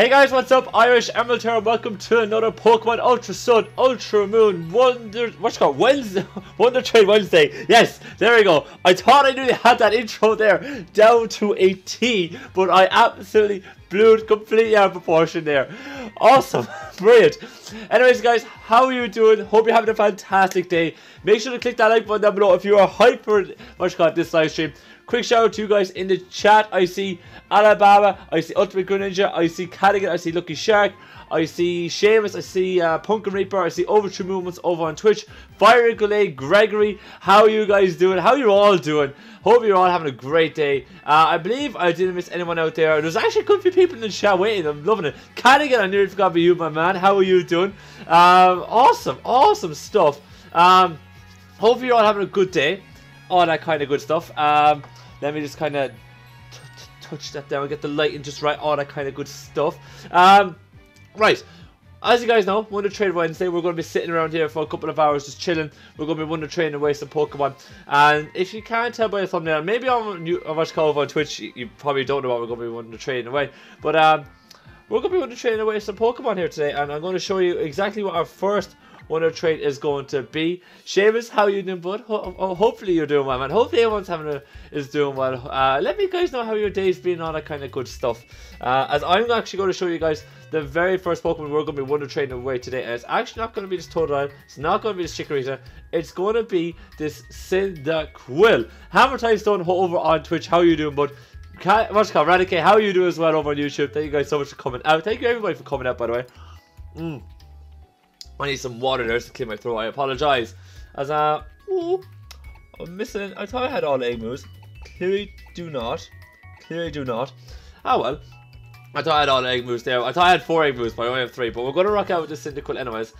Hey guys, what's up? Irish Emerald here, and welcome to another Pokemon Ultra Sun, Ultra Moon, Wonder Trade Wednesday. Yes, there we go. I thought I knew I had that intro there down to a T, but I absolutely blew it completely out of proportion there. Awesome, brilliant. Anyways guys, how are you doing? Hope you're having a fantastic day. Make sure to click that like button down below if you are hyped for this live stream. Quick shout out to you guys in the chat. I see Alabama, I see Ultimate Greninja, I see Cadigan, I see Lucky Shark, I see Seamus, I see Pumpkin Reaper, I see Overture Movements over on Twitch, Fire Gulay, Gregory. How are you guys doing? How are you all doing? Hope you're all having a great day. I believe I didn't miss anyone out there. There's actually a good few people in the chat waiting. I'm loving it. Cadigan, I nearly forgot about you, my man. How are you doing? Awesome, awesome stuff. Hopefully you're all having a good day. All that kind of good stuff. Let me just kind of touch that down, get the lighting just right, all that kind of good stuff. Right, as you guys know, Wonder Trade Wednesday, we're going to be sitting around here for a couple of hours just chilling. We're going to be Wonder Trading away some Pokemon. And if you can't tell by the thumbnail, maybe on what's called on Twitch, you probably don't know what we're going to be Wonder Trading away. But we're going to be Wonder Trading away some Pokemon here today, and I'm going to show you exactly what our first Wonder Trade is going to be. Seamus, how are you doing, bud? Hopefully you're doing well, man. Hopefully everyone's is doing well. Let me guys know how your day's been, all that kind of good stuff. As I'm actually going to show you guys the very first Pokemon we're going to be Wonder Trading away today. And it's actually not going to be this Totodile. It's not going to be this Chikorita. It's going to be this Cyndaquil. Hammertime Stone over on Twitch. How are you doing, bud? Radicate, how are you doing as well over on YouTube? Thank you guys so much for coming out. Thank you everybody for coming out, by the way. I need some water there to clear my throat. I apologize. As I'm missing. I thought I had all the egg moves. Clearly do not. Clearly do not. Oh well. I thought I had all the egg moves there. I thought I had 4 egg moves, but I only have 3. But we're gonna rock out with this Cyndaquil anyways.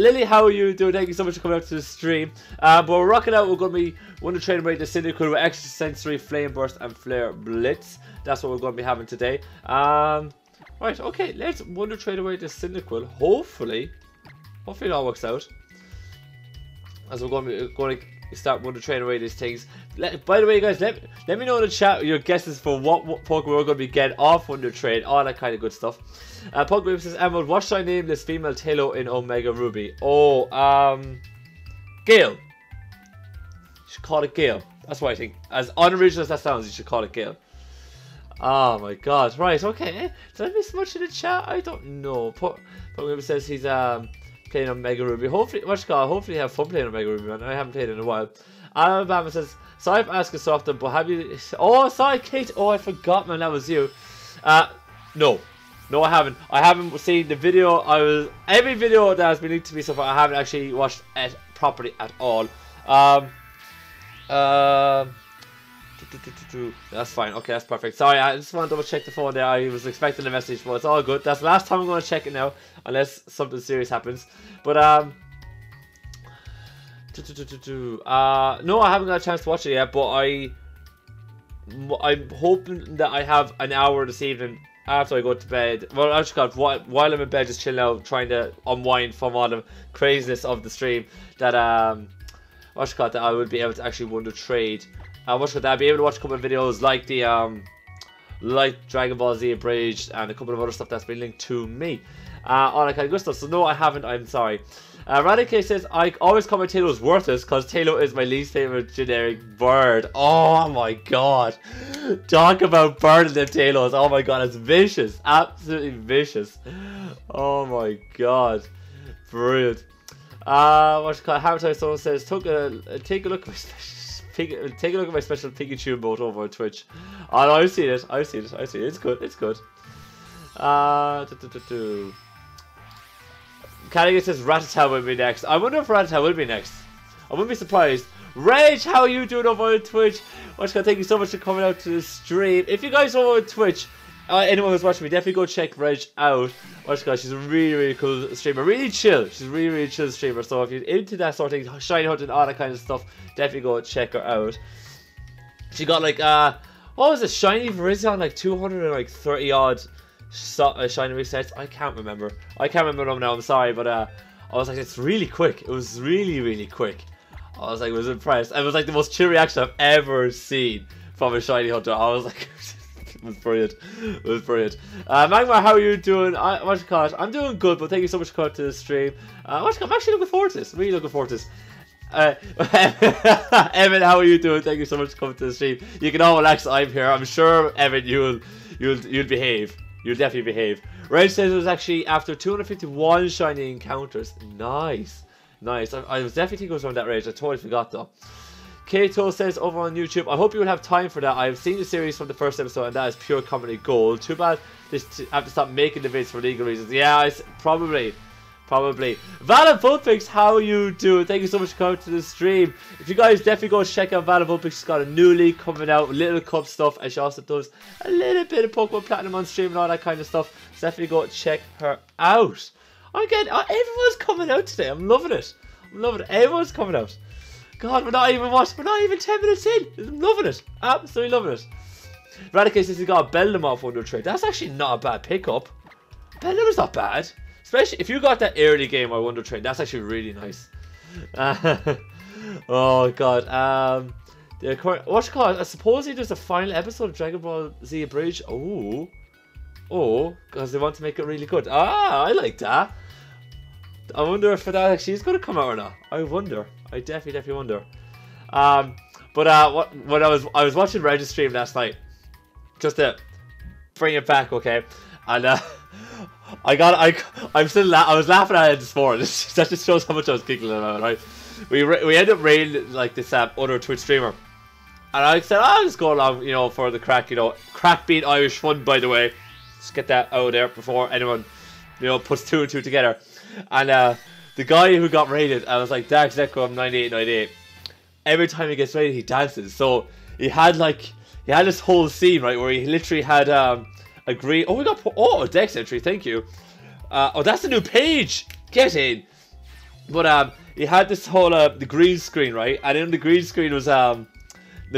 Lily, how are you doing? Thank you so much for coming out to the stream. But we're rocking out. We're gonna be Wonder Trading away the Cyndaquil with Extra Sensory, Flame Burst, and Flare Blitz. That's what we're gonna be having today. Right, okay, let's Wonder Trade away this Cyndaquil. Hopefully it all works out. As we're going to start Wonder Trade away these things. By the way, guys, let me know in the chat your guesses for what Pokemon we're going to be getting off Wonder Trade. All that kind of good stuff. Pokemon says, Emerald, what's thy name this female Taillow in Omega Ruby? Oh, Gale. You should call it Gale. That's what I think. As unoriginal as that sounds, you should call it Gale. Oh my god, right, okay. Did I miss much in the chat? I don't know. Pokemon says he's playing on Mega Ruby. Hopefully you have fun playing on Mega Ruby, man. I haven't played in a while. Alabama says, sorry for asking so often, but have you... Oh, sorry, Kate. Oh, I forgot, man, that was you. No. No, I haven't. I haven't seen the video. Every video that has been linked to me so far, I haven't actually watched it properly at all. That's fine. Okay, that's perfect. Sorry, I just want to double check the phone there. I was expecting a message, but it's all good. That's the last time I'm going to check it now, unless something serious happens. But no, I haven't got a chance to watch it yet, but I'm hoping that I have an hour this evening after I go to bed. Well, I just got while I'm in bed, just chilling out, trying to unwind from all the craziness of the stream. That that I would be able to actually Wonder Trade. I'll be able to watch a couple of videos like the Dragon Ball Z Abridged and a couple of other stuff that's been linked to me. All that kind of good stuff. So no, I haven't. I'm sorry. Radicate says, I always call my Taillows worthless because Taillow is my least favorite generic bird. Oh my god. Talk about burning them Taillows. Oh my god, it's vicious. Absolutely vicious. Oh my god. Brilliant. Hammertime Stone says, take a look at my special. Take a look at my special Pikachu emote over on Twitch. Oh, no, I've seen it. I've seen it. It's good. It's good. Cadigan says Rattata will be next. I wonder if Rattata will be next. I wouldn't be surprised. Rage, how are you doing over on Twitch? Thank you so much for coming out to the stream. If you guys are over on Twitch, anyone who's watching me, definitely go check Reg out. She's a really, really cool streamer. Really chill. She's a really, really chill streamer. So if you're into that sort of thing, shiny hunting, all that kind of stuff, definitely go check her out. She got like, what was it? Shiny Virizion, like 230 odd shiny resets. I can't remember. Them now. I'm sorry, but I was like, it's really quick. It was really, really quick. I was like, I was impressed. It was like the most chill reaction I've ever seen from a shiny hunter. I was like... was brilliant. It was brilliant. Magma, how are you doing? I'm doing good, but thank you so much for coming to the stream. I'm actually looking forward to this. Really looking forward to this. Evan, how are you doing? Thank you so much for coming to the stream. You can all relax. I'm here. I'm sure, Evan, you'll behave. You'll definitely behave. Reg says it was actually after 251 shiny encounters. Nice, nice. I was definitely thinking it was around that range. I totally forgot though. Kato says over on YouTube, I hope you will have time for that. I have seen the series from the first episode, and that is pure comedy gold. Too bad they have to stop making the vids for legal reasons. Yeah, probably. Valid Vulpix, how are you doing? Thank you so much for coming to the stream. If you guys definitely go check out Valid Vulpix, she's got a new league coming out, Little Cup stuff, and she also does a little bit of Pokemon Platinum on stream and all that kind of stuff. So definitely go check her out. Again, everyone's coming out today. I'm loving it. I'm loving it. Everyone's coming out. God, we're not even 10 minutes in. I'm loving it. Absolutely loving it. Raticate says he got a Bellamov under trade. That's actually not a bad pickup. Bellam's not bad. Especially if you got that early game or Wonder Train. That's actually really nice. Oh, God. Supposedly there's a final episode of Dragon Ball Z Bridge. Oh. Oh, because they want to make it really good. Ah, I like that. I wonder if that actually is going to come out or not. I wonder. I definitely wonder. When I was watching Reg's stream last night, just to bring it back, okay? And I was laughing at it this morning. That just shows how much I was giggling about it, right? We ended up raiding like this other Twitch streamer, and I said, I'll just go along, you know, for the crack, you know, crack beat Irish fun, by the way. Just get that out there before anyone, you know, puts two and two together. And the guy who got raided, I was like, Dark Zeko, I'm 98. Every time he gets raided, he dances. So he had this whole scene, right, where he literally had agree. Oh, we got a Dex entry. Thank you. Oh, that's a new page. Get in. But he had this whole the green screen, right? And in the green screen was the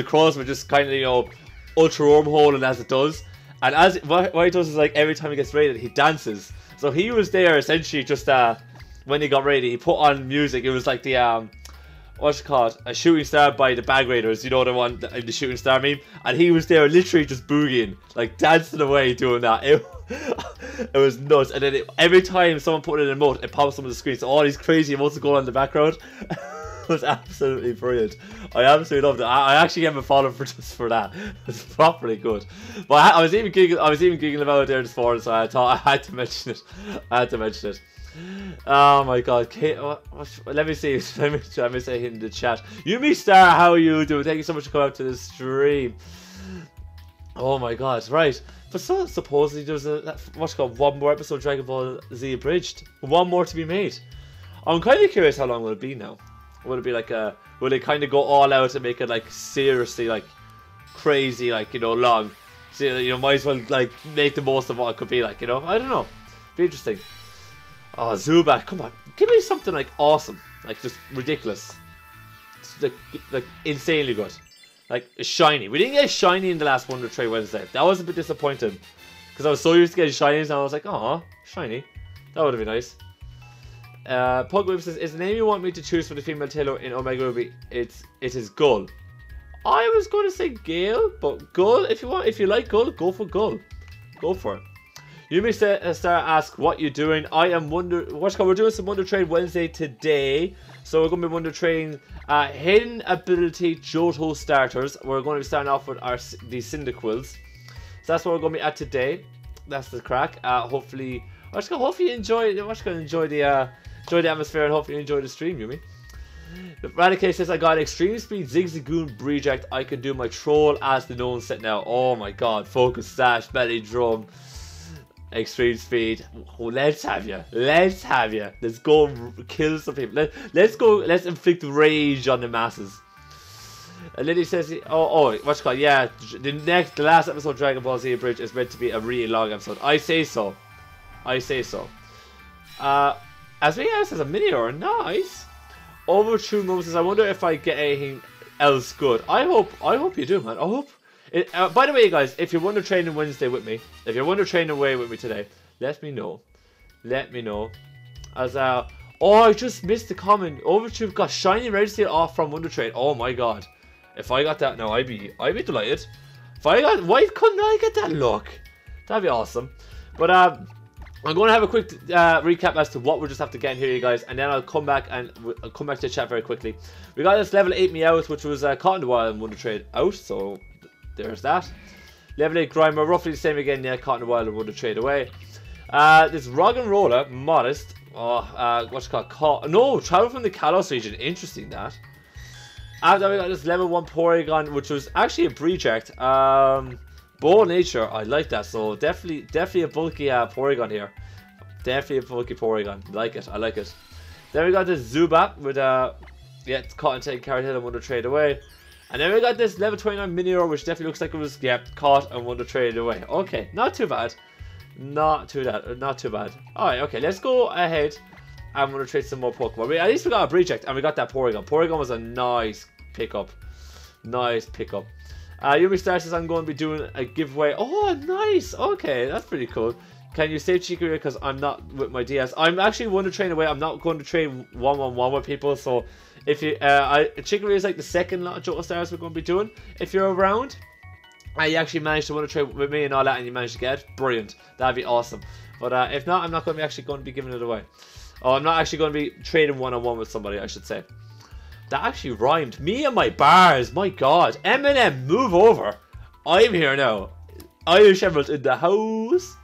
cross were just kind of, you know, ultra wormhole, and as it does, and as what he does is like every time he gets raided, he dances. So he was there essentially just when he got raided, he put on music. It was like the what's it called? A Shooting Star by the Bag Raiders, you know, the one, the Shooting Star meme. And he was there literally just boogieing, like dancing away doing that. It was nuts. And then every time someone put in an emote, it pops up on the screen. So all these crazy emotes are going on in the background. It was absolutely brilliant. I absolutely loved it. I actually gave him a follow just for that. It was properly good. But I was even giggling about it there this morning, so I thought I had to mention it. Oh my God, Kate, let me see. Let me say in the chat. Yumi Star, how are you doing? Thank you so much for coming out to the stream. Oh my God, right. But so supposedly there's one more episode of Dragon Ball Z Abridged, one more to be made. I'm kind of curious how long will it be now. Will it be like will they kind of go all out and make it like seriously like crazy, like, you know, long? So you know, might as well like make the most of what it could be like, you know. I don't know. Be interesting. Oh, Zubat, come on. Give me something, like, awesome. Like, just ridiculous. Just, like insanely good. Like, a shiny. We didn't get a shiny in the last Wonder Trade Wednesday. That was a bit disappointing. Because I was so used to getting shinies, and I was like, aw, shiny. That would have been nice. Pugwimp says, is the name you want me to choose for the female Taylor in Omega Ruby? It is Gull. I was going to say Gale, but Gull, if you like Gull, go for Gull. Go for it. Yumi Star asks, what you doing? I am Wonder... We're doing some Wonder Trade Wednesday today. So we're going to be Wonder Trading Hidden Ability Johto starters. We're going to be starting off with the Cyndaquils. So that's what we're going to be at today. That's the crack. Hopefully... enjoy the atmosphere and hopefully enjoy the stream, Yumi. Raticate says, I got Extreme Speed, Zigzagoon, Breject. I can do my troll as the known set now. Oh my God. Focus Sash, Belly Drum. Extreme Speed. Oh, let's have you. Let's have you. Let's go kill some people. Let's inflict rage on the masses. And Lily says, yeah, the last episode of Dragon Ball Z Bridge is meant to be a really long episode. I say so. As we asked as a mini or nice. Over True Moments says, I wonder if I get anything else good. I hope you do, man. I hope. By the way, guys, if you're Wonder Trading Wednesday with me, if you're Wonder Trading away with me today, let me know. Let me know. As oh, I just missed the comment. Overtube got shiny Registeel off from Wonder Trade. Oh my God, if I got that now, I'd be delighted. Why couldn't I get that look? That'd be awesome. But I'm going to have a quick recap as to what we'll just have to get in here, you guys, and then I'll come back and I'll come back to the chat very quickly. We got this level 8 Meowth, which was caught in the wild and won the trade out, so there's that. Level 8 Grimer, roughly the same again, yeah, caught in the wild and won the trade away. This Roggenrola, Modest, what's it called? Travel from the Kalos region, interesting that. After that we got this level 1 Porygon, which was actually a Breject. Bold nature, I like that, so definitely a bulky Porygon here. Definitely a bulky Porygon, like it, I like it. Then we got this Zubat with, it's caught in 10 Carat Hill and won the trade away. And then we got this level 29 Minior, which definitely looks like it was, caught and won the trade away. Okay, not too bad. Not too bad. Alright, okay, let's go ahead and we'll trade some more Pokemon. At least we got a Breject and we got that Porygon. Porygon was a nice pickup. Yumi Star says I'm going to be doing a giveaway. Oh, nice! Okay, that's pretty cool. Can you save Chikorita because I'm not with my DS? I'm actually going to train away. I'm not going to train one-on-one with people. So, if you, Chikorita is like the second lot of Johto Stars we're going to be doing. If you're around, and you actually managed to win a trade with me and all that, and you managed to get it, brilliant. That'd be awesome. But if not, I'm not going to be giving it away. Oh, I'm not actually going to be trading one-on-one with somebody, I should say. That actually rhymed. Me and my bars, my god. Eminem, move over. I'm here now. Irish Emerald in the house.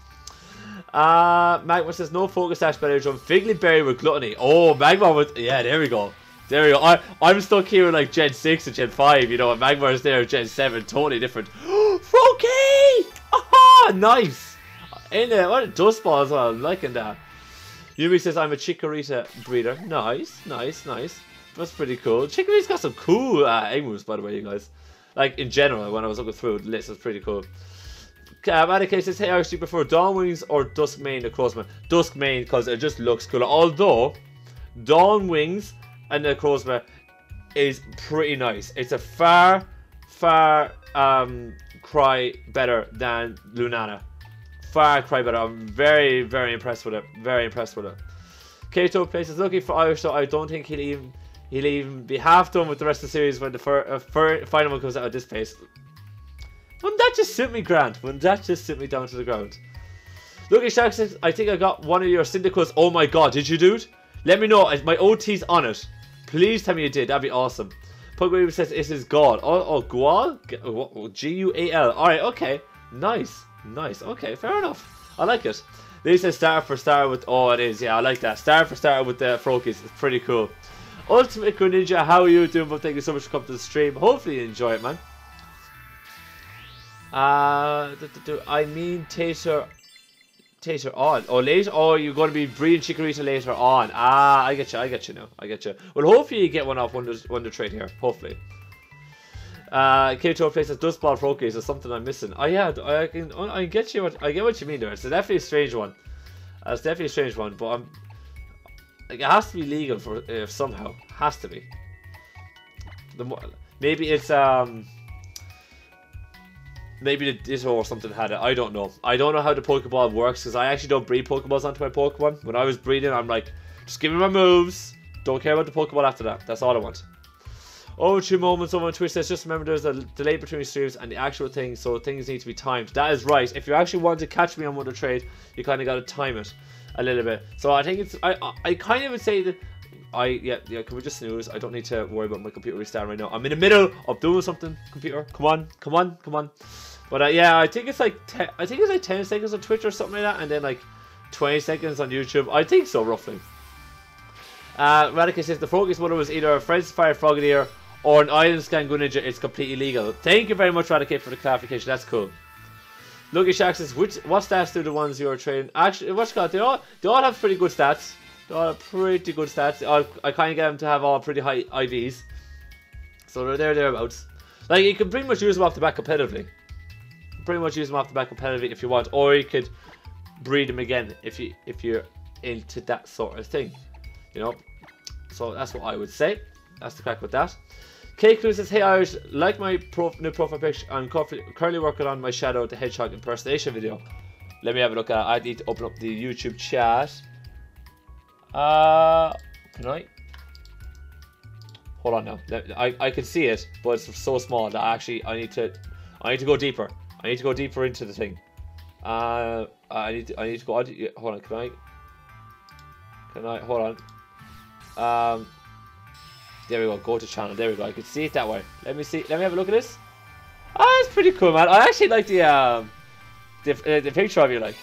Magma says, no focus dash better drum. Figgly Berry with Gluttony. Oh, Magma with... Yeah, there we go. There we go. I'm stuck here in like Gen 6 and Gen 5, you know, and Magmar's there in Gen 7. Totally different. Froakie! Aha! Nice! In there. What a dust ball as well. I'm liking that. Yumi says, I'm a Chikorita breeder. Nice. That's pretty cool. Chikorita's got some cool egg moves, by the way, you guys. Like, in general, when I was looking through the list, it's pretty cool. Madike says, hey, I actually prefer Dawnwings or Duskmane Necrozma. Duskmane, because it just looks cooler. Although, Dawnwings and Necrozma is pretty nice. It's a far cry better than Lunana. Far cry better. I'm very, very impressed with it. Kato Place is looking for Irish, so I don't think he'll even be half done with the rest of the series when the final one comes out at this pace. Wouldn't that just sit me grand? Wouldn't that just sit me down to the ground? Lucky Shark says, I think I got one of your Syndicates. Oh my god, did you, dude? Let me know. My OT's on it. Please tell me you did. That'd be awesome. Pugweaver says, this is God. Oh, Gual? G-U-A-L. Alright, okay. Nice. Okay, fair enough. I like it. They said star for star with... Oh, it is. Yeah, I like that. Star for star with the Froakies. It's pretty cool. Ultimate Greninja, how are you doing? Well, thank you so much for coming to the stream. Hopefully you enjoy it, man. Tater on. Oh, later? Oh, you're going to be breeding Chikorita later on. Ah, I get you now. Well, hopefully you get one off one trade here. Hopefully. K2 plays as Dustball Froakies is something I'm missing. Oh yeah, I get what you mean there. It's definitely a strange one. It's definitely a strange one, but I'm like, it has to be legal for somehow. Has to be. Maybe it's maybe the Ditto or something had it. I don't know. I don't know how the Pokeball works because I actually don't breed Pokeballs onto my Pokemon. When I was breeding, I'm like, just give me my moves. Don't care about the Pokeball after that. That's all I want. Oh, 2 moments over on Twitch says, just remember there's a delay between streams and the actual thing, so things need to be timed. That is right. If you actually want to catch me on Wonder Trade, you kind of got to time it a little bit. So I think it's, I kind of would say that, can we just snooze? I don't need to worry about my computer restarting right now. I'm in the middle of doing something, computer. Come on. But yeah, I think it's like, I think it's like 10 seconds on Twitch or something like that, and then like 20 seconds on YouTube. I think so, roughly. Radicus says, the Froakies mother was either a French Fire Frogadier or an Island Scan Greninja. It's completely legal. Thank you very much, Radicate, for the clarification. That's cool. Lucky Shark says, what stats do the ones you're training? Actually, they all have pretty good stats. I kind of get them to have all pretty high IVs. So they're thereabouts. Like, you can pretty much use them off the back competitively. If you want. Or you could breed them again if you're into that sort of thing. You know? So that's what I would say. That's the crack with that. K-Clue says, hey Irish, like my new profile picture, I'm currently working on my Shadow the Hedgehog impersonation video. Let me have a look at it. I need to open up the YouTube chat. Can I? Hold on now. I can see it, but it's so small that I need to I need to go deeper. I need to go deeper into the thing. I need to go. Hold on. Can I? Hold on. There we go. Go to channel. There we go. I can see it that way. Let me see. Let me have a look at this. Oh, that's pretty cool, man. I actually like the picture of you. Like,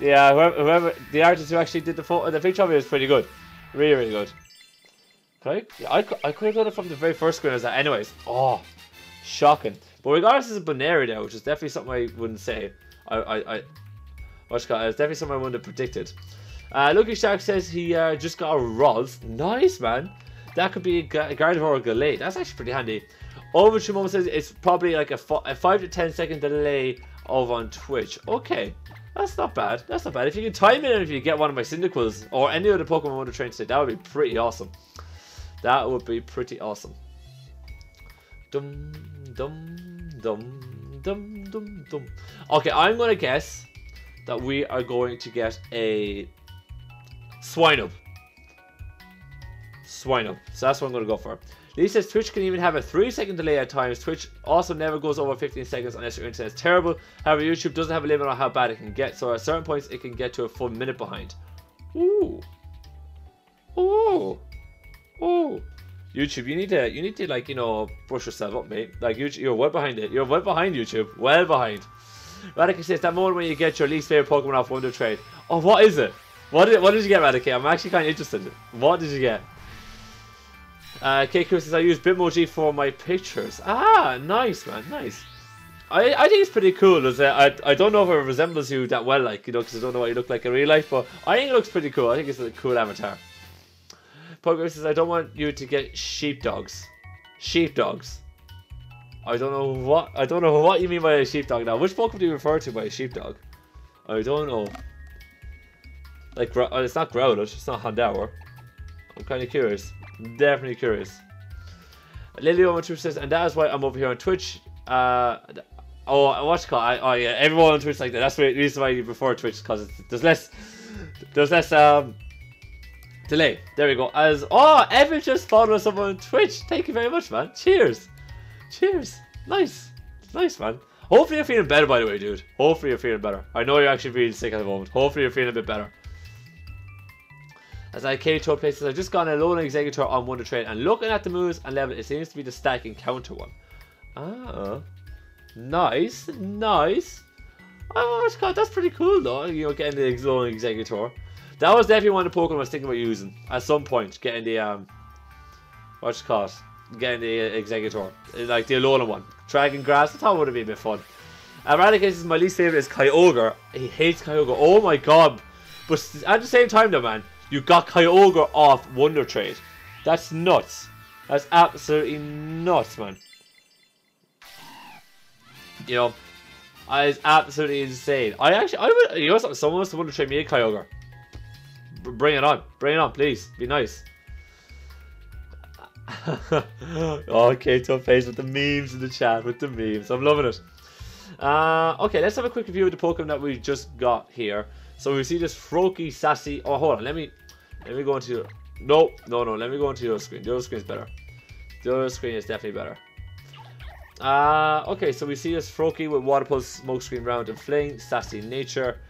yeah, whoever the artist who actually did the photo, the picture of you is pretty good. Really, really good. Right? Yeah, I could have done it from the very first screen. Anyways, oh, shocking. But regardless, it's a binary now, which is definitely something I wouldn't say. It's definitely something I wouldn't have predicted. Lucky Shark says he just got a Rolls. Nice, man. That could be a Gardevoir Galate. That's actually pretty handy. Overture says it's probably like a 5 to 10 second delay over on Twitch. Okay, that's not bad. That's not bad. If you can time it and if you get one of my Cyndaquils or any other Pokemon I want to train today, that would be pretty awesome. That would be pretty awesome. Dum dum dum dum dum dum. Okay, I'm gonna guess that we are going to get a Swinub. Swinub. So that's what I'm gonna go for. Lee says Twitch can even have a 3-second delay at times. Twitch also never goes over 15 seconds unless your internet is terrible. However, YouTube doesn't have a limit on how bad it can get, so at certain points it can get to a full minute behind. Ooh. Ooh. Oh, YouTube, you need to like, you know, brush yourself up, mate. Like, YouTube, you're well behind it. You're well behind, YouTube. Well behind. Radeke says that moment when you get your least favorite Pokemon off Wonder Trade. Oh, what is it? What did you get, Radeke? I'm actually kind of interested. What did you get? KQ says I use Bitmoji for my pictures. Ah, nice, man, nice. I think it's pretty cool. I don't know if it resembles you that well, like, you know, because I don't know what you look like in real life, but I think it looks pretty cool. I think it's a cool avatar. Pokemon says, I don't want you to get sheepdogs. Sheepdogs. I don't know what you mean by a sheepdog now. Which Pokemon do you refer to by a sheepdog? I don't know. Like, it's not Growlithe, it's not Houndour. I'm kind of curious. Definitely curious. Lily112 says, and that is why I'm over here on Twitch. Yeah, everyone on Twitch like that. That's the reason why you prefer Twitch, because there's less delay. There we go. Oh, Evan just followed someone on Twitch. Thank you very much, man. Cheers. Cheers. Nice. Nice, man. Hopefully you're feeling better, by the way, dude. Hopefully you're feeling better. I know you're actually feeling sick at the moment. Hopefully you're feeling a bit better. As I came to a place, I just got an Alolan Exeggtor on Wonder Trade, and looking at the moves and level, it seems to be the stack encounter one. Ah. Nice. Nice. Oh, God, that's pretty cool, though. You know, getting the Alolan Exeggtor. That was definitely one of the Pokemon I was thinking about using at some point, getting the getting the Exeggtor, like the Alolan one. Dragon Grass, I thought it would have been a bit fun. Radicus is my least favorite is Kyogre. He hates Kyogre. Oh my god! But at the same time, though, man, you got Kyogre off Wonder Trade. That's nuts. That's absolutely nuts, man. You know, that is absolutely insane. I would. You know something? Someone wants to Wonder Trade me a Kyogre. Bring it on, please. Be nice. Okay, tough face with the memes in the chat, with the memes. I'm loving it. Okay, let's have a quick review of the Pokemon that we just got here. So we see this Froakie, Sassy. Oh, hold on. Let me go into your... No. Let me go into your screen. The other screen is better. The other screen is definitely better. Okay, so we see this Froakie with Water Pulse, Smokescreen, Round, and Fling. Sassy nature.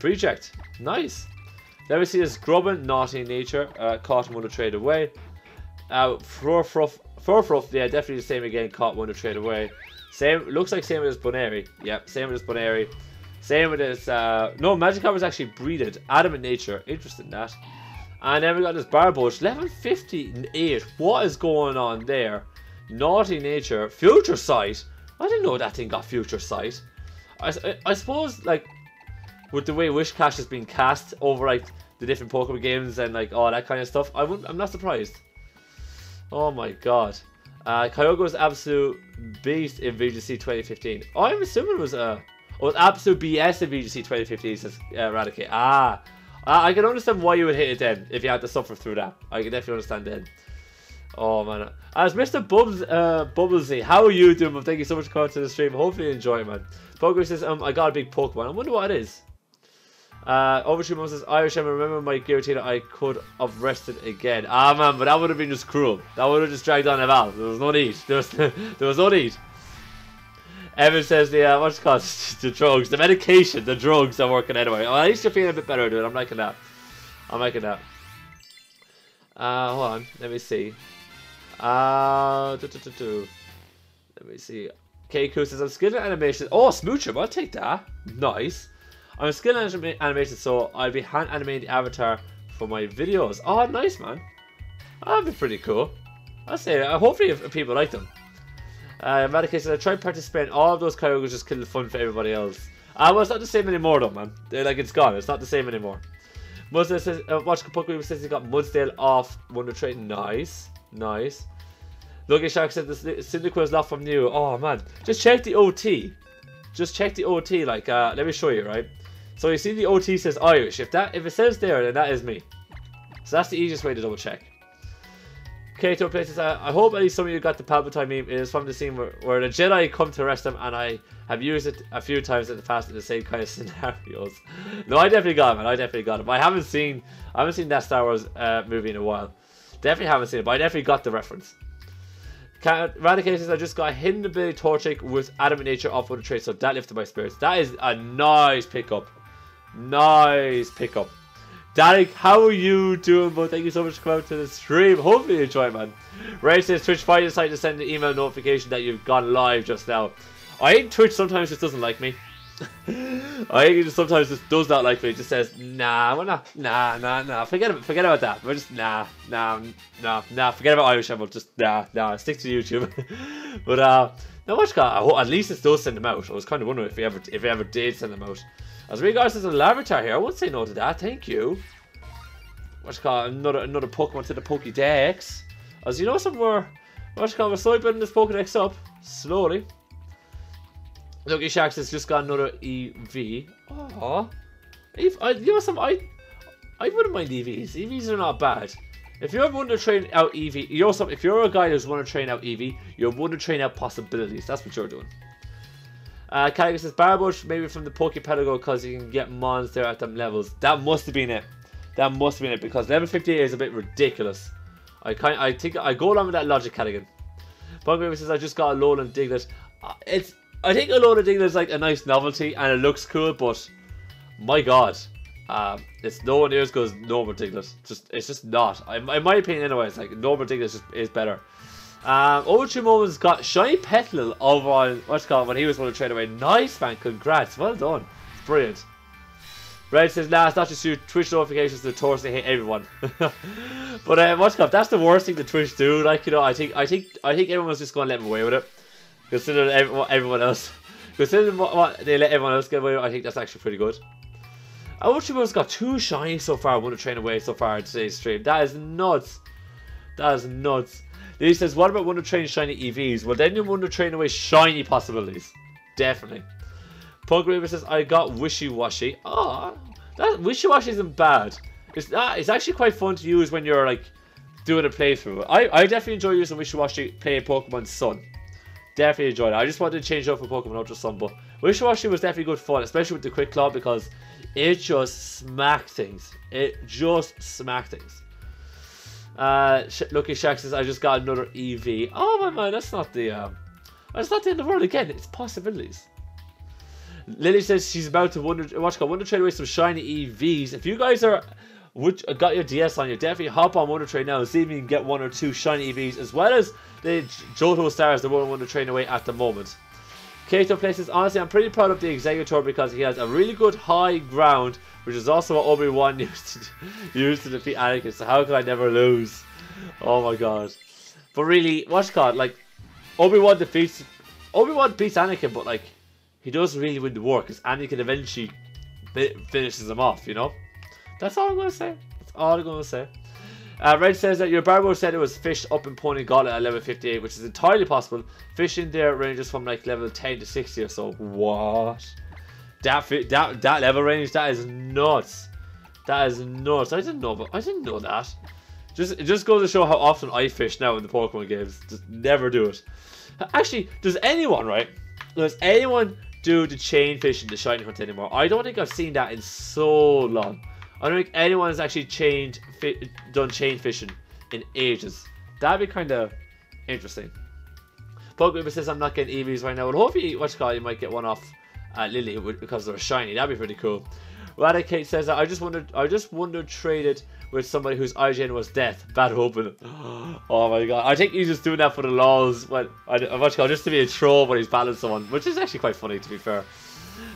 Breject. Nice. Let me see this Grubbin, naughty nature. Caught Wonder Trade away. Furfruff, yeah, definitely the same again. Caught Wonder Trade away. Same, looks like same with this Boneri. Yeah, same with this Boneri. Same with this. No, Magikarp was actually breeded. Adamant nature. Interesting in that. And then we got this Barboach, level 58. What is going on there? Naughty nature. Future Sight. I didn't know that thing got Future Sight. I suppose, like, with the way Wish Cash has been cast over, like, the different Pokemon games and, like, all that kind of stuff, I'm not surprised. Oh, my God. Kyogre's absolute beast in VGC 2015. Oh, I'm assuming it was absolute BS in VGC 2015, says Radicate. Ah. I can understand why you would hit it then, if you had to suffer through that. I can definitely understand then. Oh man, as Mr. Bubblesy, how are you doing? Thank you so much for coming to the stream. Hopefully you enjoy it, man. Pokemon says, I got a big Pokemon. I wonder what it is. Overture Mum says, Irish Emma, remember my guillotine, I could have rested again. Ah, man, but that would have been just cruel. That would have just dragged on the out. There was no need. There was no need. Evan says, yeah, what's it called? The drugs, the medication, the drugs are working anyway. Oh, at least you're feeling a bit better, dude. I'm liking that. I'm liking that. Hold on. Let me see. Let me see. Keiku says, I'm skilled at animation. Oh, Smoochum, I'll take that. Nice. I'm skilled at animation, so I'll be hand animating the avatar for my videos. Oh, nice, man. That'd be pretty cool. I'll say that. Hopefully, if people like them. Madakai says, I tried participating. All of those choreographers just killed the fun for everybody else. Well, it's not the same anymore, though, man. Like, it's gone. It's not the same anymore. Muzdale says, watch Kapokweaver says he got Muzdale off Wonder Train. Nice. Nice. Lucky Shark said the Cyndaquil is not from you. Oh, man. Just check the OT. Just check the OT. Like, let me show you, right? So, you see the OT says Irish. If it says there, then that is me. So, that's the easiest way to double check. Kato places, I hope at least some of you got the Palpatine meme. It is from the scene where the Jedi come to arrest them, and I have used it a few times in the past in the same kind of scenarios. No, I definitely got him, man. I definitely got him. I haven't seen that Star Wars movie in a while. Definitely haven't seen it, but I definitely got the reference. Radicated says, I just got a hidden ability Torchic with Adamant Nature off of the trade, so that lifted my spirits. That is a nice pickup. Nice pickup. Danik, how are you doing, bro? Thank you so much for coming out to the stream. Hopefully you enjoy, man. Ray says, Twitch finally decided to send an email notification that you've gone live just now. I hate Twitch sometimes just doesn't like me. I hate it sometimes just does not like me. It just says, nah, we're not, nah. Forget about that. We're just, nah. Forget about Irish Emma. Just, nah. Stick to YouTube. But, no, watch God. At least it does send them out. I was kind of wondering if he ever did send them out. As regards to the avatar here, I won't say no to that, thank you. What's called another Pokemon to the Pokédex. As you know, we're slowly building this Pokédex up. Slowly. Lucky Sharks has just got another EV. Oh, you know some I wouldn't mind EVs. EVs are not bad. If you're wanting to train out EV, if you're a guy who's wanting to train out EV, you're wanting to train out possibilities. That's what you're doing. Caligus says Barabush, maybe from the Pokepelago because you can get mons there at them levels. That must have been it. That must have been it because level 58 is a bit ridiculous. I think I go along with that logic, Caligan. Bungraver says I just got a Alolan Diglett. I think Alolan Diglett is like a nice novelty and it looks cool, but my god, it's no one near as good as normal Diglett. It's just not. In my opinion, anyway, it's like normal Diglett is better. Overture Moment's got Shiny Petal over on what's it called when he was one to trade away. Nice, man, congrats, well done, brilliant. Red says, nah, it's not just you. Twitch notifications to torch, they hate everyone. But what's it called? That's the worst thing to Twitch do. Like, you know, I think everyone's just gonna let them away with it, considering everyone else, considering what they let everyone else get away with. I think that's actually pretty good. Overture Moment's got 2 shiny so far, one to train away so far in today's stream. That is nuts. That is nuts. He says, what about Wonder Train shiny EVs? Well, then you Wonder Train away shiny possibilities. Definitely. Pugreaver says, I got Wishy Washy. Ah, that Wishy Washy isn't bad. It's actually quite fun to use when you're like doing a playthrough. I definitely enjoy using Wishy Washy playing Pokemon Sun. Definitely enjoyed it. I just wanted to change up for Pokemon Ultra Sun, but Wishy Washy was definitely good fun, especially with the Quick Claw because it just smacked things. It just smacked things. Lucky Shack says I just got another EV. Oh my man, that's not the end of the world again. It's possibilities. Lily says she's about to Wonder Train away some shiny EVs. If you guys got your DS on, you definitely hop on Wonder Train now and see if you can get 1 or 2 shiny EVs, as well as the Johto Stars that won't Wonder Train away at the moment. Kato places, honestly, I'm pretty proud of the Exeggutor because he has a really good high ground, which is also what Obi-Wan used to defeat Anakin, so how could I never lose? Oh my god. But really, watch God, like, Obi-Wan beats Anakin, but like, he doesn't really win the war, because Anakin eventually finishes him off, you know? That's all I'm going to say. That's all I'm going to say. Red says that your Barbo said it was fished up in Pony Gauntlet at level 58, which is entirely possible. Fishing there ranges from like level 10 to 60 or so. What? That level range, that is nuts. That is nuts. I didn't know that. It just goes to show how often I fish now in the Pokemon games. Just never do it. Actually, does anyone, right? Does anyone do the chain fish in the shiny hunt anymore. I don't think I've seen that in so long. I don't think anyone has actually done chain fishing in ages. That'd be kind of interesting. Pokemon says I'm not getting EVs right now, but hopefully, you might get one off Lily because they're shiny. That'd be pretty cool. Raticate says that I just wonder traded with somebody whose IGN was death. Bad open. Oh my god! I think he's just doing that for the laws, but just to be a troll when he's battling someone, which is actually quite funny to be fair.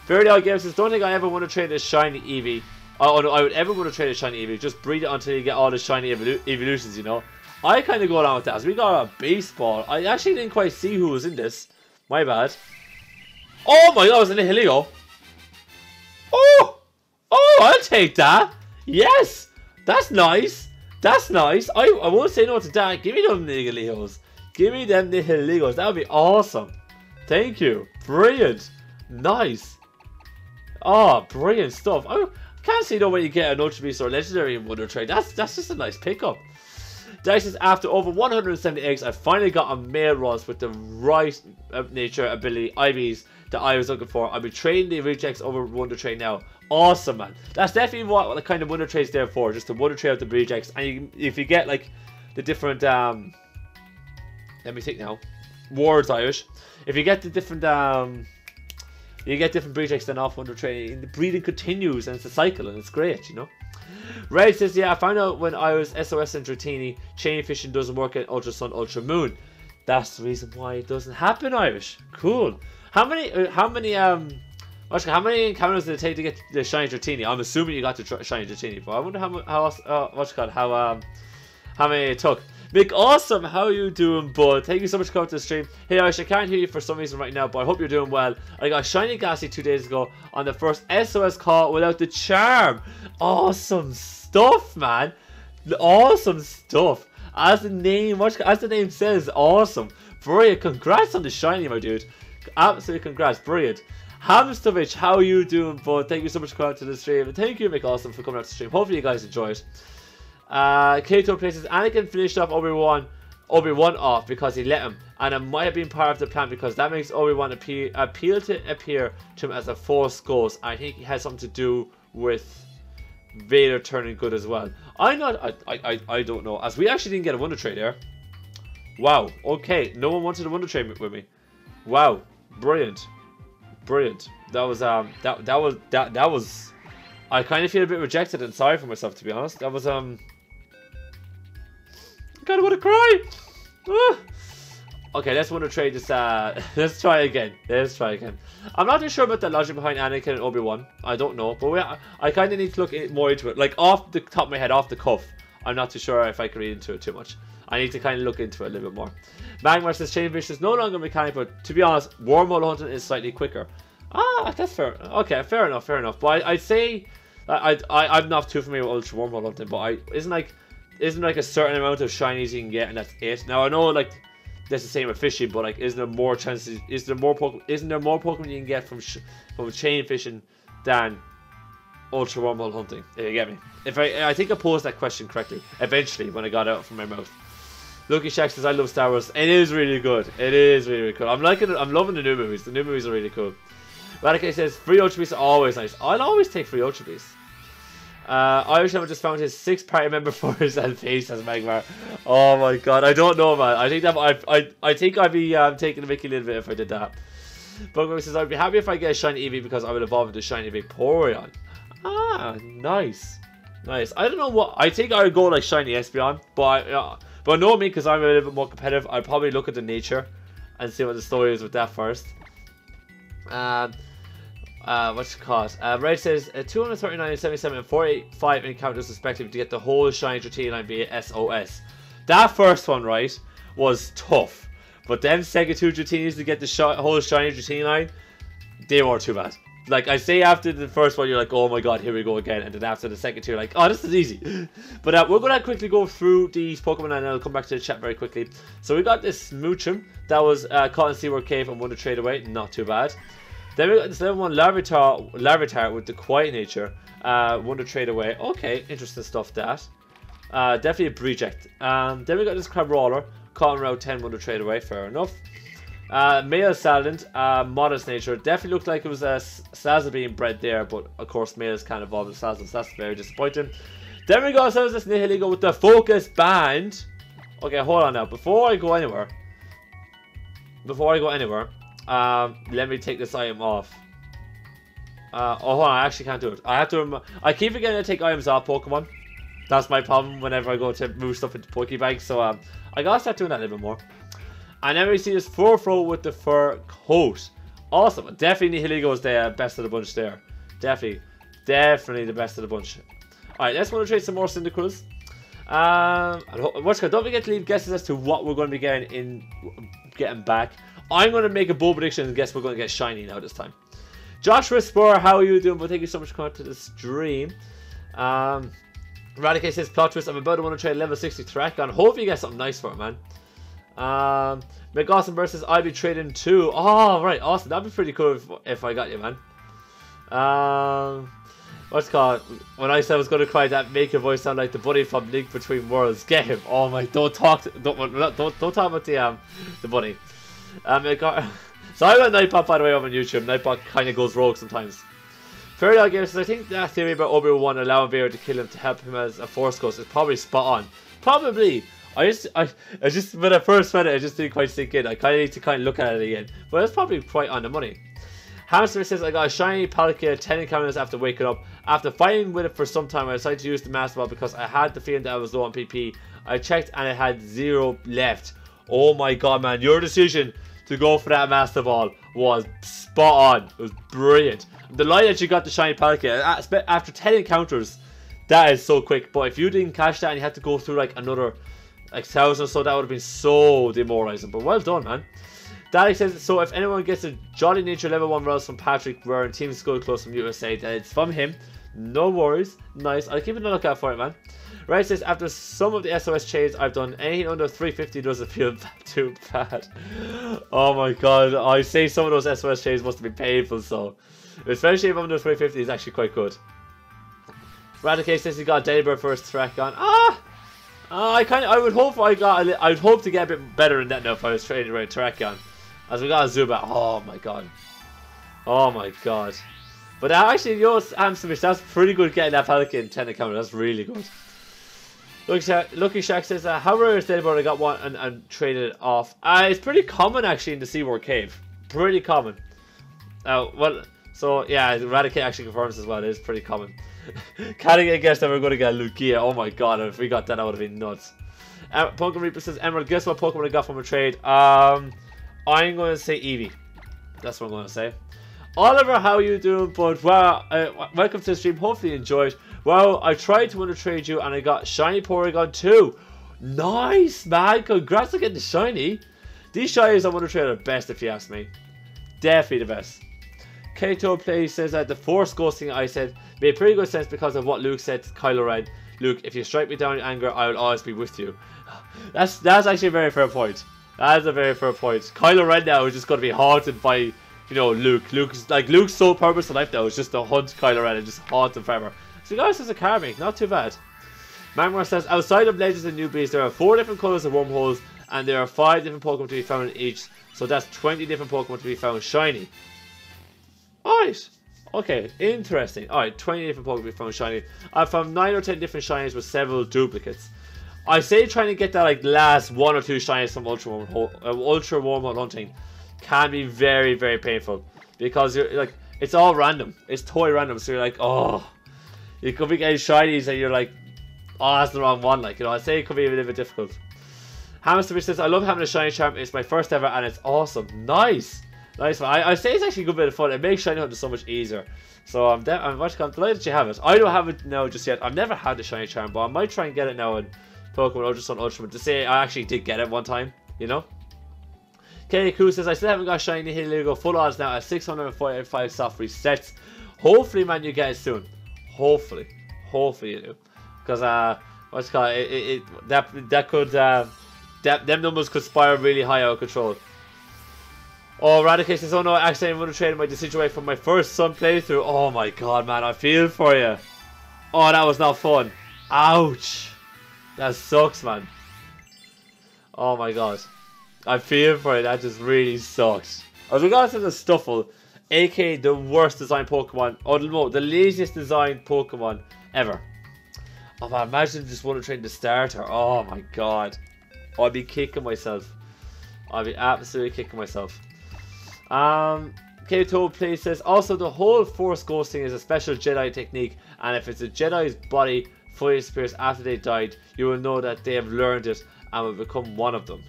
Fairytale Games says, don't think I ever want to trade a shiny Eevee. Oh no, I would ever want to trade a shiny Eevee. Just breed it until you get all the shiny evolutions, you know. I kind of go along with that. So we got a baseball. I actually didn't quite see who was in this. My bad. Oh my god, it was in the Helio. Oh! Oh, I'll take that. Yes! That's nice. That's nice. I won't say no to that. Give me them the Helios. Give me them the Helios. That would be awesome. Thank you. Brilliant. Nice. Oh, brilliant stuff. I can't see no way you get an Ultra Beast or a Legendary in Wonder Trade. That's just a nice pickup. Dice says, after over 170 eggs, I finally got a male Ross with the right nature ability IVs that I was looking for. I'll be trading the rejects over Wonder Trade now. Awesome, man. That's definitely what the kind of Wonder Trade's there for, just to Wonder Trade out the rejects. And if you get, like, the different, let me think now, words Irish. If you get the different, you get different rejects then off Wonder Trade, and the breeding continues, and it's a cycle, and it's great, you know? Red says, yeah, I found out when I was SOS in Dratini, chain fishing doesn't work in Ultra Sun, Ultra Moon. That's the reason why it doesn't happen, Irish. Cool. How many encounters did it take to get the shiny Dratini? I'm assuming you got the shiny Dratini, but I wonder how many it took. Mick, awesome, how are you doing, bud? Thank you so much for coming to the stream. Hey Irish, I can't hear you for some reason right now, but I hope you're doing well. I got shiny Ghastly 2 days ago on the first SOS call without the charm. Awesome stuff, man. Awesome stuff. As the name says, awesome. Brilliant, congrats on the shiny, my dude. Absolutely congrats, brilliant. Hamstovich, how are you doing, bud? Thank you so much for coming to the stream. And thank you, Mick, awesome, for coming out to the stream. Hopefully you guys enjoyed. Kato places Anakin finished off Obi-Wan off because he let him, and it might have been part of the plan because that makes Obi-Wan appear to him as a Force ghost. I think it has something to do with Vader turning good as well. I don't know, as we actually didn't get a Wonder Trade there. Wow, okay, no one wanted a Wonder Trade with me. Wow, brilliant, brilliant. That was I kind of feel a bit rejected and sorry for myself, to be honest. That was I kind of want to cry. Ah. Okay, let's Wonder Trade this. Let's try again. Let's try again. I'm not too sure about the logic behind Anakin and Obi-Wan. I don't know, but I kind of need to look more into it. Like off the top of my head, off the cuff, I'm not too sure if I can read into it too much. I need to kind of look into it a little bit more. Magmar says Chainfish is no longer mechanic, but to be honest, wormhole hunting is slightly quicker. Ah, that's fair. Okay, fair enough, fair enough. But I'd say I'm not too familiar with Ultra Wormhole Hunting, but isn't like a certain amount of shinies you can get and that's it. Now I know like that's the same with fishing, but like isn't there more Pokemon you can get from chain fishing than Ultra Wormhole Hunting? If you get me? If I think I posed that question correctly eventually when I got out from my mouth. Lucky Shack says I love Star Wars. It is really good. It is really, really cool. I'm liking it. I'm loving the new movies. The new movies are really cool. Radicate says, free Ultra Beasts are always nice. I'll always take free Ultra Beasts. Irish Hammer just found his 6th party member for his face as Magmar. Oh my god, I don't know, man. I think that I'd be taking the mickey a little bit if I did that. Bugman says, I'd be happy if I get a shiny Eevee because I would evolve into shiny Vaporeon. Ah, nice. Nice. I don't know what, I think I would go like shiny Espeon, but knowing me, because I'm a little bit more competitive, I'd probably look at the nature and see what the story is with that first. Red says 239, 77, and 485 encounters respectively to get the whole shiny Dratini via SOS. That first one, right, was tough, but then second two Dratinis to get the whole shiny Dratini line, they weren't too bad. Like I say, after the first one, you're like, oh my god, here we go again, and then after the second two, you're like, oh, this is easy. But we're gonna quickly go through these Pokemon, and I'll come back to the chat very quickly. So we got this Smoochum that was caught in SeaWorld Cave and won the trade away, not too bad. Then we got this level 1 Larvitar with the quiet nature, won the trade away. Okay, interesting stuff that. Definitely a reject. Then we got this Crabrawler, caught in round 10, won the trade away, fair enough. Male Saladin, modest nature. Definitely looked like it was a Salazar being bred there, but of course males can't evolve the Salazar, so that's very disappointing. Then we got ourselves this Nihiligo with the Focus Band. Okay, hold on now. Before I go anywhere, let me take this item off. Oh, hold on, I actually can't do it. I have to remember. I keep forgetting to take items off Pokemon. That's my problem whenever I go to move stuff into Pokebank, so I gotta start doing that a little bit more. And then we see this Furfro with the fur coat. Awesome. Definitely Nihiligo is the best of the bunch there. Definitely the best of the bunch. Alright, let's want to trade some more Cyndaquils. Don't forget to leave guesses as to what we're going to be getting back. I'm going to make a bold prediction and guess we're going to get shiny now this time. Joshua Spur, how are you doing? Well, thank you so much for coming to the stream. Radicate says, plot twist, I'm about to want to trade level 60 Thrakon. Hopefully you get something nice for it, man. McGossenberg says, I'll be trading too. Oh, right, awesome. That'd be pretty cool if I got you, man. What's it called? When I said I was going to cry, that make your voice sound like the buddy from Link Between Worlds. Get him. Oh my, don't talk about the bunny. So I went Nightbot, by the way, over on YouTube. Nightbot kind of goes rogue sometimes. Fairy Games says, I think that theory about Obi-Wan allowing Vader to kill him to help him as a Force Ghost is probably spot on. Probably. I just when I first read it, I just didn't quite sink in. I kind of need to look at it again, but it's probably quite on the money. Hamster says, I got a shiny Palkia 10 encounters after waking up. After fighting with it for some time, I decided to use the Master Ball because I had the feeling that I was low on PP. I checked and I had 0 left. Oh my god, man, your decision to go for that Master Ball was spot on. It was brilliant. I'm delighted that you got the shiny Palkia. After 10 encounters, that is so quick. But if you didn't catch that and you had to go through like another... like 1,000 or so, that would have been so demoralizing, but well done, man. Dalek says, so if anyone gets a Jolly Nature level 1 rouse from Patrick Ware and Team Skull Close from USA, then it's from him. No worries. Nice. I'll keep an lookout for it, man. Right says, after some of the SOS trades I've done, anything under 350 doesn't feel too bad. Oh my god, I say some of those SOS trades must be painful, so. Especially if under 350 is actually quite good. Radicate says he got a Delibird for his Thrakon. Ah! I would hope to get a bit better in that now if I was trading around Terrakion. As we got a Zubat. Oh my god. Oh my god. But actually, yours, Amsterdam, that's pretty good getting that Palkia in 10 account. That's really good. Lucky Shack says, how rare is Delibird? I got one and traded it off. It's pretty common actually in the SeaWorld Cave. Pretty common. So yeah, Raticate actually confirms as well. It is pretty common. Can't get guessed that we're going to get a Lugia. Oh my god, if we got that would have been nuts. Pokemon Reaper says, Emerald, guess what Pokemon I got from a trade? I'm going to say Eevee. That's what I'm going to say. Oliver, how are you doing, bud? Wow, welcome to the stream. Hopefully you enjoyed. Wow, I tried to want to trade you and I got Shiny Porygon 2. Nice, man. Congrats on getting the Shiny. These Shinies I want to trade are the best if you ask me. Definitely the best. Kato Play says that the Force Ghosting I said made pretty good sense because of what Luke said to Kylo Ren. Luke, if you strike me down in anger, I will always be with you. That's actually a very fair point. That is a very fair point. Kylo Ren now is just going to be haunted by, you know, Luke. Luke's sole purpose in life now is just to hunt Kylo Ren and just haunt him forever. So guys, there's a karmic, not too bad. Magmar says, outside of Legends and Newbies, there are 4 different colors of wormholes and there are 5 different Pokemon to be found in each. So that's 20 different Pokemon to be found shiny. Alright, okay, interesting. Alright, 20 different Pokemon found shiny. I found 9 or 10 different shinies with several duplicates. I say trying to get that like last 1 or 2 shinies from Ultra Wormhole hunting can be very, very painful because you're like, it's all random. It's totally random. So you're like, oh, you could be getting shinies and you're like, oh, that's the wrong one. Like, you know, I say it could be a little bit difficult. Hamster says, I love having a shiny charm. It's my first ever and it's awesome. Nice. Nice one. I say it's actually a good bit of fun. It makes shiny hunting so much easier. So I'm delighted that you have it. I don't have it now just yet. I've never had the shiny charm, but I might try and get it now in Pokemon Ultra Sun Ultra to say I actually did get it one time. You know. KQ says I still haven't got shiny Heligo full odds now at 645 soft resets. Hopefully, man, you get it soon. Hopefully you do. Because them numbers could spiral really high out of control. Oh, Radicate says, oh no, I accidentally would have traded my Decidueye away from my first Sun playthrough. Oh my god, man, I feel for you. Oh, that was not fun. Ouch. That sucks, man. Oh my god. I feel for it, that just really sucks. As regards to the Stuffle, aka the worst designed Pokemon, or no, the laziest designed Pokemon ever. Oh man, imagine just want to train the starter. Oh my god. Oh, I'd be kicking myself. I'd be absolutely kicking myself. Kato Play says, also the whole force ghosting is a special Jedi technique, and if it's a Jedi's body fully disappears after they died, you will know that they have learned it and will become one of them.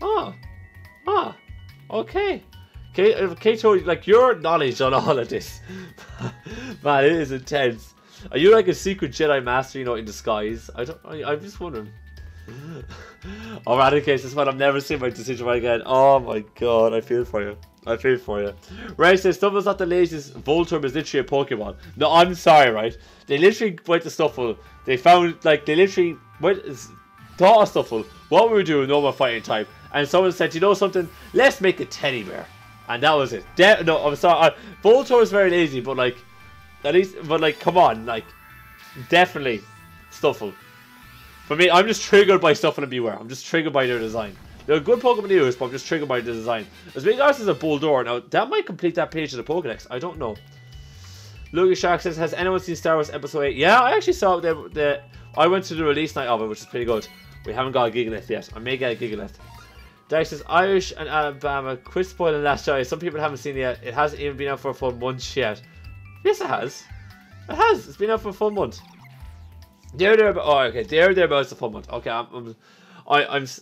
Oh. Ah. Okay. Kato, like, your knowledge on all of this. Man, it is intense. Are you like a secret Jedi master, you know, in disguise? I'm just wondering. Or Radicase, this man, I've never seen my decision right again. Oh my god, I feel for you. I feel for you. Ray says, Stuffle's not the laziest. Voltorb is literally a Pokemon. No, I'm sorry, right? They literally went to Stuffle. They found, like, they literally went, thought of Stuffle. What we were doing, normal fighting type. And someone said, you know something? Let's make a teddy bear. And that was it. No, I'm sorry. Voltorb is very lazy, but like, at least, but like, come on, like, definitely Stuffle. For me, I'm just triggered by Stuffle and Beware. I'm just triggered by their design. They're a good Pokemon to use, but I'm just triggered by the design. As regards as a Bulldor, now that might complete that page of the Pokedex. I don't know. Lugia Shark says, has anyone seen Star Wars Episode 8? Yeah, I actually saw the. I went to the release night of it, which is pretty good. We haven't got a Gigalith yet. I may get a Gigalith. Derek says, Irish and Alabama, quit spoiling Last Jedi. Some people haven't seen it yet. It hasn't even been out for a full month yet. Yes, it has. It has. It's been out for a full month. Thereabouts a full month. Okay, oh, it's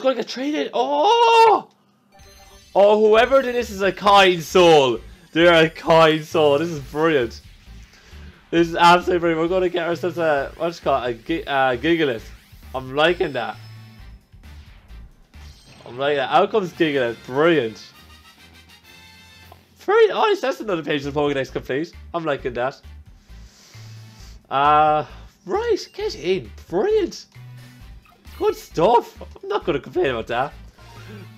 going to get traded. Oh, whoever did this is a kind soul. They're a kind soul. This is brilliant. This is absolutely brilliant. We're going to get ourselves a, what's it called, a Gigalith. I'm liking that. Out comes Gigalith. Brilliant. Very nice. That's another page of the Pokédex complete. I'm liking that. Right. Get in. Brilliant. Good stuff. I'm not going to complain about that.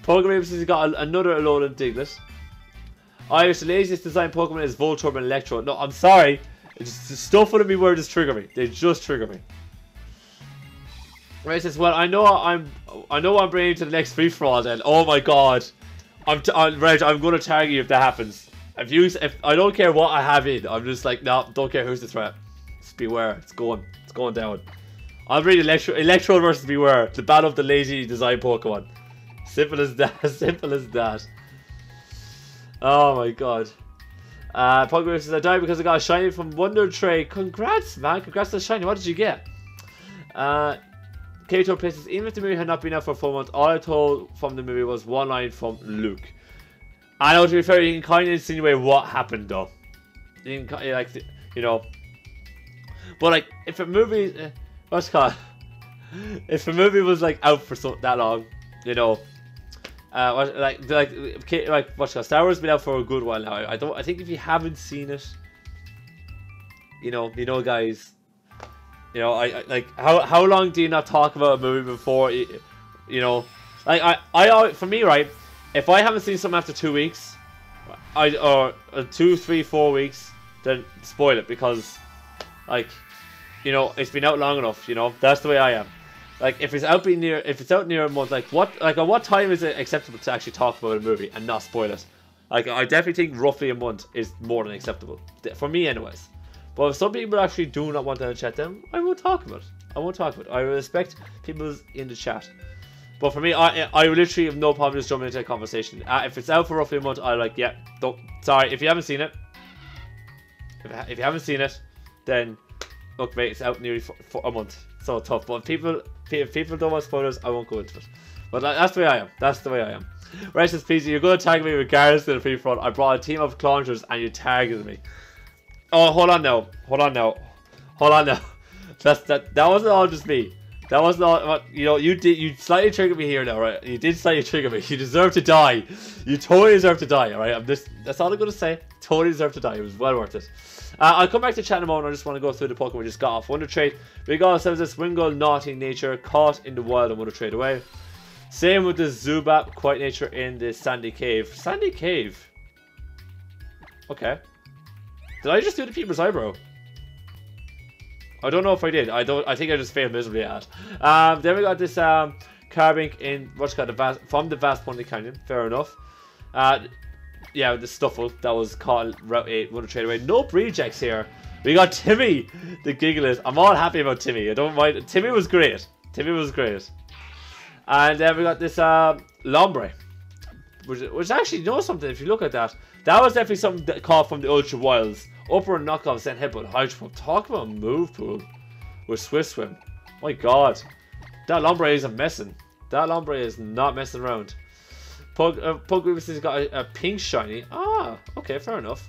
Pokemon has got another Alolan Diglett. Irish, the laziest design Pokemon is Voltorb and Electro. No, I'm sorry. Stuff wouldn't be where just trigger me. They just trigger me. Ray says, well, I know I'm bringing you to the next free-for-all then. Oh my god. Reg, I'm going to target you if that happens. If I don't care what I have in. I'm just like, no, don't care who's the threat. Just beware. It's going. It's going down. I'll read Electro versus Beware, the battle of the lazy design Pokemon. Simple as that. Simple as that. Oh my god. Pokemon says, I died because I got a shiny from Wonder Tray. Congrats, man. Congrats to the shiny. What did you get? Kato places, even if the movie had not been out for 4 months, all I told from the movie was one line from Luke. I know, to be fair, you can kind of insinuate what happened though. You can, like, you know. But like, if a movie. What's it called? If a movie was like out for so that long, you know, like what's it called? Star Wars has been out for a good while now. I think if you haven't seen it, you know, guys, you know, I like how long do you not talk about a movie before? You know, like I for me, right? If I haven't seen something after 2 weeks, or 2, 3, 4 weeks, then spoil it because, like. You know, it's been out long enough. You know, that's the way I am. Like, if it's out near a month, like what, like at what time is it acceptable to actually talk about a movie and not spoil it? Like, I definitely think roughly a month is more than acceptable for me, anyways. But if some people actually do not want to chat them, I won't talk about it. I won't talk about it. I respect people in the chat. But for me, I literally have no problem just jumping into a conversation. If it's out for roughly a month, I like, yeah, don't. Sorry, if you haven't seen it, if you haven't seen it, then. Look, mate, it's out nearly for a month. So tough. But if people don't want spoilers, I won't go into it. But that's the way I am. That's the way I am. Right, says, please, you're going to tag me regardless of the free front. I brought a team of clones and you tagged me. Oh, hold on now. Hold on now. Hold on now. That wasn't all just me. That wasn't all. You know, you slightly triggered me here now, right? You did slightly trigger me. You deserve to die. You totally deserve to die, alright? That's all I'm going to say. Totally deserve to die. It was well worth it. I'll come back to chat in a moment. I just want to go through the Pokemon we just got off Wonder Trade. We got ourselves this Wingull, naughty nature, caught in the wild and Wonder Trade away. Same with the Zubat, quiet nature in the Sandy Cave. Sandy Cave? Okay. Did I just do the people's eyebrow? I don't know if I did. I think I just failed miserably at it. Then we got this carving in what's called the vast, from the vast Pondy Canyon. Fair enough. Yeah, the stuffle that was caught Route 8 would have traded away. No rejects here. We got Timmy, the Gigglers. I'm all happy about Timmy. I don't mind. Timmy was great. Timmy was great. And then we got this Lombre. Which actually, you know something, if you look at that, that was definitely something that caught from the Ultra Wilds. Upper and knockoff, sent headbutt, hydro pump. Talk about move pool with Swift Swim. My God. That Lombre isn't messing. That Lombre is not messing around. Pugweavis has got a pink shiny. Ah, okay, fair enough.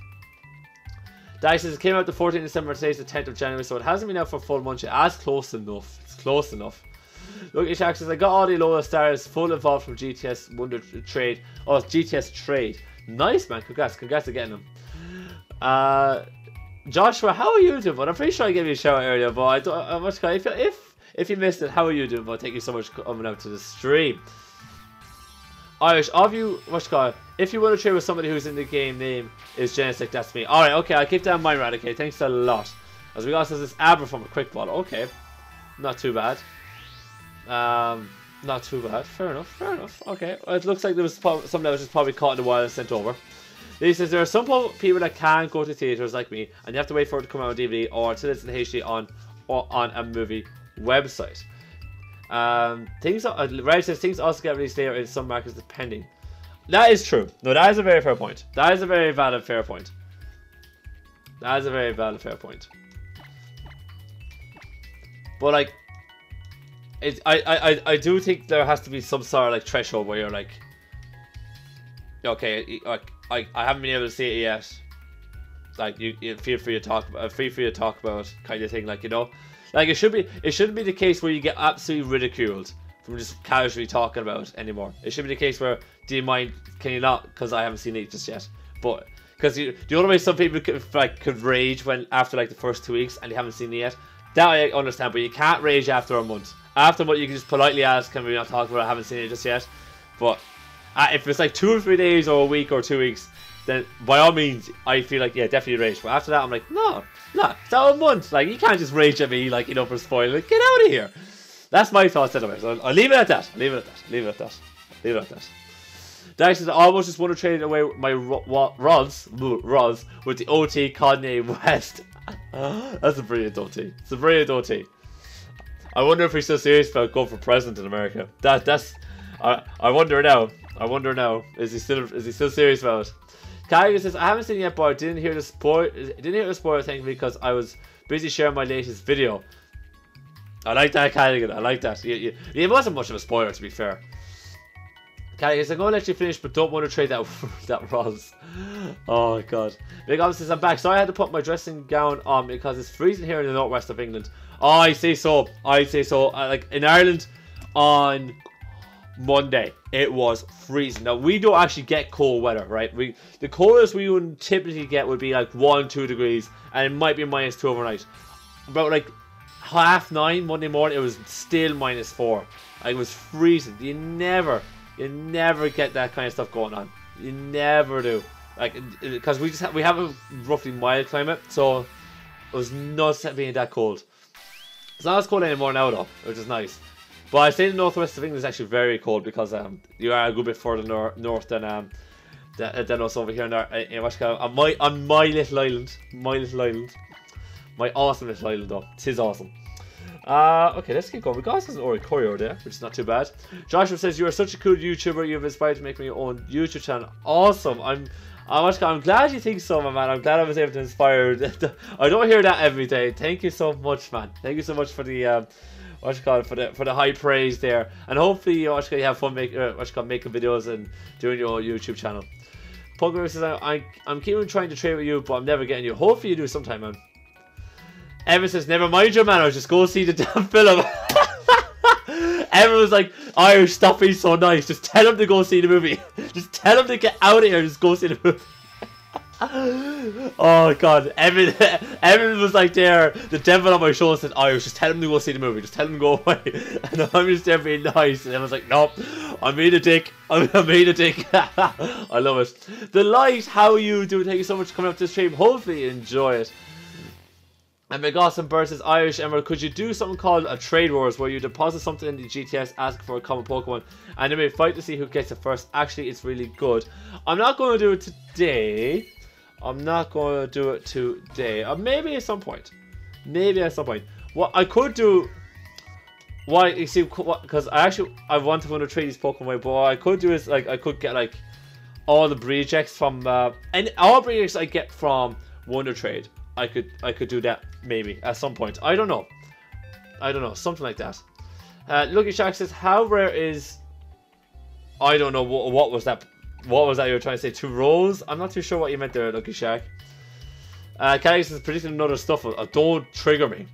Dice says it came out the 14th of December, today's the 10th of January, so it hasn't been out for a full month yet. That's close enough. It's close enough. Lucky Shark says, I got all the Alola stars full involved from GTS Wonder Trade. Oh, it's GTS Trade. Nice, man. Congrats. Congrats on getting them. Joshua, how are you doing, bud? I'm pretty sure I gave you a shout out earlier, but I don't, if you missed it, how are you doing, bud? Thank you so much for coming out to the stream. Irish, of you, what's it called? If you want to trade with somebody who's in the game name is Genesec, that's me. Alright, okay, I'll keep that in mind, Raticate. Thanks a lot. As we got this Abra from a quick bottle. Okay. Not too bad. Not too bad. Fair enough, fair enough. Okay. Well, it looks like there was something that was just probably caught in the wild and sent over. He says there are some people that can't go to theaters like me, and you have to wait for it to come out on DVD or until it's in HD on or on a movie website. Red says things also get released later in some markets depending. That is true. No, that is a very fair point. That is a very valid fair point. That is a very valid fair point. But like, I do think there has to be some sort of like threshold where you're like, okay, like I haven't been able to see it yet. Like you feel free to talk about, feel free to talk about kind of thing. Like, you know. Like, it shouldn't be the case where you get absolutely ridiculed from just casually talking about it anymore. It should be the case where, do you mind, can you not, because I haven't seen it just yet. But, because the only way some people could rage when, after like the first 2 weeks and you haven't seen it yet, that I understand, but you can't rage after a month. After a month, you can just politely ask, can we not talk about it, I haven't seen it just yet. But, if it's like 2 or 3 days or a week or 2 weeks, then by all means, I feel like, yeah, definitely rage. But after that, I'm like, no, no, it's all a month. Like, you can't just rage at me, like, you know, for spoiling. Like, get out of here. That's my thoughts anyway. So I'll leave it at that. Leave it at that. Leave it at that. Leave it at that. Dax says, I almost just want to trade away my rods with the OT Kanye West. That's a brilliant OT. It's a brilliant OT. I wonder if he's so serious about going for president in America. That's, I wonder now. I wonder now. Is he still serious about it? Kyrie says, I haven't seen it yet, but I didn't hear the spoiler. Thankfully, because I was busy sharing my latest video. I like that, Kyrie. I like that. It wasn't much of a spoiler, to be fair. Kyrie says, I'm going to let you finish, but don't want to trade that Roz. Oh, God. Big Obvious says, I'm back. So I had to put my dressing gown on because it's freezing here in the northwest of England. Oh, I say so. I say so. Like, in Ireland, on Monday it was freezing. Now we don't actually get cold weather, right? The coldest we would typically get would be like 1-2 degrees, and it might be -2 overnight. About like 9:30 Monday morning, it was still -4. Like, it was freezing. You never get that kind of stuff going on. You never do. Like, because we have a roughly mild climate, so it was not being that cold. It's not as cold anymore now though, which is nice. But I say the northwest of England is actually very cold because you are a good bit further north than us over here in on my little island, my awesome little island though. Tis awesome. Okay, let's keep going. We got some Oricorio there, which is not too bad. Joshua says, you are such a cool YouTuber. You've inspired to make my own YouTube channel. Awesome. I'm glad you think so, my man. I'm glad I was able to inspire. I don't hear that every day. Thank you so much, man. Thank you so much for the. What you call it, for the high praise there, and hopefully you have fun making videos and doing your YouTube channel. Pugweavis says, I'm keeping trying to trade with you, but I'm never getting you. Hopefully you do sometime, man. Evan says, never mind your manners, just go see the damn film. Evan was like, Irish, stop being so nice. Just tell him to go see the movie. Just tell him to get out of here. Just go see the movie. Oh God, Evan was like there, the devil on my shoulder said, Irish, just tell him to go see the movie, just tell him to go away. And I'm just there being nice, and I was like, nope, I made a dick, I made a dick. I love it. The light, how you do? Thank you so much for coming up to the stream. Hopefully you enjoy it. And McGossan versus Irish Emerald. Could you do something called a Trade Wars, where you deposit something in the GTS, ask for a common Pokemon, and then we fight to see who gets it first? Actually, it's really good. I'm not going to do it today. Or maybe at some point. What I could do... Why, you see, because I want to trade these Pokemon, but what I could do is, like, I could get, like, all the rejects from... and all rejects I get from Wonder Trade. I could do that maybe at some point. I don't know, something like that. Lucky Shark says, how rare is? I don't know what was that. What was that you were trying to say? Two rolls? I'm not too sure what you meant there, Lucky Shark. Callie says, predicting another stuffle. Don't trigger me.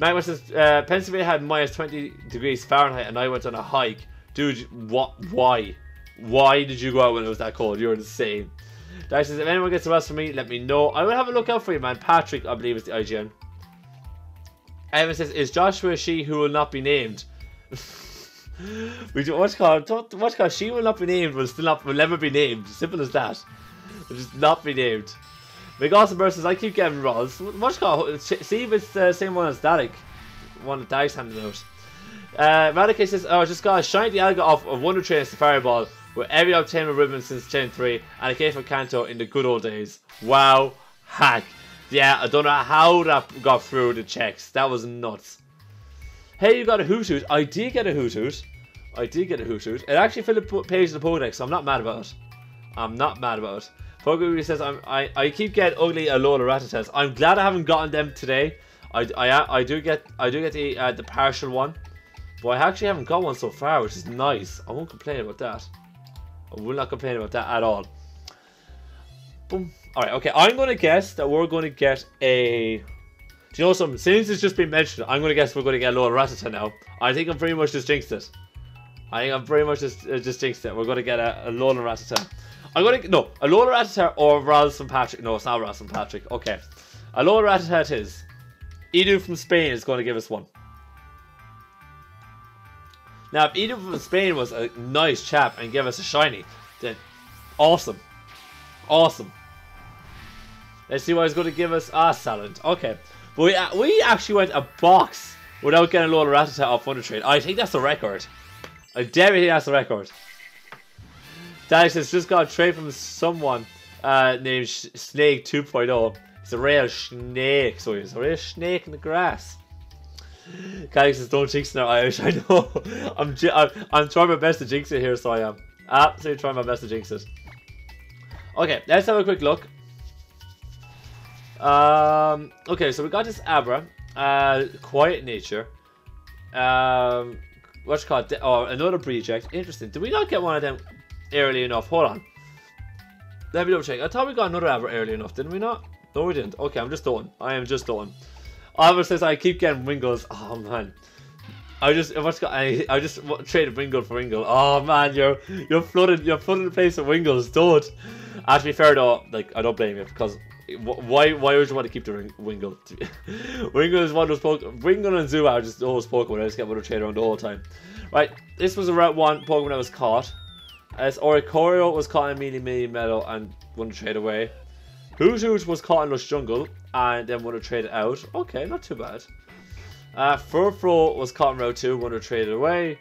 Magma says, Pennsylvania had -20 degrees Fahrenheit, and I went on a hike. Dude, what? Why? Why did you go out when it was that cold? You're insane. Dash says, if anyone gets the rest for me, let me know. I will have a look out for you, man. Patrick, I believe, is the IGN. Evan says, is Joshua she who will not be named? What's called she will not be named will never be named. Simple as that. Will just not be named. McGossan versus, I keep getting Roz. What's called? See if it's the same one as Dalek. One that Dalek's handed out. Radicate says, oh, I just got a shiny Alga off of Wonder Train and Fireball. With every obtainable ribbon since Gen 3, and a came from Kanto in the good old days. Wow, hack. Yeah, I don't know how that got through the checks. That was nuts. Hey, you got a Hoot-Hoot. I did get a Hoot-Hoot. It actually filled the page of the Pokedex, so I'm not mad about it. Pokemon says, I keep getting ugly Alola Rattatas. I'm glad I haven't gotten them today. I do get the partial one. But I actually haven't got one so far, which is nice. I won't complain about that. I will not complain about that at all. Boom. Alright, okay. I'm going to guess that we're going to get a... Do you know something? Since it's just been mentioned, I'm going to guess we're going to get a Alola Rattata now. I think I'm pretty much just jinxed it. We're going to get a Alola Rattata. I'm going to... No. A Alola Rattata or Ross from Patrick. No, it's not Ross from Patrick. Okay. A Alola Rattata it is. Edu from Spain is going to give us one. Now, if Edu from Spain was a nice chap and gave us a shiny, then awesome. Let's see what he's going to give us. Ah, Saland. Okay. But we actually went a box without getting a Alola Rattata off Wonder Trade. I think that's a record. I definitely think that's a record. Daddy says, just got a trade from someone named Snake 2.0. It's a real snake. So it's a real snake in the grass. Callie says, don't jinx it now, Irish. I know. I'm trying my best to jinx it here, so I am. Absolutely trying my best to jinx it. Okay, let's have a quick look. Okay, so we got this Abra. Quiet Nature. What's it called? Oh, another Breject. Interesting. Did we not get one of them early enough? Hold on. Let me double check. I thought we got another Abra early enough, didn't we not? No, we didn't. Okay, I'm just throwing. Oliver says, I keep getting Wingull. Oh man, I just traded Wingull for Wingull. Oh man, you're flooding the place with Wingulls, dude. To be fair though, like, I don't blame you, because why would you want to keep the Wingull? Wingull is one of those Pokemon. Wingull and Zubat are just those Pokemon. I just get one to trade around the whole time. Right, this was a Route 1 Pokemon that was caught. As Oricorio was caught in Mealy Meadow and won to trade away. Hoot-Hoot was caught in Lush Jungle and then won to trade it out. Okay, not too bad. Furfro was caught in Route 2, won to trade it away.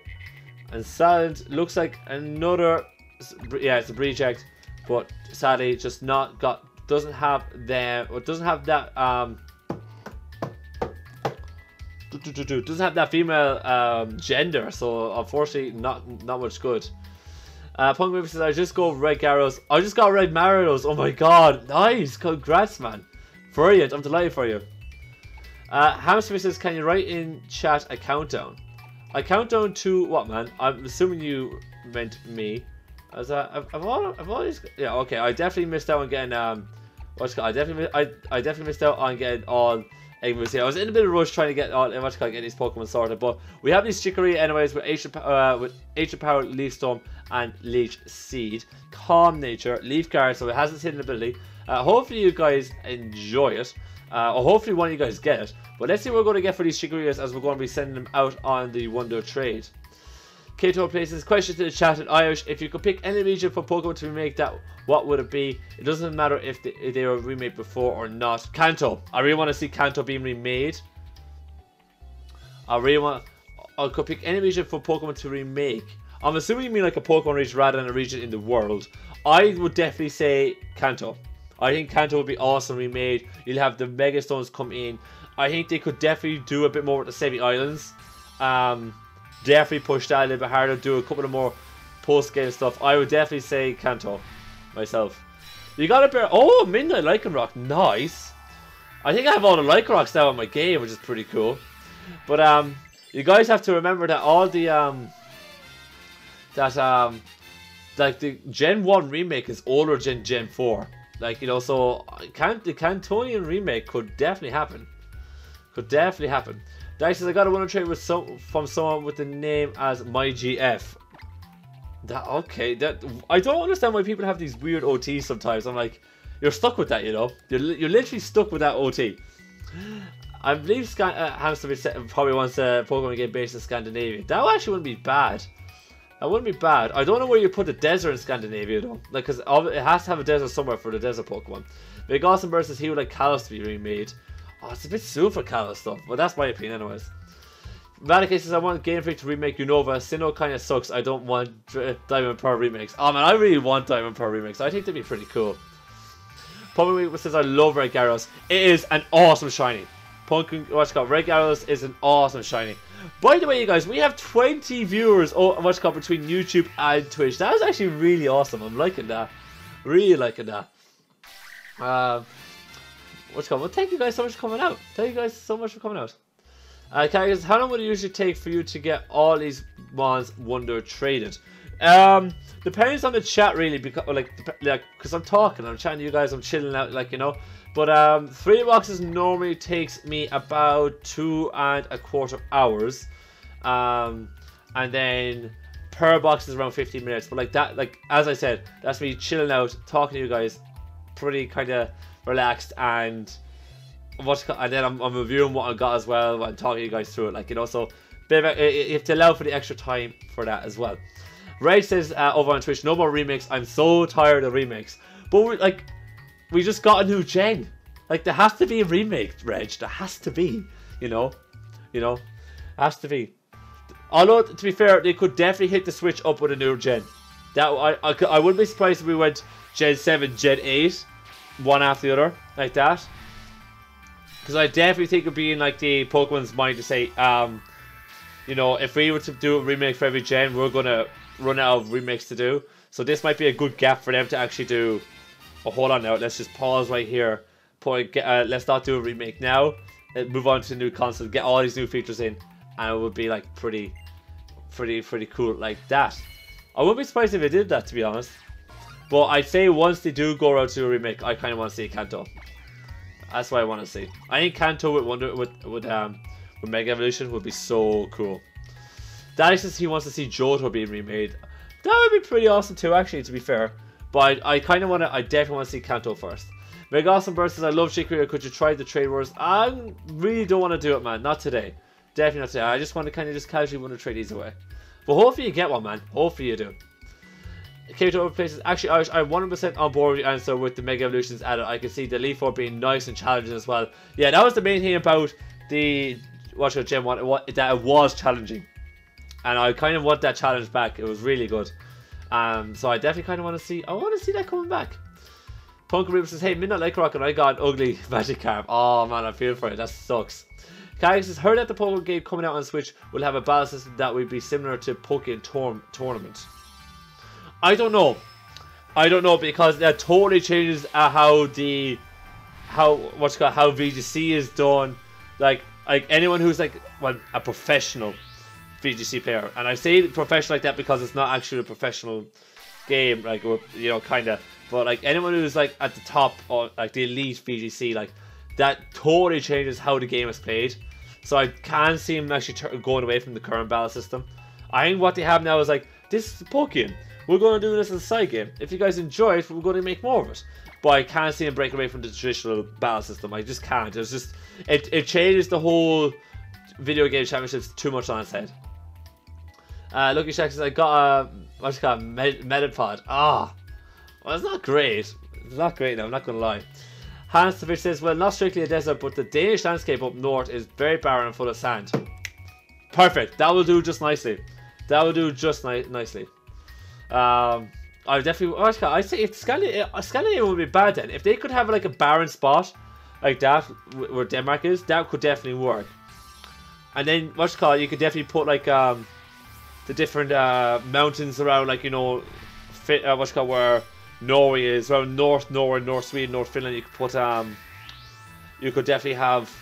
And Saland looks like another... Yeah, it's a Breject, but sadly just not got... Doesn't have them... Or doesn't have that... doesn't have that female gender, so unfortunately not much good. Punk says, I just go Red Gyarados. I just got Red Maridos. Oh my god. Nice. Congrats, man. Brilliant. I'm delighted for you. Hamster says, can you write in chat a countdown? A countdown to what, man? I'm assuming you meant me. As I've always... Yeah, okay. I definitely missed out on getting... I definitely missed out on getting all... Anyways, yeah, I was in a bit of a rush trying to get all get these Pokemon sorted, but we have these Chicory anyways with Ancient Power, Leaf Storm, and Leech Seed. Calm Nature, Leaf Guard, so it has its hidden ability. Hopefully you guys enjoy it, or hopefully one of you guys get it. But let's see what we're going to get for these Chicoryas, as we're going to be sending them out on the Wonder Trade. Kato places questions in the chat in Irish. If you could pick any region for Pokemon to remake that, what would it be? It doesn't matter if they were remade before or not. Kanto. I really want to see Kanto being remade. I could pick any region for Pokemon to remake. I'm assuming you mean like a Pokemon region rather than a region in the world. I would definitely say Kanto. I think Kanto would be awesome remade. You'll have the Mega Stones come in. I think they could definitely do a bit more with the Sevi Islands. Definitely push that a little bit harder, do a couple of more post-game stuff. I would definitely say Kanto myself. You got a pair. Oh, Midnight Lycanroc, nice. I think I have all the Lycanrocs now in my game, which is pretty cool. But you guys have to remember that all the like the Gen 1 remake is older than Gen 4. Like, you know, so the Cantonian remake could definitely happen. Could definitely happen. Dice says, I got a one trade with from someone with the name as my GF. Okay, I don't understand why people have these weird OTs sometimes. I'm like, you're stuck with that, you know. You're literally stuck with that OT. I believe Hamster probably wants a Pokemon game based in Scandinavia. That actually wouldn't be bad. That wouldn't be bad. I don't know where you put the desert in Scandinavia though, like, because it has to have a desert somewhere for the desert Pokemon. Big Awesome versus he would like Kalos to be remade. Oh, it's a bit soon for Kalos though, but that's my opinion anyways. Vatican says, I want Game Freak to remake Unova. Sinnoh kind of sucks. I don't want Diamond Pearl remakes. Oh man, I really want Diamond Pearl remakes. I think they'd be pretty cool. Pumpkin says, I love Red Gyarados. It is an awesome shiny. Pumpkin, what's it called? Red Gyarados is an awesome shiny. By the way, you guys, we have 20 viewers between YouTube and Twitch. That was actually really awesome. I'm liking that. Really liking that. Well, thank you guys so much for coming out. Thank you guys so much for coming out. Guys, how long would it usually take for you to get all these mons wonder traded? Depends on the chat really, because because I'm talking, I'm chatting to you guys, I'm chilling out, like, you know. But 3 boxes normally takes me about 2.25 hours, and then per box is around 15 minutes. But like that, like as I said, that's me chilling out, talking to you guys, pretty kind of relaxed, and then I'm reviewing what I got as well. I'm talking to you guys through it, like, you know. So you have to allow for the extra time for that as well. Ray says over on Twitch, no more remakes. I'm so tired of remakes. But we just got a new gen. Like, there has to be a remake, Reg. There has to be, you know, has to be. Although to be fair, they could definitely hit the switch up with a new gen. That I wouldn't be surprised if we went Gen 7, Gen 8. One after the other, like that, because I definitely think it'd be in like the Pokemon's mind to say, you know, if we were to do a remake for every gen, we're gonna run out of remakes to do. So this might be a good gap for them to actually do. Oh, hold on now, let's just pause right here. Let's not do a remake now. Let's move on to the new console, get all these new features in, and it would be like pretty cool like that. I wouldn't be surprised if they did that, to be honest. But I'd say once they do go around to a remake, I kind of want to see Kanto. That's what I want to see. I think Kanto with Mega Evolution would be so cool. Daddy says he wants to see Johto being remade. That would be pretty awesome too, actually, to be fair. But I definitely want to see Kanto first. Mega Awesome Bird says, I love Chikorita. Could you try the Trade Wars? I really don't want to do it, man. Not today. Definitely not today. I just want to kind of just casually want to trade these away. But hopefully you get one, man. Hopefully you do. Kato places actually Irish. I'm 100% on board with the answer with the Mega Evolutions added. I can see the Leaf Orb being nice and challenging as well. Yeah, that was the main thing about the Gen 1, that it was challenging. And I kind of want that challenge back. It was really good. So I definitely kind of want to see, I want to see that coming back. Punkaroo says, hey, Midnight Lycanroc and I got an ugly Magikarp. Oh man, I feel for it. That sucks. Kai says, heard that the Pokemon game coming out on Switch will have a battle system that would be similar to Pokemon Tournament. I don't know, because that totally changes how VGC is done. Like anyone who's like, well, a professional VGC player, and I say professional like that because it's not actually a professional game, like, or, you know, kind of. But like anyone who's like at the top or like the elite VGC, like that totally changes how the game is played. So I can see him actually going away from the current battle system. I think what they have now is like, this is the Pokemon. We're going to do this as a side game. If you guys enjoy it, we're going to make more of it. But I can't see him break away from the traditional battle system. I just can't. It's just, it changes the whole video game championships too much on its head. Lucky Shack says, I got a, what's it called, Metapod. Ah, oh, well, it's not great. It's not great now, I'm not going to lie. Hans the Fish says, well, not strictly a desert, but the Danish landscape up north is very barren and full of sand. Perfect. That will do just nicely. That will do just nicely. I definitely, oh, I'd say if Scandinavia would be bad then. If they could have like a barren spot like that where Denmark is, that could definitely work. And then what's it called? You could definitely put like the different mountains around, like, you know, what's it called, where Norway is, around North Norway, North Sweden, North Finland. You could put you could definitely have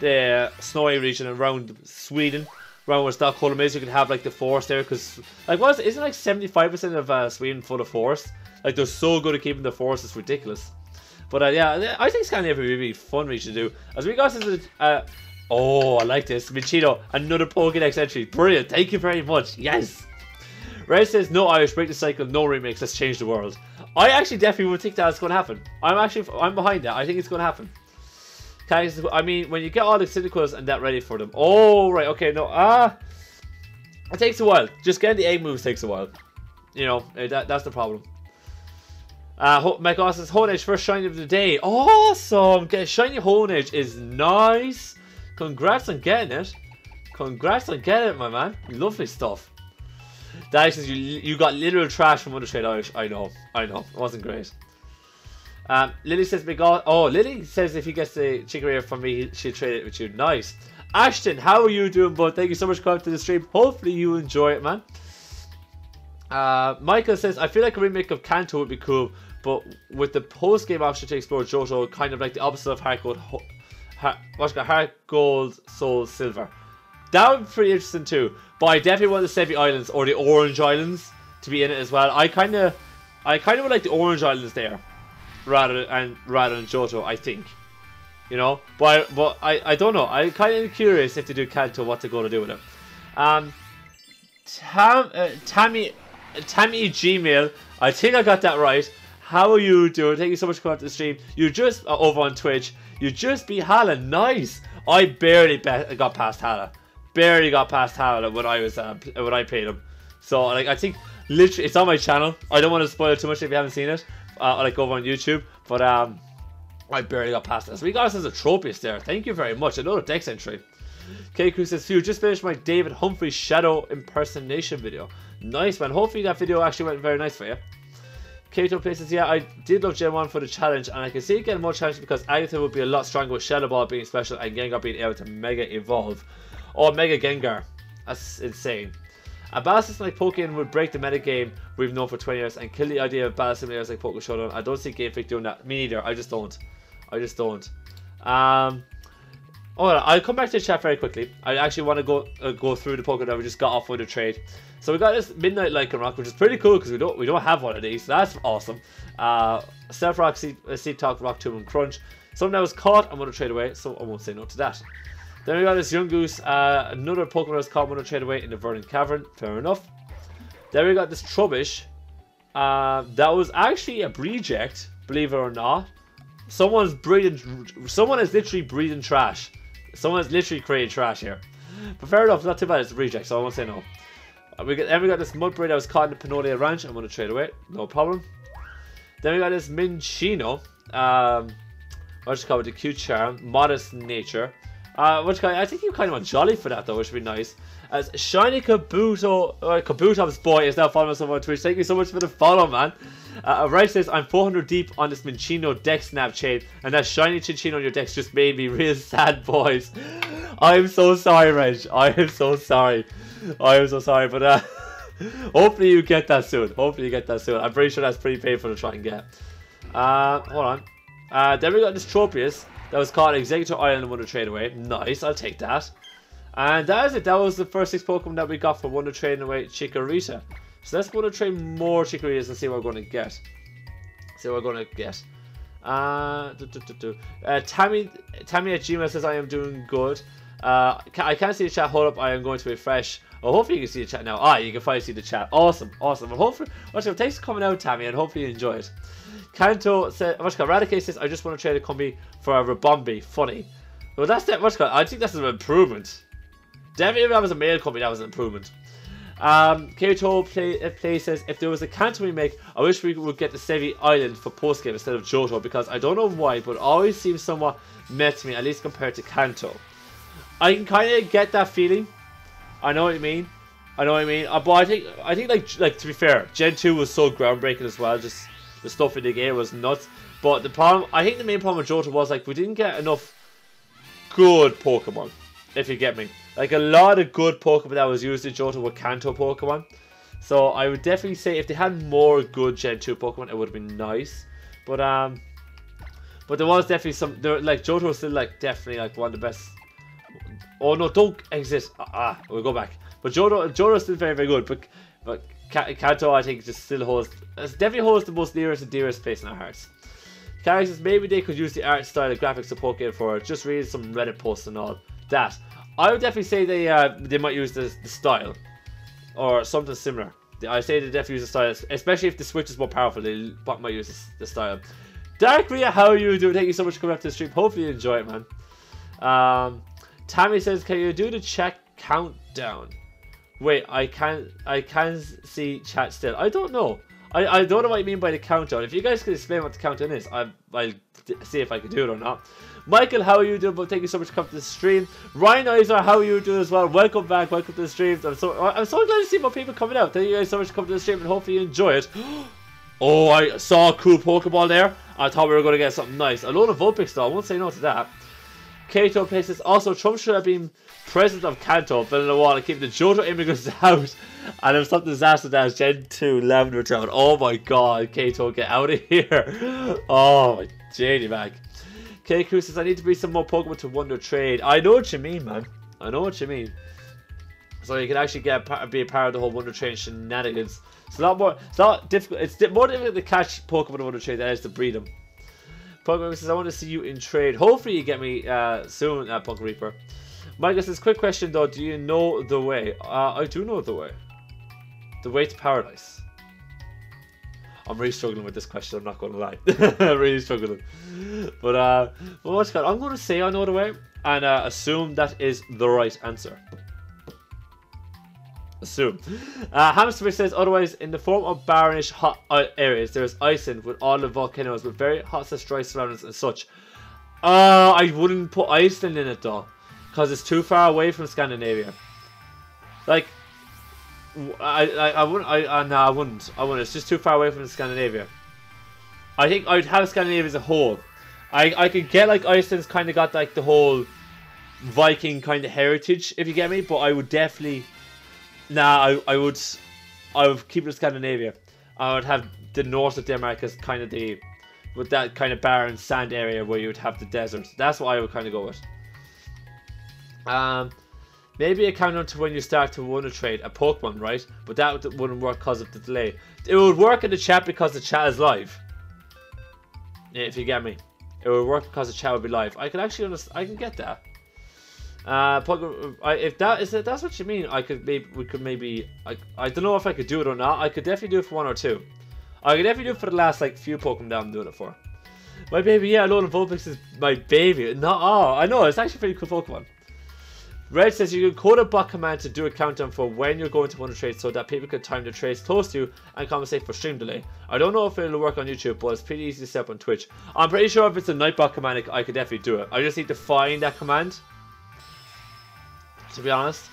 the snowy region around Sweden. Around where Stockholm is, you can have like the forest there, because like what is it? Isn't like 75% of Sweden full of forest? Like they're so good at keeping the forest, it's ridiculous. But yeah, I think Scandinavia would be fun region to do. As we got into the, oh, I like this, Michino, another Pokédex entry, brilliant. Thank you very much. Yes. Red says no Irish, break the cycle, no remakes. Let's change the world. I actually definitely would think that's going to happen. I'm behind that. I think it's going to happen. I mean, when you get all the Cyndaquils and that ready for them. Oh, right, okay, no, it takes a while. Just getting the egg moves takes a while. You know, that's the problem. Mike Austin says, Honedge, first shiny of the day. Awesome! Shiny Honedge is nice. Congrats on getting it. Congrats on getting it, my man. Lovely stuff. That says you got literal trash from Undertrade Irish. I know. It wasn't great. Lily says, Lily says if he gets the Chikorita from me, she'll trade it with you. Nice. Ashton, how are you doing, bud? Thank you so much for coming to the stream. Hopefully you enjoy it, man. Michael says, I feel like a remake of Kanto would be cool, but with the post-game option to explore Johto, kind of like the opposite of Heart Gold, Soul, Silver. That would be pretty interesting too, but I definitely want the Sevi Islands or the Orange Islands to be in it as well. I kind of would like the Orange Islands there. Rather than Johto, I think, you know. But I don't know. I'm kind of curious if they do Kanto, what they're going to do with it. Tammy Gmail, I think I got that right. How are you doing? Thank you so much for coming to the stream. You just over on Twitch. You just beat Hala. Nice. I barely got past Hala. Barely got past Hala when I was when I played him. So like I think literally it's on my channel. I don't want to spoil it too much if you haven't seen it. Like over on YouTube, but I barely got past this. We got us as a Tropius there. Thank you very much. Another Dex entry. KQ says, you just finished my David Humphrey shadow impersonation video. Nice, man. Hopefully that video actually went very nice for you. Kato Play says, yeah, I did love Gen 1 for the challenge, and I can see it getting more challenging because Agatha would be a lot stronger with Shadow Ball being special and Gengar being able to Mega Evolve. Or Mega Gengar. That's insane. A battle system like Pokemon would break the metagame we've known for 20 years and kill the idea of battle simulators like Pokemon Showdown. I don't see Game Freak doing that. Me neither. I just don't. Alright, I'll come back to the chat very quickly. I actually want to go through the Pokemon that we just got off with the trade. So we got this Midnight Lycanroc, which is pretty cool because we don't have one of these. That's awesome. Self-Rock, Seep Talk, Rock Tomb, and Crunch. Something that was caught, I'm going to trade away, so I won't say no to that. Then we got this Young Goose, another Pokemon that's caught when I trade away in the Verdant Cavern. Fair enough. Then we got this Trubbish. That was actually a reject, believe it or not. Someone is literally breathing trash. Someone is literally creating trash here. But fair enough, not too bad, it's a reject, so I won't say no. Then we got this Mudbray that was caught in the Pinolia Ranch. I'm going to trade away, no problem. Then we got this Minchino. I'll just call it the Cute Charm, Modest Nature. Which guy? I think you kind of want Jolly for that though, which would be nice. As Shiny Kabuto, Kabutop's boy is now following us over on Twitch. Thank you so much for the follow, man. Ray says, I'm 400 deep on this Minchino Dex Snapchat, and that Shiny Chinchino on your Dex just made me real sad, boys. I'm so sorry, Reg. I am so sorry, but hopefully you get that soon. I'm pretty sure that's pretty painful to try and get. Hold on. Then we got this Tropius. That was called Executor Island Wonder Trade Away. Nice, I'll take that. And that is it. That was the first 6 Pokemon that we got for Wonder Trade Away Chikorita. So let's go to trade more Chikoritas and see what we're going to get. Tammy at Gmail says, I am doing good. I can't see the chat. Hold up, I am going to refresh. Oh, hopefully you can see the chat now. Ah, you can finally see the chat. Awesome. And hopefully, thanks for coming out, Tammy, and hopefully you enjoy it. Kanto says, Raticate says, I just want to trade a Combi for a Rabombi. Funny. Well, that's that. I think that's an improvement. Definitely if that was a male Combi, that was an improvement. Kato Play says, if there was a Kanto remake, I wish we would get the Sevi Island for postgame instead of Johto, because I don't know why, but it always seems somewhat meh to me, at least compared to Kanto. I can kind of get that feeling. I know what you mean. But I think like to be fair, Gen 2 was so groundbreaking as well. Just the stuff in the game was nuts. But the problem, I think the main problem with Johto was like we didn't get enough good Pokemon, if you get me. Like a lot of good Pokemon that was used in Johto were Kanto Pokemon. So I would definitely say if they had more good Gen 2 Pokemon, it would have been nice. But there was definitely some. Like Johto was still like definitely like one of the best. Oh no, don't exist. We'll go back. But Johto is still very, very good. But Kanto, I think, just still holds. Definitely holds the most nearest and dearest place in our hearts. Characters, maybe they could use the art style and graphics to poke in for it. Just reading some Reddit posts and all that. I would definitely say they might use the style or something similar. I say they definitely use the style, especially if the Switch is more powerful. They might use the style. Dark Rhea, how are you doing? Thank you so much for coming up to the stream. Hopefully you enjoy it, man. Tammy says, can you do the chat countdown? Wait, I can see chat still. I don't know. I don't know what you mean by the countdown. If you guys could explain what the countdown is, I'll see if I can do it or not. Michael, how are you doing? Well, thank you so much for coming to the stream. Ryan Eisner, how are you doing as well? Welcome back, welcome to the stream. I'm so glad to see more people coming out. Thank you guys so much for coming to the stream and hopefully you enjoy it. Oh, I saw a cool Pokeball there. I thought we were going to get something nice. A load of Vulpix though, I won't say no to that. Kato places also Trump should have been president of Kanto, building a wall and keep the Johto immigrants out, and if something disaster that is Gen 2 Lavender Town. Oh my god, Kato, get out of here. Oh my JD Mac. KQ says I need to be some more Pokemon to wonder trade. I know what you mean, man. I know what you mean. So you can actually be a part of the whole Wonder Trade shenanigans. It's a lot more. It's not difficult. It's more difficult to catch Pokemon to Wonder Trade than it is to breed them. Pokemon says I want to see you in trade. Hopefully you get me soon, Punk Reaper. Michael says, quick question though, do you know the way? I do know the way. The way to paradise. I'm really struggling with this question, I'm not gonna lie. I'm really struggling. But what's good? I'm gonna say I know the way and assume that is the right answer. Assume. Hamster says otherwise in the form of barrenish hot areas there is Iceland with all the volcanoes with very hot such dry surroundings and such. I wouldn't put Iceland in it though, because it's too far away from Scandinavia. Like I wouldn't. It's just too far away from Scandinavia. I think I'd have Scandinavia as a whole. I could get like Iceland's kind of got like the whole Viking kind of heritage, if you get me. But I would definitely, I would keep it in Scandinavia. I would have the north of Denmark as kind of the, with that kind of barren sand area where you would have the desert. That's what I would kind of go with. Maybe a countdown to when you start to want to trade a Pokemon, right? But that wouldn't work because of the delay. It would work in the chat because the chat is live. If you get me, it would work because the chat would be live. I can actually understand. I can get that. If that's what you mean, I don't know if I could do it or not. I could definitely do it for one or two. I could definitely do it for the last like few Pokemon that I'm doing it for. My baby, yeah, a load of Vulpix is my baby. No, oh, I know it's actually a pretty cool Pokemon. Red says you can code a bot command to do a countdown for when you're going to want to trade so that people can time their trades close to you and compensate for stream delay. I don't know if it'll work on YouTube, but it's pretty easy to set up on Twitch. I'm pretty sure if it's a night bot command, I could definitely do it. I just need to find that command. To be honest,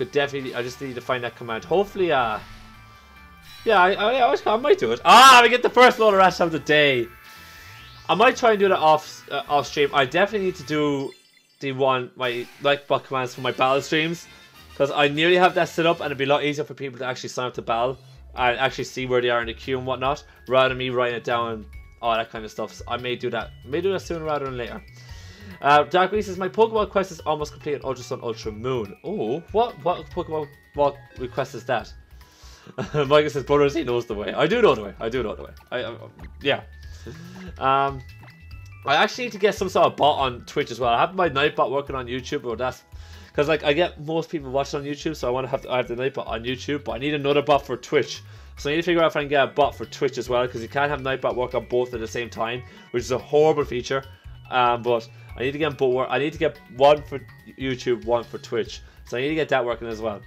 I just need to find that command. Hopefully, yeah, I might do it. Ah, we get the first load of rats of the day. I might try and do that off stream. I definitely need to do the one my like bot commands for my battle streams because I nearly have that set up, and it'd be a lot easier for people to actually sign up to battle and actually see where they are in the queue and whatnot, rather than me writing it down, all that kind of stuff. So I may do that. May do that sooner rather than later. Dark Reese says my Pokemon quest is almost complete in Ultra Sun Ultra Moon. Oh, what Pokemon what request is that? Michael says brothers, he knows the way. I do know the way. Yeah. I actually need to get some sort of bot on Twitch as well. I have my night bot working on YouTube, or that's because like I get most people watching on YouTube, so I want to have I have the night bot on YouTube, but I need another bot for Twitch. So I need to figure out if I can get a bot for Twitch as well, because you can't have night bot work on both at the same time, which is a horrible feature. But I need to get both. I need to get one for YouTube, one for Twitch. So I need to get that working as well.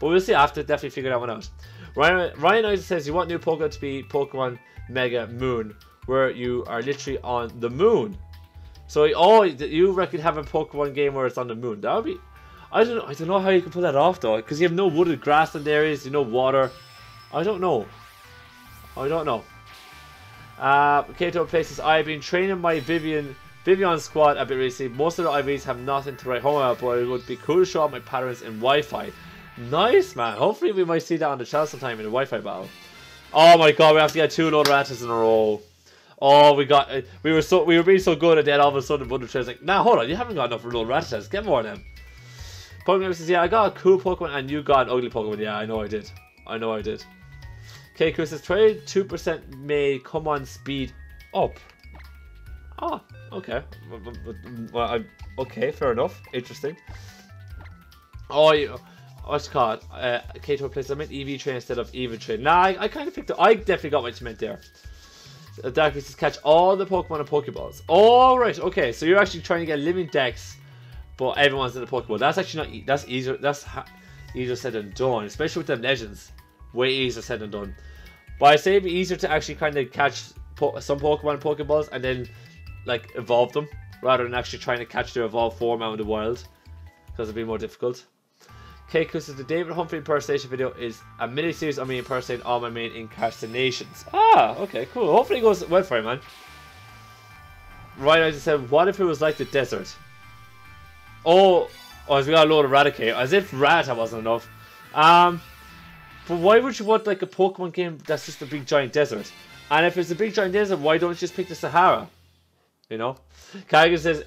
But we'll see. I have to definitely figure that one out. Ryan Eisen says, you want new Pokemon to be Pokemon Mega Moon, where you are literally on the moon. So you reckon have a Pokemon game where it's on the moon? That would be... I don't know how you can pull that off though, because you have no wooded grassland areas, you know, water. I don't know. Kato places, I've been training my Vivian squad a bit recently. Most of the IVs have nothing to write home about, but it would be cool to show off my patterns in Wi-Fi. Nice, man. Hopefully we might see that on the channel sometime in the Wi-Fi battle. Oh my god, we have to get 2 loader answers in a row. Oh, we were being so good, and then all of a sudden Wonder Trail's like, nah, hold on, you haven't got enough for little Rattatas, get more of them. Pokemon says, yeah, I got a cool Pokemon and you got an ugly Pokemon. Yeah, I know I did. Okay, Chris says, 22% may come on speed up. Oh, okay. Well, okay, fair enough. Interesting. Oh, yeah. What's it called? K2 plays, I meant EV train instead of even train. Nah, I kind of picked up. I definitely got what you meant there. Dark Beast says, catch all the Pokemon and Pokeballs. Alright, okay, so you're actually trying to get living decks, but everyone's in the Pokeball. That's actually not, that's easier, easier said than done, especially with them legends. Way easier said than done. But I say it'd be easier to actually kind of catch some Pokemon and Pokeballs and then, like, evolve them, rather than actually trying to catch their evolved form out in the wild, because it'd be more difficult. Okay, because the David Humphrey impersonation video is a mini-series on me impersonating all my main incarnations. Ah, okay, cool. Hopefully it goes well for you, man. Right, I just said, what if it was like the desert? Oh, we got a load of Raticate. As if Rattata wasn't enough. But why would you want, like, a Pokemon game that's just a big giant desert? And if it's a big giant desert, why don't you just pick the Sahara? You know? Kaigan says,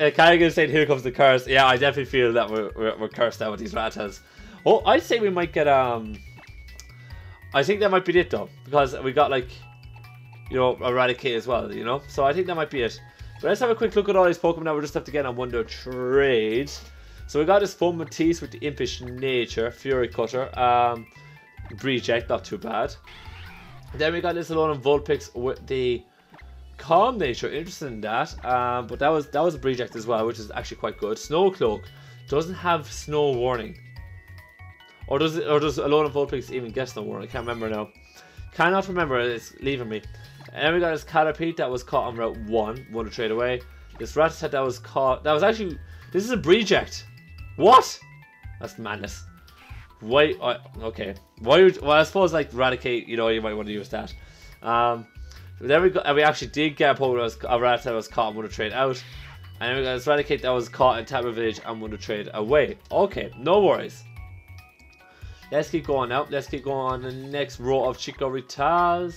here comes the curse. Yeah, I definitely feel that we're cursed out with these Rattatas. Oh, I'd say we might get, I think that might be it, though. Because we got, like, you know, Raticate as well, you know? So I think that might be it. But let's have a quick look at all these Pokemon that we'll just have to get on Wonder Trade. So we got this Fomatisse with the Impish Nature, Fury Cutter, Reject, not too bad. Then we got this Alolan Vulpix with the Calm Nature, interested in that. But that was a Reject as well, which is actually quite good. Snowcloak doesn't have Snow Warning. Or does Alolan Vulpix even get Snow Warning? I can't remember now. Cannot remember, it's leaving me. And then we got this Caterpie that was caught on Route 1, Wonder Trade away. This Rattata that was caught, that was actually, this is a Reject. What? That's madness. Why, okay. Why would, well, I suppose like Raticate, you know, you might want to use that. Then we got, and we actually did get a Rattata that was caught and Wonder Trade out. And then we got this Raticate that was caught in Taboo Village and Wonder Trade away. Okay, no worries. Let's keep going out. Let's keep going on the next row of Chikoritas.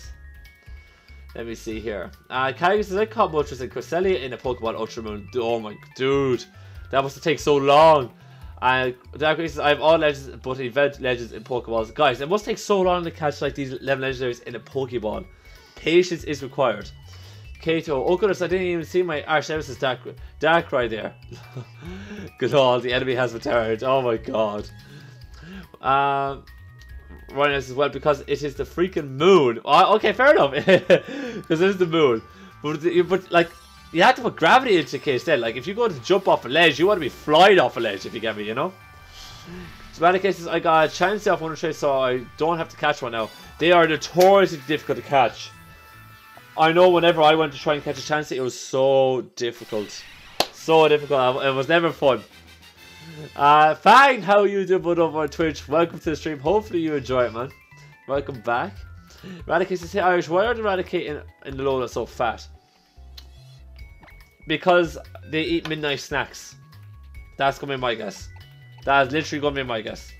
Let me see here. Kyogre says, I caught Moltres and Cresselia in a Pokemon Ultra Moon. Oh my dude, that must have taken so long. Darkrai says, I have all legends but event legends in Pokeballs. Guys, it must take so long to catch like these 11 legendaries in a Pokeball. Patience is required. Kato, oh goodness, I didn't even see my arch-nemesis Darkrai there. Good old, the enemy has returned. Oh my god. Ryan as well, because it is the freaking moon. Oh, okay, fair enough. Because it is the moon. But like, you have to put gravity into the case then. Like, if you go to jump off a ledge, you want to be flying off a ledge, if you get me, you know? So, in many cases, I got a chance off Wonder Trade, so I don't have to catch one now. They are notoriously difficult to catch. I know whenever I went to try and catch a chance, it was so difficult. So difficult. It was never fun. Fine, how you doing over on Twitch? Welcome to the stream. Hopefully you enjoy it, man. Welcome back. Raticate says, hey Irish, why are the Raticate in the Lola so fat? Because they eat midnight snacks. That's gonna be my guess. That is literally gonna be my guess.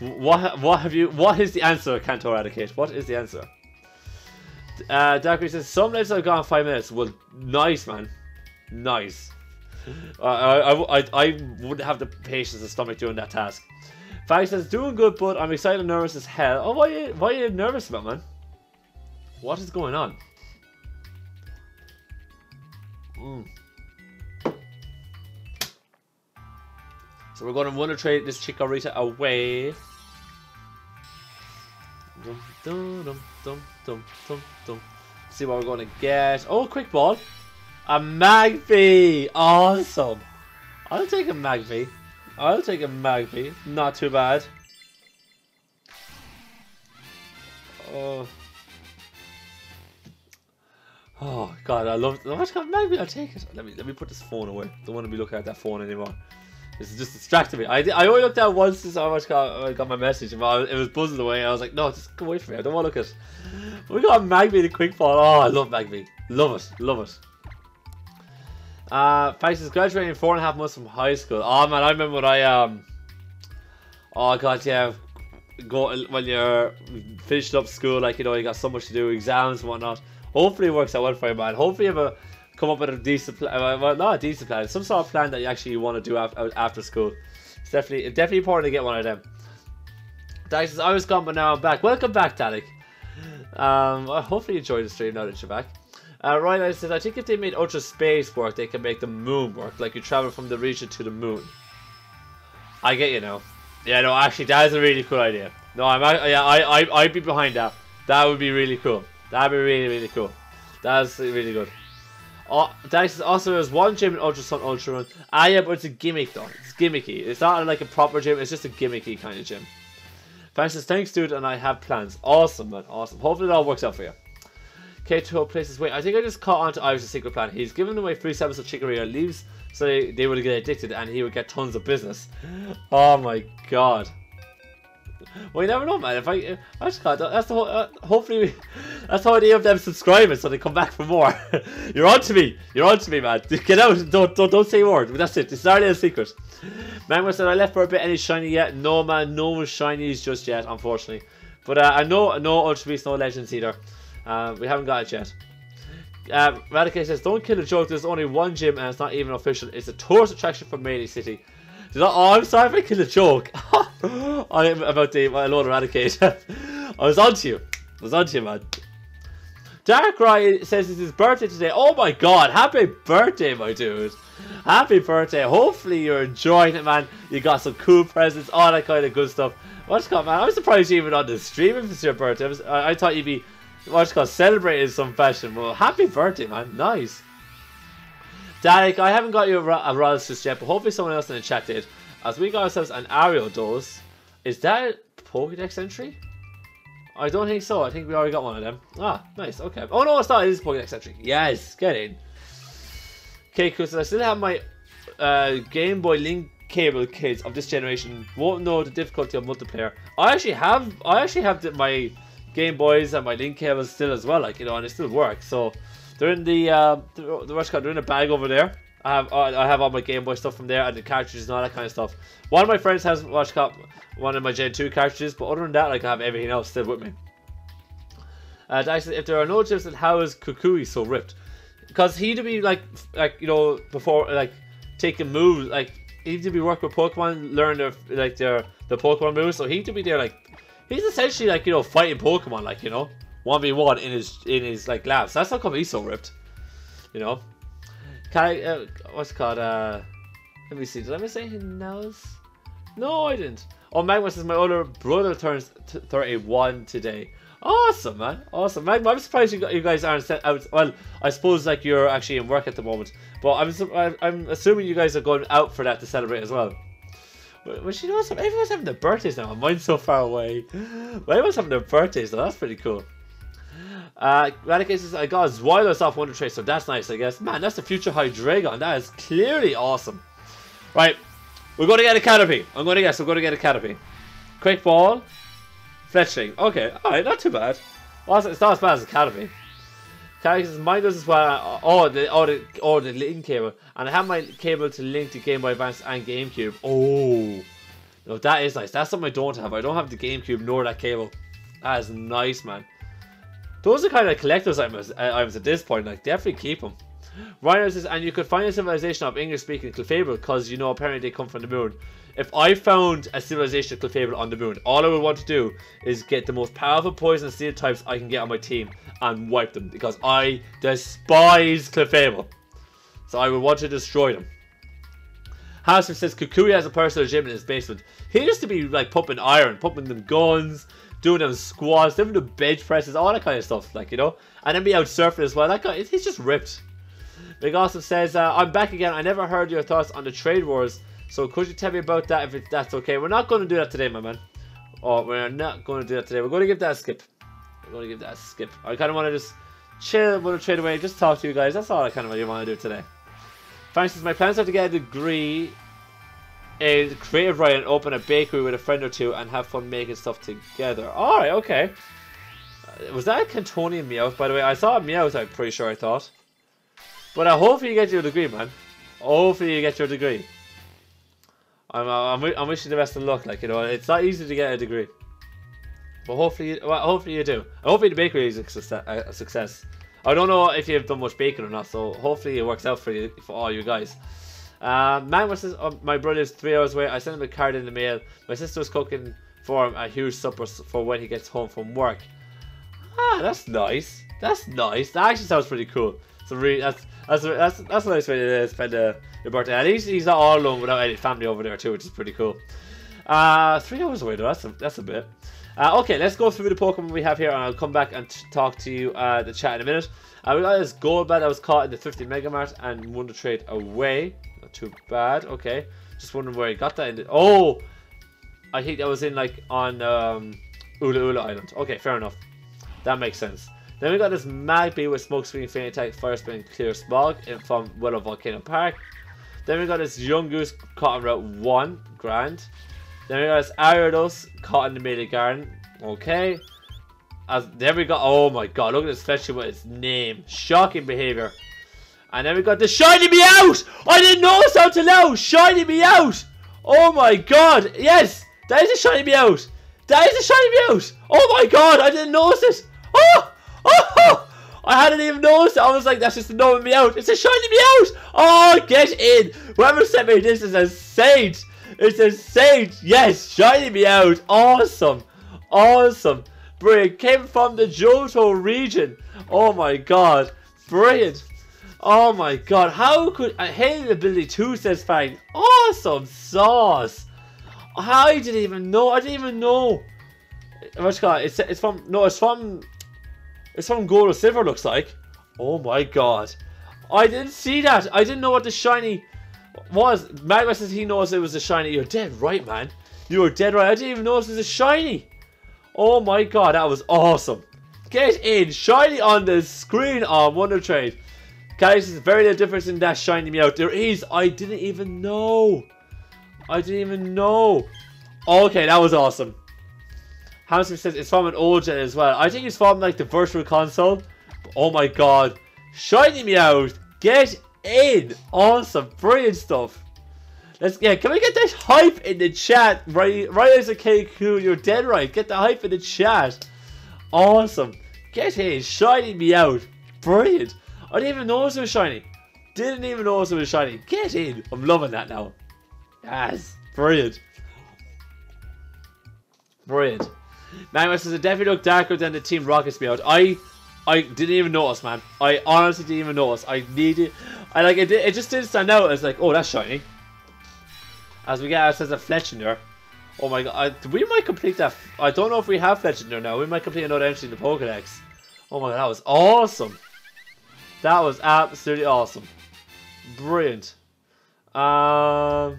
What is the answer, Kanto Raticate? What is the answer? Darkrai says, some legends I've gone 5 minutes. Well, nice, man. Nice. I wouldn't have the patience and stomach doing that task. Fag says, doing good, but I'm excited and nervous as hell. Oh, why are you nervous about, man? What is going on? So we're going to Wonder Trade this Chikorita away. See what we're going to get. Oh, quick ball. A Magby! Awesome! I'll take a Magby. Not too bad. Oh God, I love it. Maybe I'll take it. Let me put this phone away. Don't want to be looking at that phone anymore. It's just distracting me. I only looked at it once since I got my message. But it was buzzing away. I was like, no, just go away from me. I don't want to look at it. We got Magby the quick fall. Oh, I love Magby. Love it. Love it. Fax is graduating in 4.5 months from high school. Oh man, I remember when oh God, yeah. When you're finished up school, like, you know, you got so much to do, exams and whatnot. Hopefully it works out well for you, man. Hopefully you have come up with a decent plan. Well, not a decent plan, some sort of plan that you actually want to do after school. It's definitely important to get one of them. Dalek says, I was gone, but now I'm back. Welcome back, Dalek. Well, hopefully you enjoyed the stream now that you're back. Ryan says, I think if they made Ultra Space work, they can make the moon work. Like, you travel from the region to the moon. I get you now. Yeah, no, actually, that is a really cool idea. No, I'd be behind that. That would be really cool. That'd be really, really cool. That's really good. Oh, Dalek says, also, there's one gym in Ultra Sun Ultra Run. Ah, yeah, but it's a gimmick, though. It's gimmicky. It's not like a proper gym. It's just a gimmicky kind of gym. Francis, thanks, dude, and I have plans. Awesome, man. Awesome. Hopefully it all works out for you. K2O places. Wait, I think I just caught on to Ives' secret plan. He's given away free samples of Chikorita leaves, so they would get addicted, and he would get tons of business. Oh, my God. Well, you never know, man. If I just can't. That's the whole. Hopefully, that's the idea of them subscribing, so they come back for more. You're on to me. You're on to me, man. Get out. Don't say a word. That's it. It's already a secret. Magma said, I left for a bit. Any shiny yet? No, man. No shinies just yet, unfortunately. But I know no Ultra Beasts, no Legends either. We haven't got it yet. Radicate says, don't kill a joke. There's only one gym, and it's not even official. It's a tourist attraction for Melee City. Oh, I'm sorry if I killed a joke. I'm about to Lord Eradicate. I was onto you, man. Dark Ryan says it's his birthday today. Oh my God, happy birthday, my dude. Happy birthday. Hopefully you're enjoying it, man. You got some cool presents, all that kind of good stuff. What's going on, man? I was surprised you even on the stream if it's your birthday. I thought you'd be celebrating in some fashion. Well, happy birthday, man. Nice. Dalek, I haven't got you a Rallis just yet, but hopefully someone else in the chat did. As we got ourselves an Ario dose. Is that a Pokedex entry? I don't think so. I think we already got one of them. Ah, nice. Okay. Oh no, it's not. It is a Pokedex entry. Yes, get in. Okay, cool. So I still have my Game Boy Link cable. Kids of this generation won't know the difficulty of multiplayer. I actually have my Game Boys and my Link cables still as well. Like, you know, and it still works. So. They're in they're in a bag over there. I have all my Game Boy stuff from there and the cartridges and all that kind of stuff. One of my friends has one of my Gen 2 cartridges, but other than that, like, I have everything else still with me. Dalek says, if there are no gyms, then how is Kukui so ripped? Because he'd be like you know, before like taking moves, like he'd be working with Pokemon, learn their Pokemon moves. So he'd be there like he's essentially like, you know, fighting Pokemon, like, you know. 1v1 in his like labs. That's how come he's so ripped, you know. Can I, what's it called? Let me see. Did I miss anything else? No, I didn't. Oh, Magma says my older brother turns 31 today. Awesome, man. Awesome, Magma. I'm surprised you guys aren't set out. Well, I suppose like you're actually in work at the moment, but I'm assuming you guys are going out for that to celebrate as well. But you know, everyone's having their birthdays now. Mine's so far away. But everyone's having their birthdays now. That's pretty cool. Radicate says, I got a Zweilos off Wonder Trace, so that's nice, I guess. Man, that's the future Hydreigon. That is clearly awesome. Right, we're going to get a Caterpie. I'm going to guess we're going to get a Caterpie. Quick Ball, Fletchling. Okay, alright, not too bad. Well, it's not as bad as a Caterpie. Caterpie says, mine does as well. Oh, the Link cable. And I have my cable to link to Game Boy Advance and GameCube. Oh, no, that is nice. That's something I don't have. I don't have the GameCube nor that cable. That is nice, man. Those are kind of collectors' items at this point, like, definitely keep them. Ryan says, and you could find a civilization of English speaking Clefable, because, you know, apparently they come from the moon. If I found a civilization of Clefable on the moon, all I would want to do is get the most powerful poison and steel types I can get on my team and wipe them, because I despise Clefable. So I would want to destroy them. Hassan says, Kukui has a personal gym in his basement. He used to be, like, pumping iron, pumping them guns, doing them squats, doing the bench presses, all that kind of stuff, like, you know, and then be out surfing as well. That guy, he's just ripped. Big Awesome says, I'm back again. I never heard your thoughts on the trade wars, so could you tell me about that if that's okay? We're not going to do that today, my man. Oh, we're not going to do that today. We're going to give that a skip. I'm going to give that a skip. I kind of want to just chill, want to trade away, just talk to you guys. That's all I kind of really want to do today. For instance, my plans are to get a degree in creative writing, open a bakery with a friend or two, and have fun making stuff together. Alright, okay. Was that a Cantonian Meowth, by the way? I saw a Meowth, I'm pretty sure I thought. But hopefully you get your degree, man. Hopefully you get your degree. I'm wishing the best of luck, like, you know, it's not easy to get a degree. But hopefully, well, hopefully you do. Hopefully the bakery is a success. I don't know if you've done much baking or not, so hopefully it works out for you, for all you guys. Man says, my brother's 3 hours away. I sent him a card in the mail. My sister's cooking for him a huge supper for when he gets home from work. Ah, that's nice. That's nice. That actually sounds pretty cool. So really, that's a nice way to spend your birthday. At least he's not all alone without any family over there too, which is pretty cool. 3 hours away though. That's a bit. Okay, let's go through the Pokemon we have here, and I'll come back and talk to you the chat in a minute. We got this Golbat that was caught in the Thrifty Mega Mart and won the trade away. Not too bad. Okay, just wondering where he got that. Oh, I think that was in like on Ula Ula Island. Okay, fair enough. That makes sense. Then we got this Magby with Smokescreen, Faint Attack, Fire Spin, Clear Smog from Willow Volcano Park. Then we got this Yungoos caught on Route 1. Grand. Then we got this Gyarados caught in the Melee Garden. Okay. Then we got, oh my god, look at this Fletcher with its name. Shocking behavior. And then we got the Shiny Meowth! I didn't notice that until now! Shiny Meowth! Oh my god! Yes! That is a Shiny Meowth! That is a Shiny Meowth! Oh my god, I didn't notice it! Oh! Oh! I hadn't even noticed it! I was like, that's just a normal Meowth! It's a Shiny Meowth! Oh, get in! Whoever sent me this is a saint! It's a saint! Yes! Shiny Meowth! Awesome! Awesome! Brilliant! Came from the Johto region! Oh my god! Brilliant! Oh my god! How could... Hidden Ability 2 says fine! Awesome sauce! I didn't even know! I didn't even know! What's it called? It's from... No, it's from... It's from Gold or Silver, looks like. Oh my god! I didn't see that! I didn't know what the shiny... was. Magma says he knows it was a shiny. You're dead right, man. You were dead right. I didn't even notice it was a shiny. Oh my god, that was awesome. Get in. Shiny on the screen on Wonder Trade. Guys, there's very little difference in that shiny Meowth. There is. I didn't even know. I didn't even know. Okay, that was awesome. Hamster says it's from an old gen as well. I think it's from like the virtual console. But, oh my god. Shiny Meowth. Get in. Awesome, brilliant stuff. Let's get. Yeah, can we get that hype in the chat? Right as a KQ, you're dead right. Get the hype in the chat. Awesome. Get in, shiny Meowth. Brilliant. I didn't even notice it was shiny. Didn't even notice it was shiny. Get in. I'm loving that now. Yes, brilliant. Brilliant. Man, this is definitely look darker than the Team Rocket's Meowth. I didn't even notice, man. I honestly didn't even notice. It just didn't stand out. It's like, oh, that's shiny. As we get ourselves a Fletchender. Oh my god, we might complete that. I don't know if we have Fletchender now. We might complete another entry in the Pokedex. Oh my god, that was awesome. That was absolutely awesome. Brilliant. I'm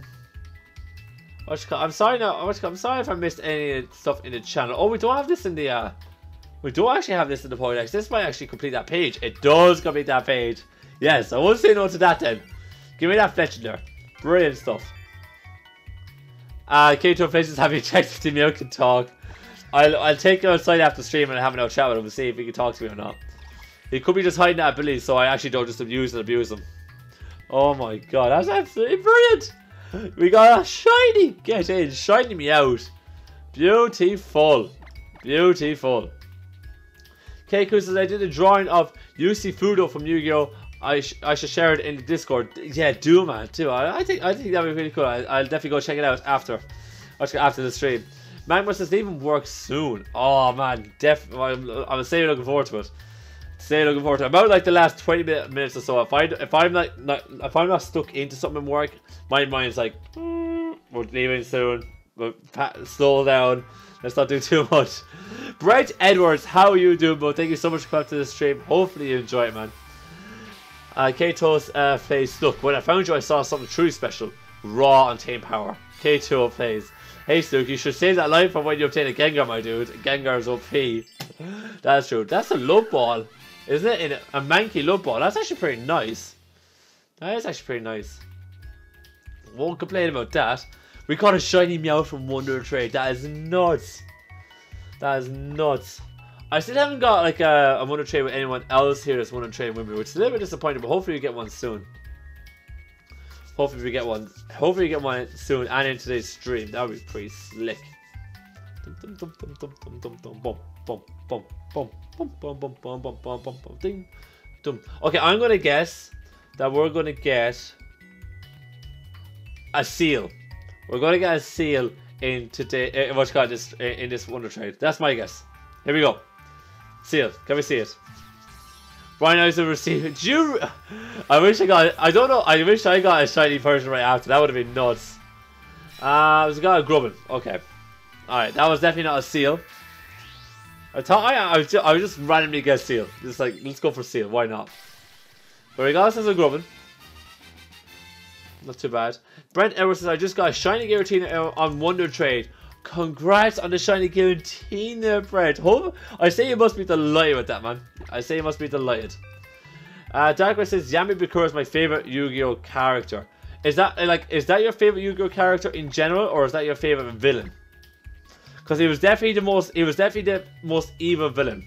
sorry now. I'm sorry if I missed any stuff in the channel. Oh, we don't have this in the. We don't actually have this in the Pokedex. This might actually complete that page. It does complete that page. Yes, I won't say no to that then. Give me that Fletchender. Brilliant stuff. K2 Fletch is having checked if the Meowth can talk. I'll take him outside after stream and have another chat with him and see if he can talk to me or not. He could be just hiding that ability, so I actually don't just abuse him. Oh my god, that's absolutely brilliant! We got a shiny! Get in, shiny Meowth. Beautiful. Beautiful. Keiku says I did a drawing of Yusi Fudo from Yu-Gi-Oh! I should share it in the Discord. Yeah, do man, too. I think that'd be really cool. I'll definitely go check it out after the stream. Magma says they even work soon. Oh man, I'm saying looking forward to it. Saying looking forward to it. About like the last 20 minutes or so. If I'm not stuck into something at work, my mind's like we're leaving soon. We'll slow down. Let's not do too much. Brett Edwards, how are you doing, bro? Thank you so much for coming to the stream. Hopefully you enjoy it, man. K2 plays, look, when I found you, I saw something truly special. Raw on Tame Power. K2 plays. Hey, Snook, you should save that line for when you obtain a Gengar, my dude. Gengar's OP. That's true. That's a low ball, isn't it? In a manky low ball. That's actually pretty nice. That is actually pretty nice. Won't complain about that. We caught a shiny Meow from Wonder Trade. That is nuts. That is nuts. I still haven't got like a Wonder Trade with anyone else here that's Wonder Trade with me, which is a little bit disappointing, but hopefully we get one soon. Hopefully we get one. Hopefully we get one soon and in today's stream. That would be pretty slick. Okay, I'm gonna guess that we're gonna get a seal. We're gonna get a seal in today. What's called this in this Wonder Trade? That's my guess. Here we go. Seal. Can we see it? Brian Eyes will receive it. I wish I got. I don't know. I wish I got a shiny version right after. That would have been nuts. It was a guy Grubbin. Okay. All right. That was definitely not a seal. I just randomly guessed seal. Just like let's go for seal. Why not? But regardless, it's a Grubbin. Not too bad. Brent Edwards says, I just got a shiny Giratina on Wonder Trade. Congrats on the shiny Giratina, Brent. I say you must be delighted with that, man. I say you must be delighted. Darkwing says, Yami Bakura is my favorite Yu-Gi-Oh character. Is that your favorite Yu-Gi-Oh character in general, or is that your favorite villain? Because he was definitely the most evil villain.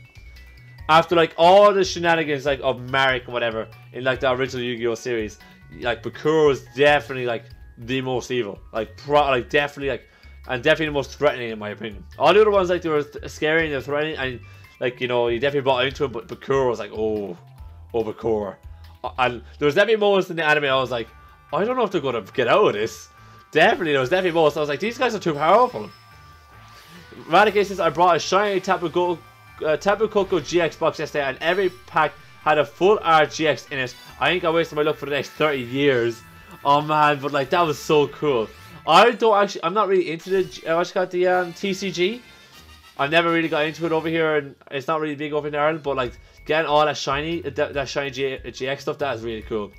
After like all the shenanigans like of Marek and whatever in like the original Yu-Gi-Oh series, like Bakura was definitely like the most evil. Definitely the most threatening in my opinion. All the other ones like they were scary and they were threatening and like you know you definitely bought into it, but Bakura was like oh Bakura. And there was definitely moments in the anime I was like, I don't know if they're gonna get out of this. Definitely there was definitely moments I was like, these guys are too powerful. Radicate says, I brought a shiny Tapu Koko GX box yesterday and every pack had a full RGX in it. I think I wasted my luck for the next 30 years. Oh man, but like that was so cool. I'm not really into the, TCG. I've never really got into it over here, and it's not really big over in Ireland, but like, getting all that shiny GX stuff, that is really cool.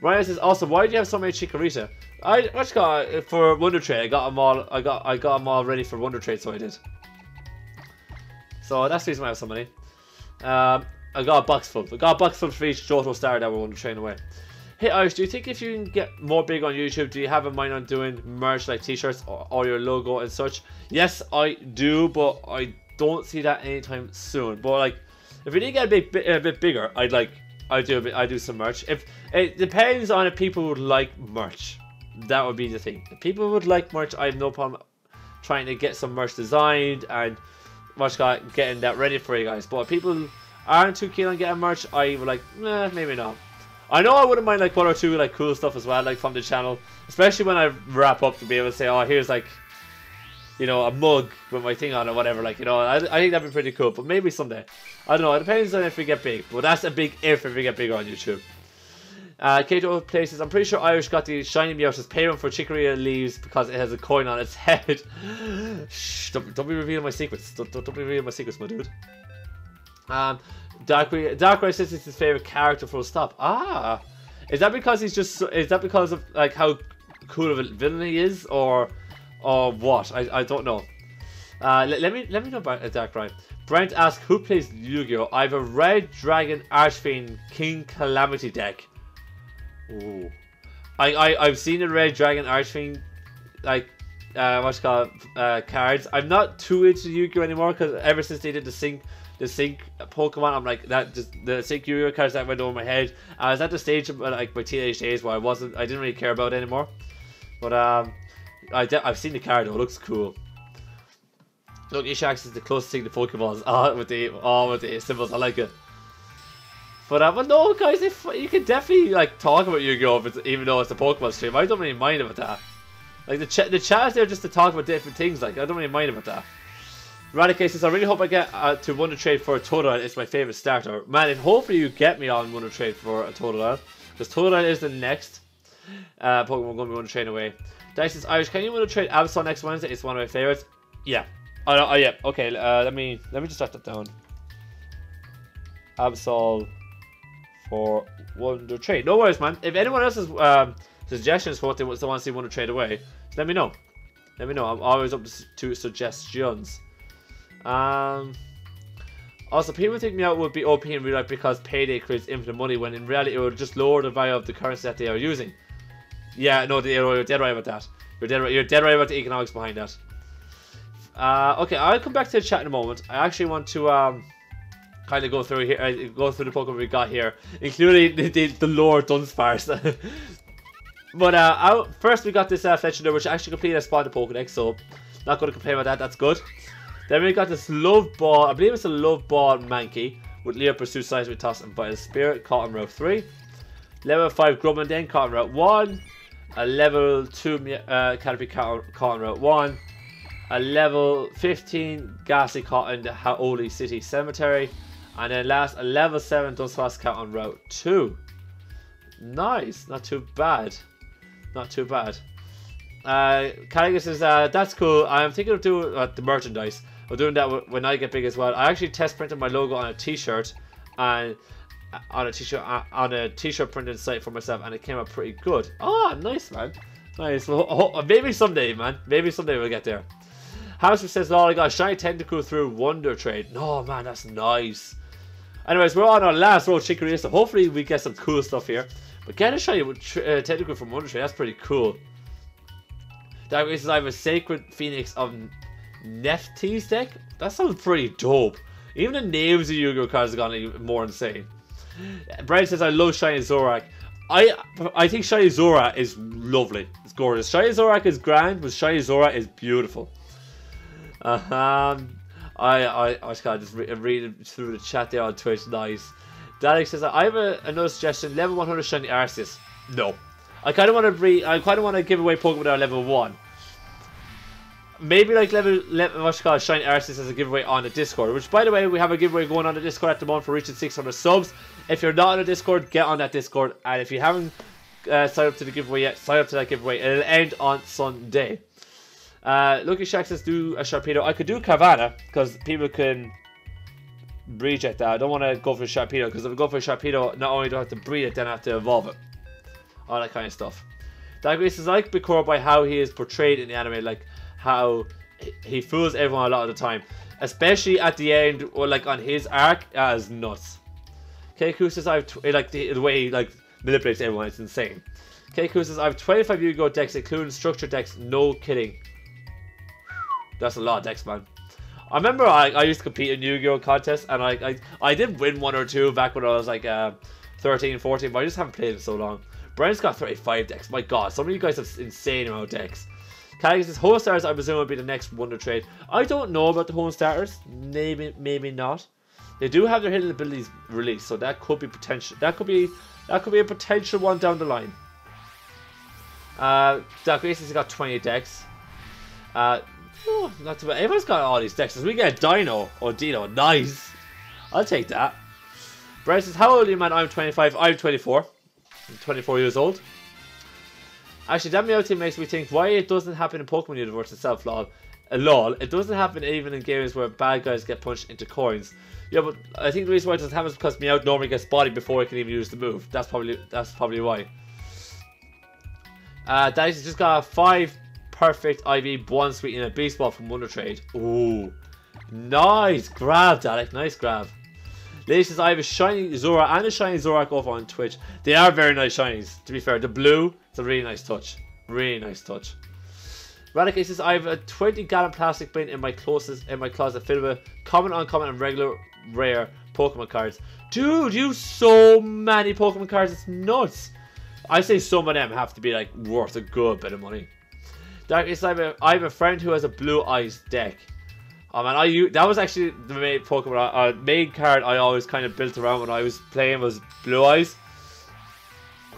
Ryan says, awesome, why do you have so many Chikorita? I just got, for Wonder Trade, I got them all ready for Wonder Trade, so I did. So that's the reason why I have so many. I got a box full. I got a box full for each Johto star that we're on the train away. Hey Irish, do you think if you can get more big on YouTube, do you have in mind on doing merch like t-shirts or your logo and such? Yes, I do, but I don't see that anytime soon. But like, if you did get a bit bigger, I do some merch. If it depends on if people would like merch, that would be the thing. If people would like merch, I have no problem trying to get some merch designed and much getting that ready for you guys. But if people aren't too keen on getting merch, I would like, nah, maybe not. I know I wouldn't mind like one or two like cool stuff as well, like from the channel, especially when I wrap up to be able to say, oh, here's like, you know, a mug with my thing on or whatever, like, you know, I think that'd be pretty cool, but maybe someday. I don't know, it depends on if we get big, but that's a big if we get bigger on YouTube. Kato places, I'm pretty sure Irish got the shiny Meowth's payment for Chikorita leaves because it has a coin on its head. Shh, don't be revealing my secrets. Don't be revealing my secrets, my dude. Darkrai says it's his favorite character full stop. Ah, is that because he's just? Is that because of like how cool of a villain he is, or what? I don't know. Let me know about Darkrai. Brent asks, who plays Yu-Gi-Oh? I have a Red Dragon Archfiend King Calamity deck. Ooh, I've seen the Red Dragon Archfiend like what's it called cards. I'm not too into Yu-Gi-Oh anymore because ever since they did the sync Pokemon, I'm like that. Just the sync Yu-Gi-Oh cards that went over my head. I was at the stage of like my teenage days where I didn't really care about it anymore. But I've seen the card though. It looks cool. Look, Ishak is the closest thing to Pokeballs. Ah, with the symbols, I like it. But no guys, you can definitely like talk about Yu-Gi-Oh, even though it's a Pokemon stream. I don't really mind about that. Like the chat is there just to talk about different things. Like I don't really mind about that. Radicate says, I really hope I get to Wonder Trade for a Totodile. It's my favorite starter. Man, and hopefully you get me on Wonder Trade for a Totodile. Because Totodile is the next Pokemon going to be Wonder Trade away. Dice says, Irish, can you Wonder Trade Absol next Wednesday? It's one of my favorites. Yeah. Yeah. Okay, let me just write that down. Absol for Wonder Trade. No worries, man. If anyone else has suggestions for what they want to see Wonder Trade away, let me know. Let me know. I'm always up to suggestions. Also, people think Meowth would be OP in real life because Payday creates infinite money, when in reality it would just lower the value of the currency that they are using. Yeah, no, you're dead right about that. You're dead right about the economics behind that. Okay, I'll come back to the chat in a moment. I actually want to kind of go through here, the Pokemon we got here, including the lore Dunsparce. But first we got this Fletchender, which actually completed a spot in the Pokedex, so not going to complain about that. That's good. Then we got this Love Ball. I believe it's a Love Ball Mankey with Leo Pursuit, Seismic Toss, and Vital Spirit. Caught on Route 3. Level 5 Grubbin, caught on Route 1. A level 2 Caterpie caught on Route 1. A level 15 Ghastly caught in the Haoli City Cemetery. And then last, a level 7 Dunsparce caught on Route 2. Nice, not too bad. Not too bad. Caligus says, that's cool. I'm thinking of doing the merchandise. I'm doing that when I get big as well. I actually test printed my logo on a t-shirt, and on a t-shirt printing site for myself, and it came out pretty good. Oh, nice, man. Nice. Oh, maybe someday, man. Maybe someday we'll get there. Hamster says, "Oh, I got a shiny tentacle through Wonder Trade." No, man, that's nice. Anyways, we're on our last road, Chikorita, so hopefully we get some cool stuff here. But get a shiny tentacle from Wonder Trade. That's pretty cool. That reason I have a Sacred Phoenix of Nefties deck. That sounds pretty dope. Even the names of Yu-Gi-Oh cards have gotten even more insane. Brad says, "I love shiny Zorak." I think shiny Zorak is lovely. It's gorgeous. Shiny Zorak is grand, but shiny Zorak is beautiful. I just kind of read through the chat there on Twitch. Nice. Dalek says, "I have another suggestion. Level 100 shiny Arceus." No. I kind of want to give away Pokemon that are level 1. Maybe like level shiny Arceus as a giveaway on the Discord. Which, by the way, we have a giveaway going on the Discord at the moment for reaching 600 subs. If you're not on the Discord, get on that Discord. And if you haven't signed up to the giveaway yet, sign up to that giveaway. It'll end on Sunday. Lucky Shack says, "Do a Sharpedo." I could do Carvanha because people can breach at that. I don't want to go for a Sharpedo because if I go for a Sharpedo, not only do I have to breed it, then I have to evolve it. All that kind of stuff. Dagris is like Bikoro by how he is portrayed in the anime, like how he fools everyone a lot of the time, especially at the end or like on his arc. As nuts. Keiku says, "I like the way he like manipulates everyone. It's insane." Keiku says, "I have 25 Yu-Gi-Oh decks, including structure decks. No kidding." That's a lot of decks, man. I remember I used to compete in Yu-Gi-Oh contests, and I did win one or two back when I was like 13, 14, but I just haven't played in so long. Brian's got 35 decks. My god, some of you guys have insane amount of decks. Caligus says, "Home Starters, I presume, would be the next Wonder Trade." I don't know about the Home Starters. Maybe, maybe not. They do have their hidden abilities released, so that could be potential. That could be a potential one down the line. Darkness has got 20 decks. Oh, not too bad. Everyone's got all these decks. As we get a Dino or Dino, nice. I'll take that. Brian says, "How old are you, man?" I'm 25. I'm 24. I'm 24 years old. Actually, that Meowth makes me think why it doesn't happen in Pokemon Universe itself, lol. Lol, it doesn't happen even in games where bad guys get punched into coins. Yeah, but I think the reason why it doesn't happen is because Meowth normally gets bodied before it can even use the move. That's probably why. Daddy's just got 5 perfect IV, 1 sweet, and a Beast Ball from Wonder Trade. Ooh, nice grab, Dalek. Nice grab. Lady says, "I have a shiny Zorak and a shiny Zorak over on Twitch." They are very nice shinies, to be fair. The blue, it's a really nice touch. Really nice touch. Radicate says, "I have a 20-gallon plastic bin in my closet filled with common, uncommon, and regular rare Pokemon cards." Dude, you have so many Pokemon cards, it's nuts. I say some of them have to be like worth a good bit of money. Darkness, I have a friend who has a blue eyes deck. Oh man, that was actually the main Pokemon, main card I always kind of built around when I was playing was Blue Eyes.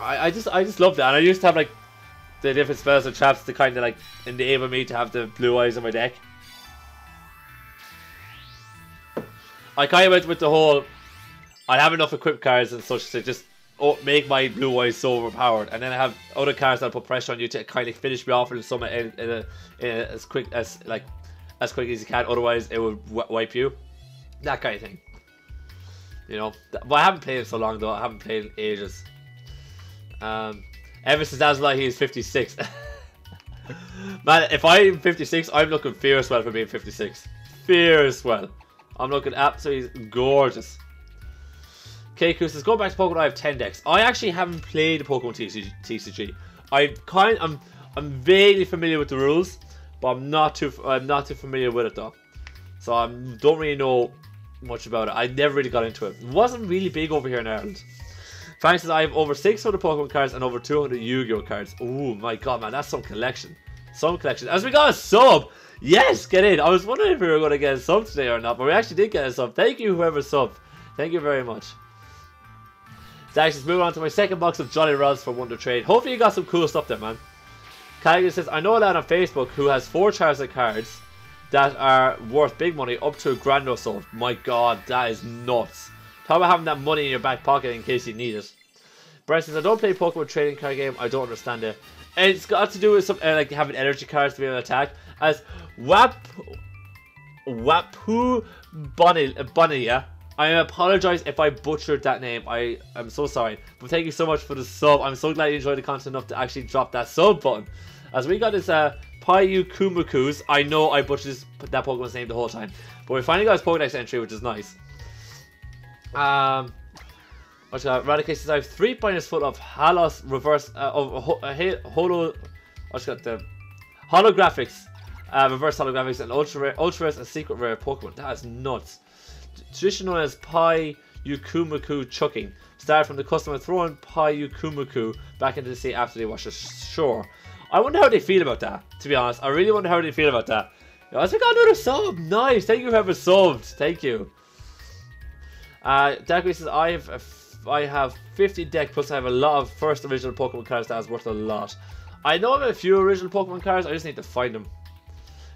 I just love that, and I used to have like the different spells and traps to kind of like enable me to have the Blue Eyes in my deck. I kind of went with the whole, I have enough equipped cards and such to just make my Blue Eyes so overpowered, and then I have other cards that put pressure on you to kind of finish me off in some as quick as you can, otherwise it would wipe you. That kind of thing. You know, but I haven't played it so long though, I haven't played in ages. Ever since that's like he's 56. Man, if I'm 56, I'm looking fierce well for being 56. Fierce well. I'm looking absolutely gorgeous. Keiku says, going back to Pokemon, I have 10 decks. I actually haven't played Pokemon TCG. I'm vaguely familiar with the rules, but I'm not too familiar with it though. So I don't really know much about it. I never really got into it. It wasn't really big over here in Ireland. Frank says, I have over 600 Pokemon cards and over 200 Yu-Gi-Oh cards. Oh my god, man, that's some collection. Some collection. As we got a sub! Yes, get in! I was wondering if we were going to get a sub today or not, but we actually did get a sub. Thank you, whoever subbed. Thank you very much. Zach says, moving on to my second box of Jolly Rods for Wonder Trade. Hopefully you got some cool stuff there, man. Callaghan says, I know a lad on Facebook who has 4 Charizard cards that are worth big money, up to a grand or so. My god, that is nuts. How about having that money in your back pocket in case you need it? Brent says, I don't play Pokemon trading card game. I don't understand it. And it's got to do with some, like having energy cards to be able to attack. As Wapu Bonilla, I apologize if I butchered that name. I am so sorry. But thank you so much for the sub. I'm so glad you enjoyed the content enough to actually drop that sub button. As we got this Pyukumukus. I know I butchered that Pokemon's name the whole time. But we finally got his Pokedex entry, which is nice. Radicate says I have 3 binders full of Halos reverse holographics, reverse holographics, and ultra rares and secret rare Pokemon. That is nuts. Tradition known as Pyukumuku chucking started from the customer throwing Pyukumuku back into the sea after they washed ashore. I wonder how they feel about that. To be honest, I really wonder how they feel about that. Yo, I think I got another sub. Nice, thank you whoever subbed. Thank you. Darkwing says, I have 50 deck plus I have a lot of first original Pokemon cards that is worth a lot. I know I have a few original Pokemon cards, I just need to find them.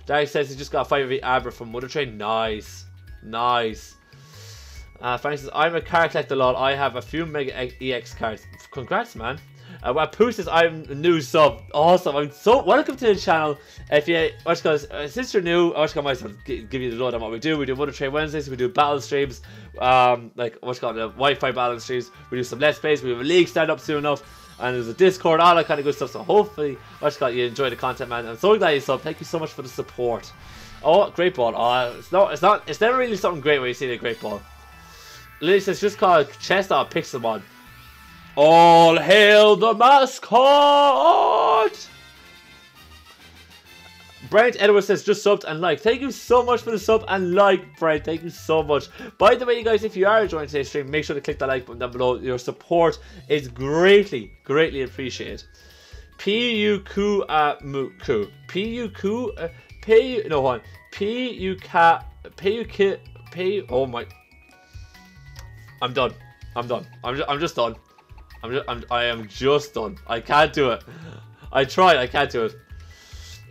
Darkwing says he just got a 5V Abra from Mother Train. Nice. Nice. Frank says, I'm a card collector lol. I have a few Mega EX cards. Congrats, man. Wapu says, I'm a new sub. Awesome. I'm so welcome to the channel. If you since you're new, I might as well give you the load on what we do. We do Wonder Trade Wednesdays, we do battle streams, the Wi-Fi battle streams, we do some Let's Plays, we have a league stand up soon enough, and there's a Discord, all that kind of good stuff. So hopefully, you enjoy the content, man. I'm so glad you subbed. Thank you so much for the support. Oh, great ball. Oh, it's never really something great when you see the great ball. Lily says just called Chestnut Pixelmon. All hail the mascot! Brent Edwards says just subbed and liked. Thank you so much for the sub and like, Brent. Thank you so much. By the way, you guys, if you are enjoying today's stream, make sure to click that like button down below. Your support is greatly, greatly appreciated. Oh my. I am just done. I can't do it. I tried. I can't do it.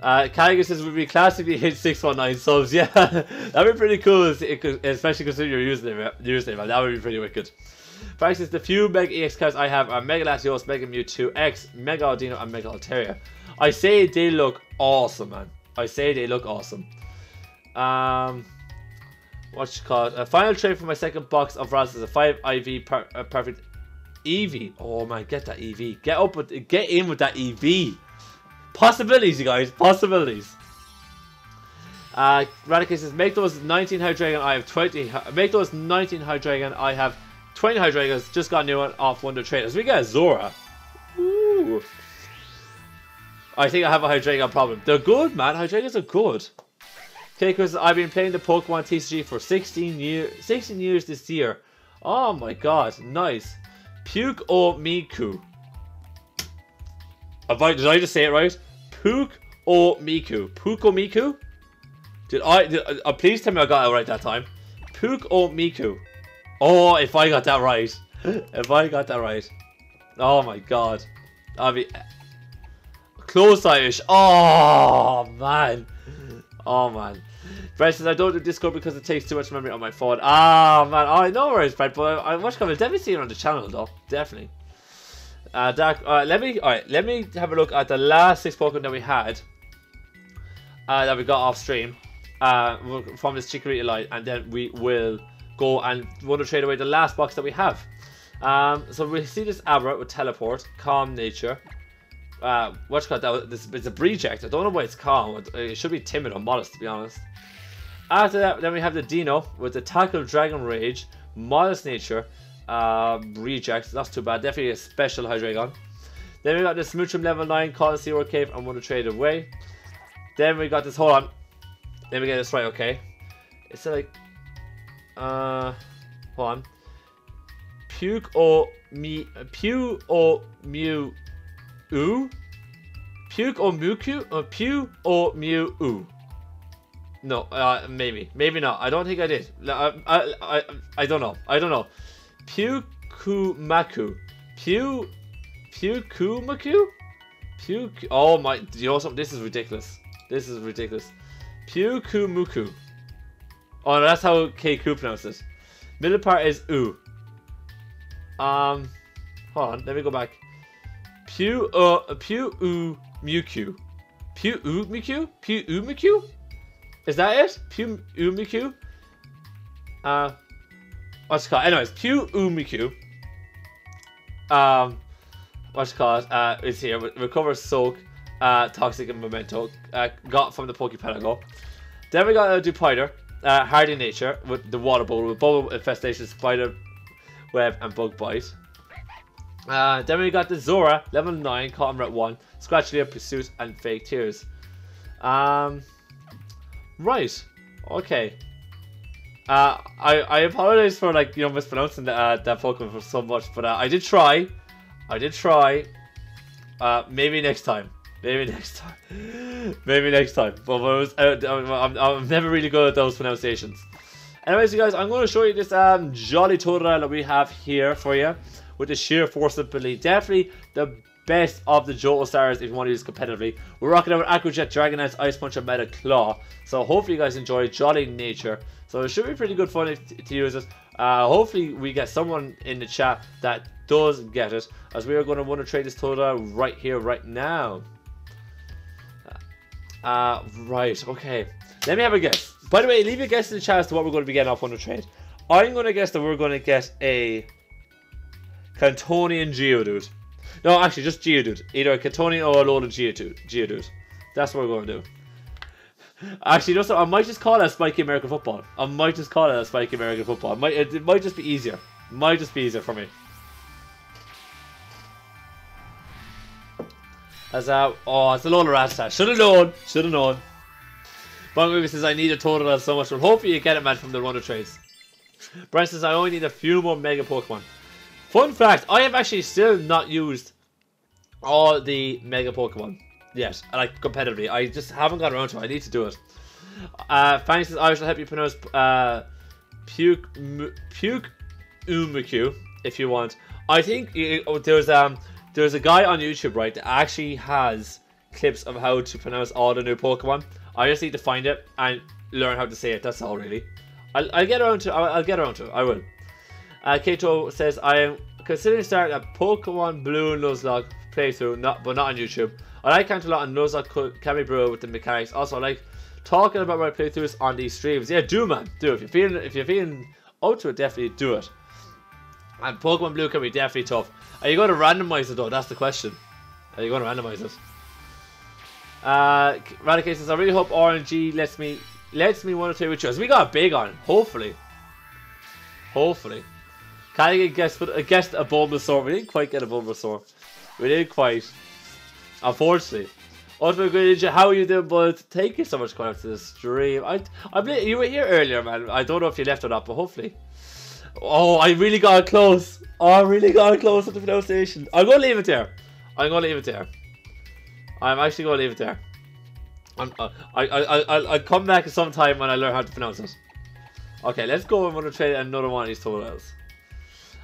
Callaghan says, would be class if you hit 619 subs. Yeah, that'd be pretty cool, especially considering your username. That would be pretty wicked. Frank says, the few Mega EX cards I have are Mega Latios, Mega Mewtwo X, Mega Audino, and Mega Altaria. I say they look awesome, man. I say they look awesome. A final trade for my second box of Razzles is a 5IV perfect EV. Oh man, get that EV. Get in with that EV. Possibilities, you guys. Possibilities. Radicate says, make those 19 Hydreigon. I have 20. Make those 19 Hydreigon. I have 20 Hydreigons. Just got a new one off Wonder Traders. We got a Zora. Ooh. I think I have a Hydreigon problem. They're good, man. Hydreigons are good. Okay, because I've been playing the Pokemon TCG for 16 years this year. Oh my god, nice. Puke o Miku. Did I just say it right? Puke o Miku. Puke o Miku? Please tell me I got it right that time. Puke o Miku. Oh, if I got that right. If I got that right. Oh my god. I'll be close-ish. Oh man. Oh man. Brad says, I don't do Discord because it takes too much memory on my phone. Ah, man. Oh, no worries, Brad. But I'll definitely see it on the channel, though. Definitely. Let me have a look at the last 6 Pokemon that we had. That we got off stream. From this Chikorita line. And then we will go and Wonder Trade away the last box that we have. So we see this Abra with Teleport. Calm Nature. It's a Breject. I don't know why it's calm. It should be timid or modest, to be honest. After that, then we have the Dino with the Tackle, Dragon Rage, Modest Nature, Reject, not too bad, definitely a special Hydreigon. Then we got the Smoochum level 9, called Zero Cave, and want to trade away. Then we got this, hold on, let me get this right, okay. It's like, hold on. Puke o Mew. No, maybe not. I don't think I did. I don't know. Pukumaku. Pukumaku? Oh my, you know something? This is ridiculous. Pukumuku. Oh, no, that's how Keiku pronounces it. Middle part is oo. Hold on, let me go back. Puumuku. Puumuku? Puumuku? Is that it? Puumuku? What's it called? Anyways, Puumuku. What's it called? It's here. Recover Soak, Toxic and Memento. Got from the Poképelago. Then we got a Dewpider. Hardy Nature with the Water Bowl, with Bubble Infestation, Spider Web, and Bug Bite. Then we got the Zora, level 9, Combat 1, Scratch Leader, Pursuit, and Fake Tears. Right, okay. I apologize for, like, you know, mispronouncing that Pokemon for so much, but I did try. Maybe next time. But when it was, I'm never really good at those pronunciations. Anyways, you guys, I'm going to show you this Jolly Tortoise that we have here for you. With the sheer force of belief. Definitely the best of the Johto stars if you want to use competitively. We're rocking out with Aqua Jet, Dragonite, Ice Punch, and Metaclaw. So hopefully you guys enjoy Jolly Nature. So it should be pretty good fun to use it. Hopefully we get someone in the chat that does get it. As we are going to want to trade this Tortoise right here, right now. Right, okay. Let me have a guess. By the way, leave a guess in the chat as to what we're going to be getting off on the trade. I'm going to guess that we're going to get a Cantonian Geodude. No, actually, just Geodude. Either a Cantonian or a load of Geodude. That's what we're going to do. Actually, you know, I might just call that Spiky American Football. It might just be easier. For me. As oh, it's a load of Rattata. Should have known. Bungie says, I need a total of so much. Well, hopefully you get it, man, from the Runner Trades. Brian says, I only need a few more Mega Pokemon. Fun fact, I have actually still not used all the Mega Pokemon yet. Like, competitively. I just haven't got around to it. I need to do it. Fang says, I shall help you pronounce Puke Umuku, if you want. I think there's a guy on YouTube, right, that actually has clips of how to pronounce all the new Pokemon. I just need to find it and learn how to say it. That's all, really. I'll get around to it. I will. Kato says, I am considering starting a Pokemon Blue Nuzlocke playthrough, but not on YouTube. I like Canterlot and Nuzlocke can be brewed with the mechanics. Also, I like talking about my playthroughs on these streams. Yeah, do, man. Do. If you're feeling out to it, definitely do it. And Pokemon Blue can be definitely tough. Are you going to randomize it, though? That's the question. Are you going to randomize it? Radicate says, I really hope RNG lets me want to play with you. As we got a big on, hopefully. Caligan guessed a Bulbasaur. We didn't quite get a Bulbasaur. Unfortunately. Ultimate Great Ninja, how are you doing, bud? Thank you so much for coming up to the stream. You were here earlier, man. I don't know if you left or not, but hopefully. Oh, I really got close. With the pronunciation. I'm gonna leave it there. I'm actually going to leave it there. I'll come back sometime when I learn how to pronounce it. Okay, let's go and want to trade another one of these tutorials.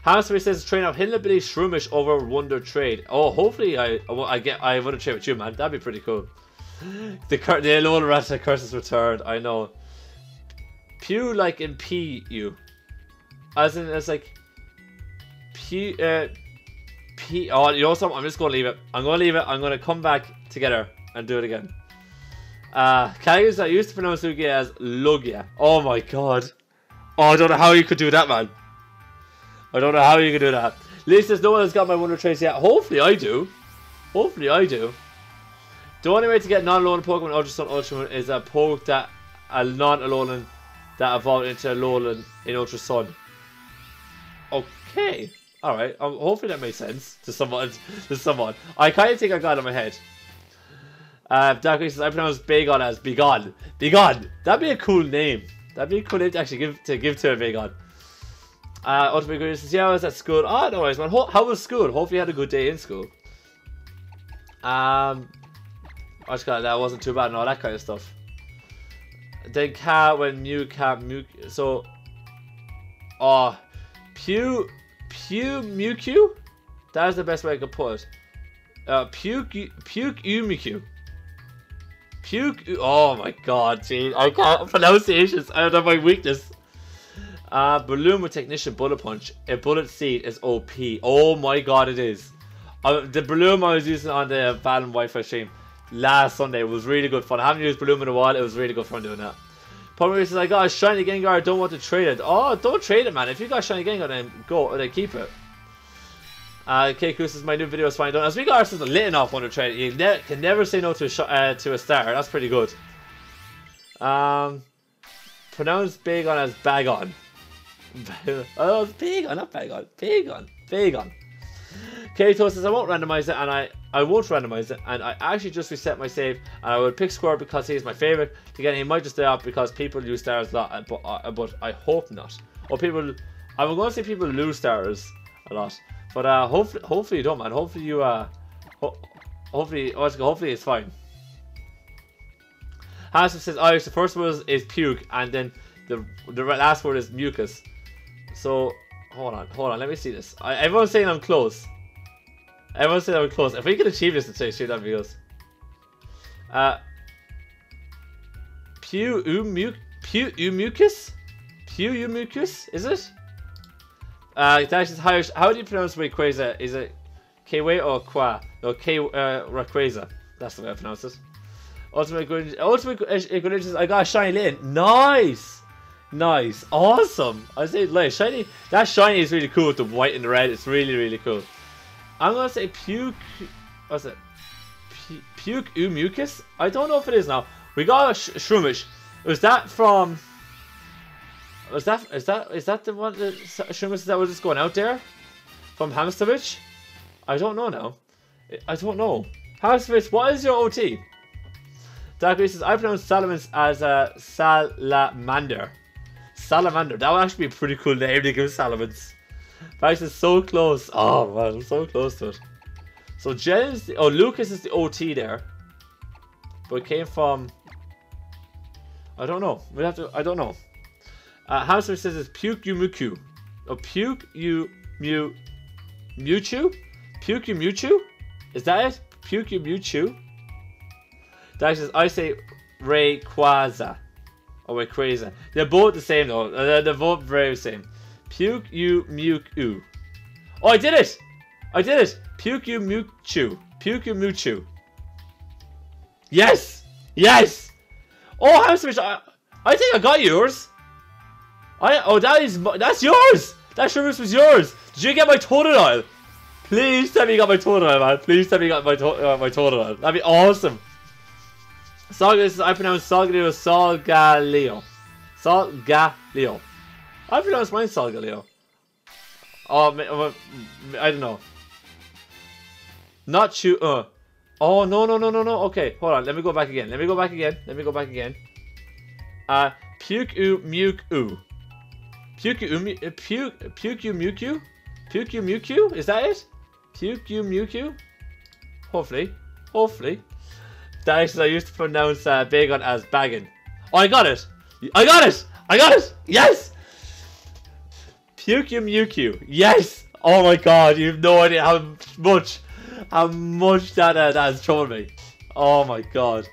Hamster says train up Hillbilly Shroomish over Wonder Trade. Oh, hopefully I want to trade with you, man. That'd be pretty cool. The Alola Rattata curse is returned. I know. Pew like in P-U. As in it's like P. Oh, you know something? I'm just going to leave it. I'm going to come back together and do it again. Kagus, I used to pronounce Lugia as Lugia. Oh my god. Oh, I don't know how you could do that, man. Liz says, no one has got my Wonder Trace yet. Hopefully I do. The only way to get non-Alolan Pokemon Ultra Sun Ultra Moon is a Pokemon that a non-Alolan that evolved into Alolan in Ultra Sun. Okay. Alright. Hopefully that made sense to someone. I kind of think I got it in my head. Darkwing says, I pronounce Bagon as Begon. Begon! That'd be a cool name. That'd be a cool name to actually give to a Bagon. Ultimate Greatness says, yeah, I was at school. Oh, no worries, man. How was school? Hopefully you had a good day in school. I just got that wasn't too bad and all that kind of stuff. Then cat when new cat mu so Mew. That is the best way I could put it. Puke. Oh my god, geez. I can't pronunciations out of my weakness. Balloon with Technician Bullet Punch. A bullet seed is OP. Oh my god, it is. The Balloon I was using on the Valorant Wi-Fi stream last Sunday was really good fun. I haven't used Balloon in a while. It was really good fun doing that. Pomeroy says, I got a Shiny Gengar. I don't want to trade it. Oh, don't trade it, man. If you got a Shiny Gengar, then go and then keep it. Keiku says, my new video is fine. As we got ourselves a lit enough one to trade it. You can never say no to a star. That's pretty good. Pronounce Bagon as Bagon. Oh, it's Bagon, not Bagon. Bagon. Bagon. Kato says, I won't randomize it, and I won't randomize it, and I actually just reset my save, and I would pick Squirtle because he is my favorite. Again, he might just stay up because people lose stars a lot, but I hope not. Or people, I'm going to say people lose stars a lot, but hopefully you don't, man. Hopefully you, hopefully it's fine. Hansel says, oh, the first word is puke, and then the last word is mucus. So. Hold on, let me see this. Everyone's saying I'm close. If we can achieve this in today's stream, that'd be good. Puumucus? Is it? That is Irish. How do you pronounce Rayquaza? Is it Kway or Kwa? No, Rayquaza. That's the way I pronounce it. Ultimate Good says, I got a shiny lane. Nice! Nice, awesome. I say like shiny. That shiny is really cool with the white and the red. It's really cool. I'm gonna say puke. What's it? Puke-umucus? I don't know if it is now. We got a Shroomish. Was that from? Is that the one that Shroomish that was just going out there from Hamstervich? I don't know now. I don't know. Hamstervich, what is your OT? Darkwing says, I pronounce Salamence as Salamander. Salamander. That would actually be a pretty cool name to give Salamence. Vax is so close. Oh man, I'm so close to it. So Jen is the, oh, Lucas is the OT there. But it came from, I don't know. We'll have to, I don't know. Hamster says it's Puke-Umucu. Or Puke-Umucu? Puke-Umucu? Is that it? Puke-Umucu? That is, I say Rayquaza. Or Rayquaza. They're both the same though. They're both very same. Puke-Umucu. Oh, I did it! Puke-Umucu. Yes! Yes! Oh, Hamsterfish, I think I got yours. Oh, that's yours! That service was yours! Did you get my Totodile? Please tell me you got my Totodile, man. Please tell me you got my Totodile. That'd be awesome. Solgaleo, I pronounce Solgaleo as Solgaleo. Solgaleo. I pronounce mine Solgaleo. Oh, I don't know. Not you, Oh, no. Okay, hold on. Let me go back again. Puke-Umucu. Puke-Umucu? Puke-Umucu? Is that it? Puke-Umucu? Hopefully. Actually, I used to pronounce Bagon as Bagon. Oh, I got it! Yes! Puke-Umucu. Yes! Oh my god, you have no idea how much that has troubled me. Oh my god.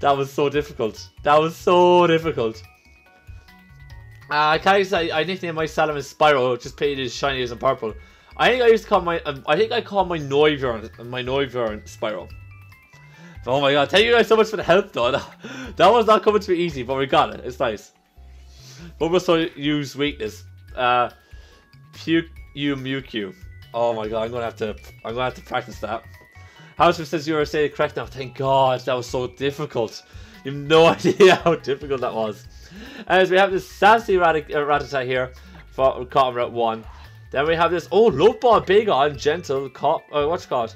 That was so difficult. I nicknamed my Salamence Spyro, just painted as shiny as in purple. I think I used to call my, Noivern Spyro. Oh my god, thank you guys so much for the help though. That was not coming to be easy, but we got it. It's nice. But we'll still use weakness. Puke-Umucu. Oh my god, I'm gonna have to practice that. Houseman says you were saying it correct now. Thank god, that was so difficult. You have no idea how difficult that was. So we have this sassy Rattata here for caught route 1. Then we have this, oh, Love Ball Bagon, gentle, caught, what's called?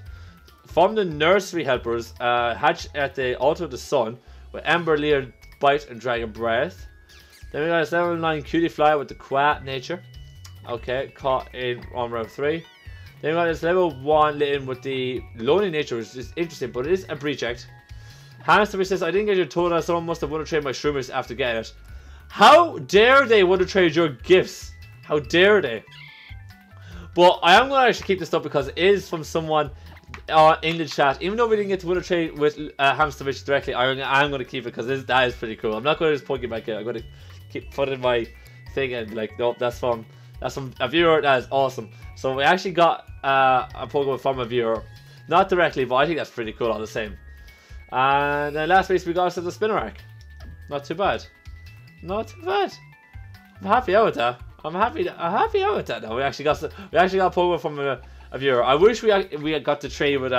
From the nursery helpers, hatch at the altar of the sun with Ember, Leer, Bite, and Dragon Breath. Then we got this level 9 cutie fly with the quiet nature. Okay, caught in on route 3. Then we got this level 1 Litten with the lonely nature, which is interesting, but it is a reject. Hamster says, I didn't get your total, someone must have wanted to trade my shroomers after getting it. How dare they want to trade your gifts? How dare they? But I am going to actually keep this up because it is from someone in the chat. Even though we didn't get to win a trade with Hamstervich directly, I'm going to keep it because that is pretty cool. I'm not going to just poke it back in. I'm going to keep putting my thing and like, nope, that's from a viewer. That is awesome. So we actually got a Pokemon from a viewer. Not directly, but I think that's pretty cool all the same. And then last week we got ourselves a Spinarak. Not too bad. Not too bad. I'm happy out with that. I'm happy out with that now. We actually got Pokemon from a viewer. I wish we got to trade with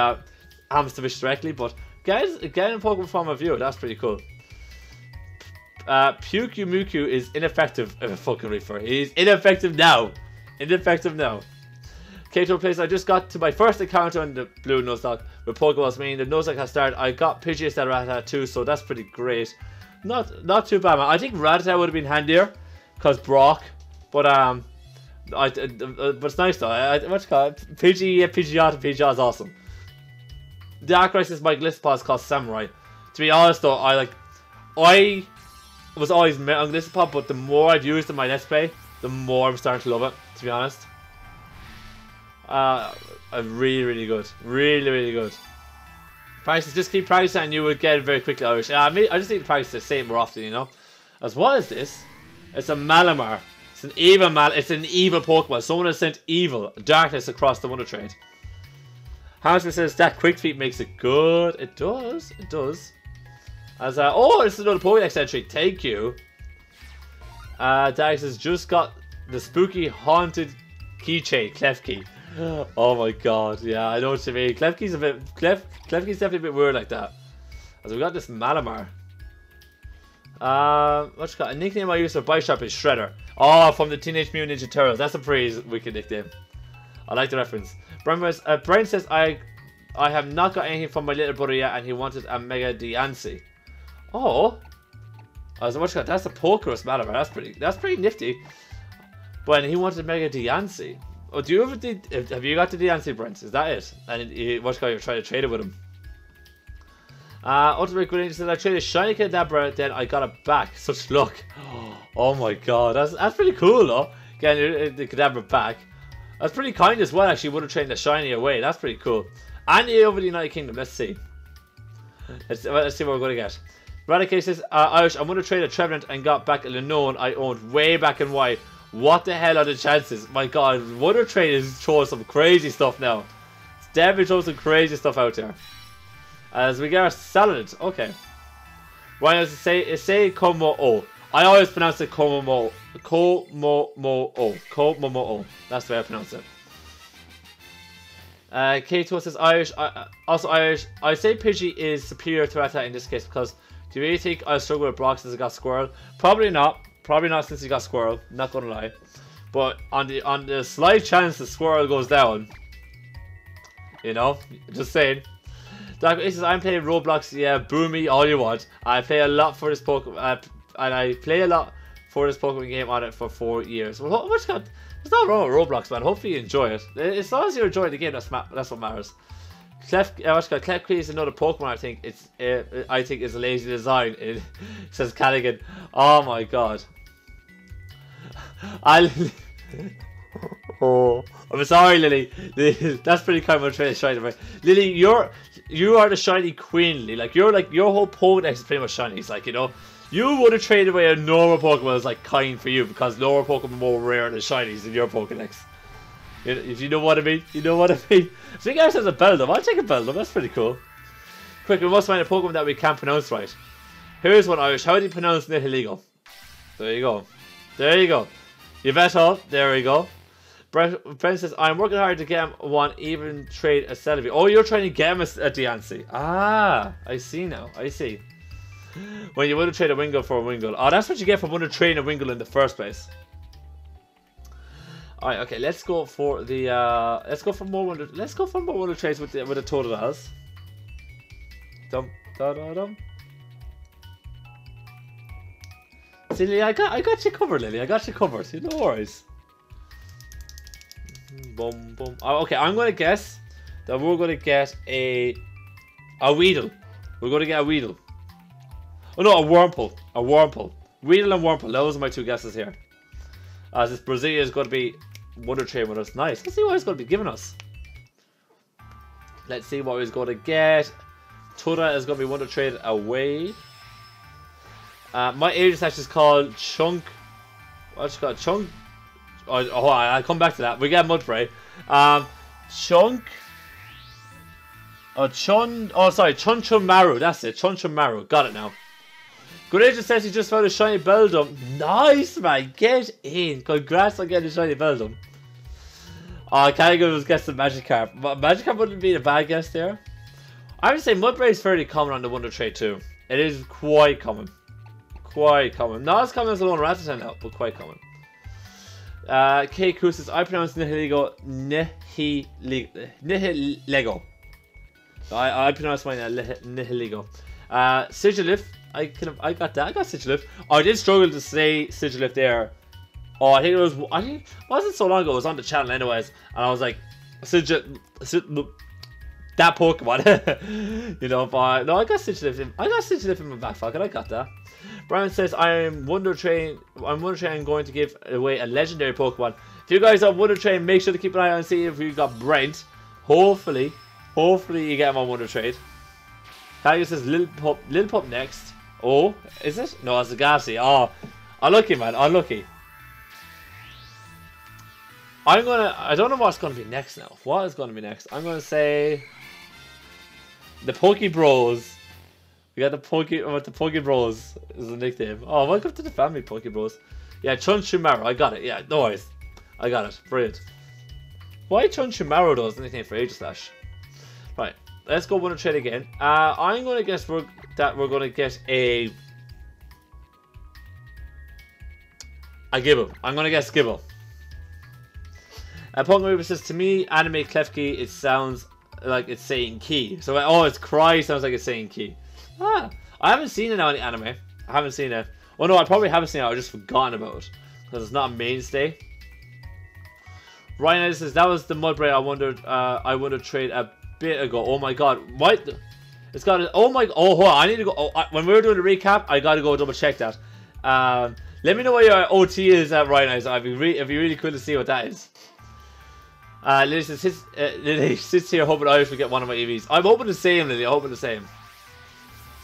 Hamsterfish directly, but getting Pokemon from a viewer, that's pretty cool. Pyukumuku is ineffective if a fucking refer. He's ineffective now. Ineffective now. Kato Place, I just got to my first encounter on the blue Nuzlocke with Pokemon, meaning the Nuzlocke has started. I got Pidgeot's and Rattata too, so that's pretty great. Not too bad, man. I think Rattata would have been handier, cause Brock. But but it's nice though. What's it called? Pidgeot is awesome. Darkrai says my Gliscor called Samurai. To be honest though, I was always met on Gliscor, but the more I've used it in my Let's Play, the more I'm starting to love it. To be honest, really good, really good. Practice, just keep practicing, and you will get it very quickly. Irish. I just need to practice the same more often, you know. As well as this, it's a Malamar. It's an evil man. It's an evil Pokemon. Someone has sent evil darkness across the Wonder Trade. Hamster says that Quick Feet makes it good. It does. It does. As oh, it's another Pokédex entry. Thank you. Dag says just got the spooky haunted keychain, Klefki. Oh my god. Yeah, I know what you mean. Klefki's a bit. Klefki's definitely a bit weird like that. As we got this Malamar. What's it called? A nickname I use for Bite Shop is Shredder. Oh, from the Teenage Mutant Ninja Turtles. That's a pretty wicked nickname. I like the reference. Brian says, I have not got anything from my little brother yet, and he wanted a Mega Diancie. Oh. What's it called? That's a Pokerus Malamar. That's pretty nifty. But he wanted a Mega Diancie. Oh, do you ever have you got the Diancie, Brent? Is that it? And what's it called? You're trying to trade it with him. Ultimate Good Angel said, I traded Shiny Kadabra, then I got it back. Such luck. Oh my god, that's pretty cool though. Getting the Kadabra back. That's pretty kind as well, actually. Would have traded the Shiny away. That's pretty cool. And over the United Kingdom. Let's see. Let's see what we're going to get. Raticate says, Irish, I want to trade a Trevenant and got back a Linoan I owned way back in Y. What the hell are the chances? My god, Wonder Trade is throwing some crazy stuff now. It's definitely throwing some crazy stuff out there. As we get our salad, okay. Why does it say como o? I always pronounce it como mo, como mo. That's the way I pronounce it. Kato says Irish. Also Irish. I say Pidgey is superior to Rattata in this case because do you really think I struggle with Brock since I got Squirrel? Probably not. Probably not since he got Squirrel. Not gonna lie. But on the slight chance the Squirrel goes down, you know, just saying. It says, I'm playing Roblox, yeah, boo me all you want. I play a lot for this Pokemon, game on it for 4 years. Well, what's got? There's nothing wrong with Roblox, man. Hopefully you enjoy it. As long as you enjoy the game, that's what matters. Klefki is another Pokemon. I think it's a lazy design. It says Callaghan. Oh my god. Oh, I'm sorry, Lily. That's pretty kind of a shiny, right? Lily, you are the shiny queen, Lily. Like your whole Pokédex is pretty much shiny. It's like, you know, you would have traded away a normal Pokemon that's like kind for you because lower Pokemon are more rare than shinies in your Pokédex. If you know what I mean, you know what I mean. So you guys have a Beldum. I'll take a Beldum. That's pretty cool. Quick, we must find a Pokemon that we can't pronounce right. Here's one, Irish. How do you pronounce Nihiligo? There you go. There you go. Yvetto. There we go. Brent says, I'm working hard to get him one, even trade a Celebi. Oh, you're trying to get him a Diancie. Ah, I see now. I see. When you would have traded Wingull for a Wingull. Oh, that's what you get from under trading a Wingull in the first place. Alright, okay, let's go for the let's go for more wonder trades with the total house. Dum da da dum. See, Lily, I got you covered, Lily. I got you covered. See, no worries. Boom, boom. Oh, okay, I'm gonna guess that we're gonna get a Weedle. We're gonna get a Weedle. Oh no, a Wurmple. A Wurmple. Weedle and Wurmple. Those are my two guesses here. As this Brazilia is going to be Wonder Trade with us. Nice. Let's see what he's going to be giving us. Let's see what he's going to get. Toda is going to be Wonder Trade away. My agent's actually is called Chunk. What's it called? Chunk? Oh, I'll come back to that. We get Mudbray. Chunk. Oh, Chun. Oh, sorry. Chunchumaru. That's it. Chunchumaru. Got it now. Good agent says he just found a shiny Beldum. Nice, man. Get in. Congrats on getting a shiny Beldum. Oh, I kind of was guessing Magikarp. Magikarp wouldn't be a bad guess there. I would say Mudbray is fairly common on the Wonder Trade too. It is quite common. Quite common. Not as common as the Lonratitan now, but quite common. K. Cruz says, I pronounce Nihiligo Nihiligo. I pronounce mine Nihiligo. Sigilif. I got that. I got Sigilif. Oh, I did struggle to say Sigilif there. Oh, I think it was. I think it wasn't so long ago. It was on the channel, anyways. And I was like, Sigilif, that Pokemon, you know. But no, I got Sigilif. I got Sigilif in my back pocket. I got that. Brian says, I'm Wonder Train. Going to give away a legendary Pokemon. If you guys are Wonder Train, make sure to keep an eye on and see if you got Brent. Hopefully you get him on Wonder Trade. Tiger says, Lil Pup next. Oh, is it? No, it's a Gassy. Oh, unlucky, man. Unlucky. I don't know what's going to be next now. What is going to be next? I'm going to say the Poke Bros. We got the Poke Bros is the nickname. Oh, welcome to the family, Poke Bros. Yeah, Chunchumaru. I got it. Yeah, no worries. I got it. Brilliant. Why Chunchumaru though is the nickname for Aegislash? Right. Let's go Wonder Trade again. I'm going to guess we're going to get a Gibble. I'm going to guess Gibble. Pokemon Reaper says, to me, anime Klefki, it sounds like it's saying key. So, oh, it's cry sounds like it's saying key. Ah, I haven't seen it now in anime. I haven't seen it. Well, no, I probably haven't seen it. I've just forgotten about it. Because it's not a mainstay. Ryan says, that was the Mudbray I wondered trade a bit ago. Oh my god, what? It's got a, oh my, oh hold on, I need to go. Oh, when we were doing the recap, I gotta go double check that. Let me know what your OT is at right now. So it'd be really cool to see what that is. Lily sits here hoping I actually get one of my EVs. I'm hoping the same, Lily. I'm hoping the same.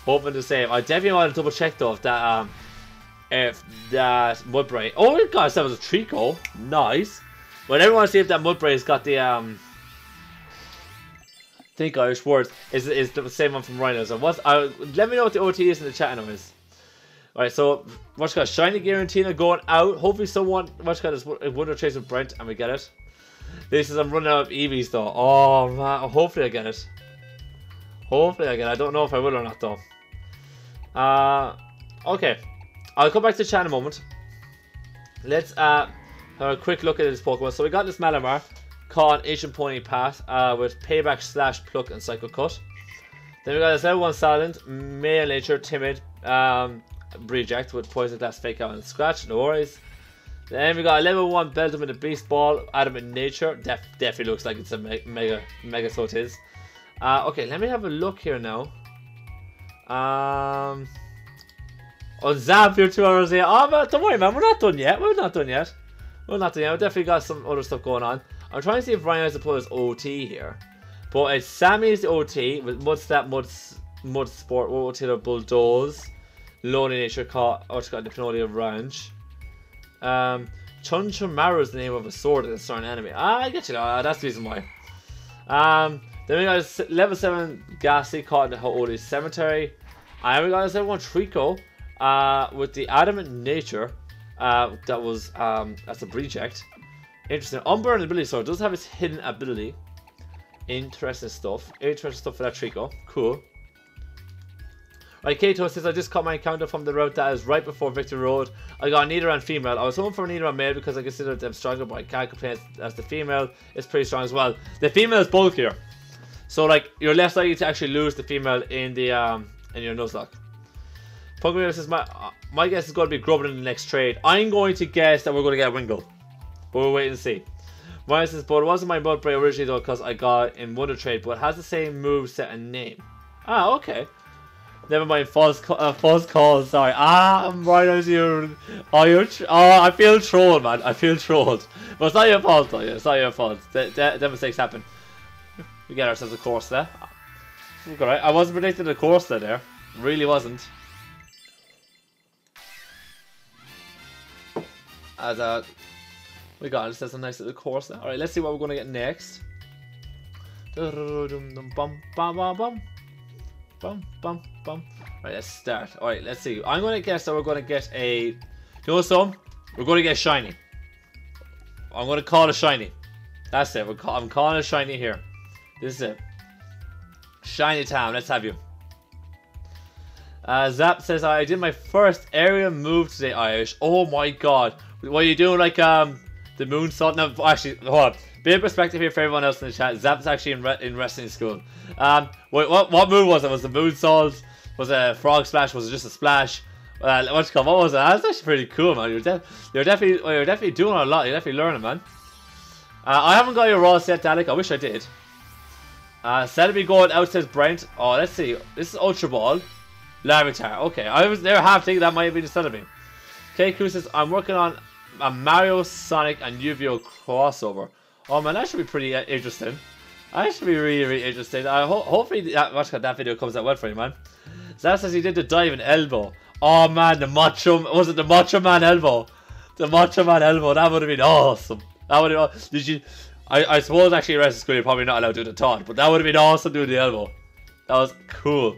Hoping the same. I definitely want to double check though if that Mudbray. Oh my gosh, that was a Treecko. Nice. But everyone see if that Mudbray's got the think Irish words is the same one from Rhino. So let me know what the OT is in the chat anyways. Alright, so what's got Shiny Giratina going out. Hopefully someone watch got this Wonder Trades with Brent and we get it. This is I'm running out of EVs though. Oh man, hopefully I get it. Hopefully I get it. I don't know if I will or not though. Okay. I'll come back to the chat in a moment. Let's have a quick look at this Pokemon. So we got this Malamar. Caught Ancient Pony Path with Payback / Pluck and Psycho Cut. Then we got this level 1 Silent, Male Nature, Timid, Reject with Poison Glass, Fake Out and Scratch, no worries. Then we got a level 1 Beldum with a Beast Ball, Adamant Nature, definitely looks like it's a mega so it is. Okay, let me have a look here now. Oh, Zapier 2 hours here. Oh, man, don't worry man, we're not done yet, we're definitely got some other stuff going on. I'm trying to see if Ryan has to put his OT here. But it's Sammy's OT with Mudstat, Mudsport, Rototiler, Bulldoze, Lonely Nature, Caught, oh, it's got the Pinolia Ranch. Chunchumaru is the name of a sword in a certain anime. Ah, I get you now, that's the reason why. Then we got a level 7 Ghastly caught in the Ho'oli Cemetery. And we got this level 1 Treecko with the Adamant Nature. That was, that's a Reject. Interesting. Umbreon ability sword does have its hidden ability. Interesting stuff. Interesting stuff for that Treecko. Cool. Kato says, I just caught my encounter from the route that is right before Victor Road. I got an either and female. I was hoping for an either and male because I considered them stronger, but I can't complain as the female is pretty strong as well. The female is bulkier, so like you're less likely to actually lose the female in the in your Nuzlocke. Pokemon says, my guess is going to be Grubbin in the next trade. I'm going to guess that we're going to get Wingull, but we'll wait and see. Mine says, but it wasn't my Mudbray originally though, because I got in Wonder Trade, but it has the same move set and name. Ah, okay. Never mind, false calls, sorry. Ah, I'm right as you. Are you? Oh, I feel trolled, man. I feel trolled. But it's not your fault, though. It's not your fault. The mistakes happen. We get ourselves a course there. Alright, I wasn't predicting a course there. Really wasn't. As a. We got it. That's a nice little course there. Alright, let's see what we're going to get next. Right, let's start. Alright, let's see. I'm going to guess that we're going to get a. You know some? We're going to get shiny. I'm going to call it shiny. That's it. I'm calling it shiny here. This is it. Shiny Town. Let's have you. Zap says, I did my first area move today, Irish. Oh my god. What are you doing? Like, the moonsault? No, actually, hold on. Bit of perspective here for everyone else in the chat. Zap's actually in wrestling school. Wait, what move was it? Was it moonsault? Was it a frog splash? Was it just a splash? What was it? That's actually pretty cool, man. You're definitely doing a lot. You're definitely learning, man. I haven't got your raw set, Dalek. I wish I did. Celebi going out, says Brent. Oh, let's see. This is Ultra Ball. Larvitar. Okay, I was there half thinking that might be the Celebi. KQ says, I'm working on a Mario, Sonic, and Yu-Gi-Oh crossover. Oh man, that should be pretty interesting. That should be really, really interesting. Hopefully that video comes out well for you, man. Zach says he did the dive and elbow. Oh man, was it the Macho Man elbow? The Macho Man elbow, that would have been awesome. That would have been awesome. Did you, I suppose actually in wrestling school you're probably not allowed to do the taunt, but that would have been awesome doing the elbow. That was cool.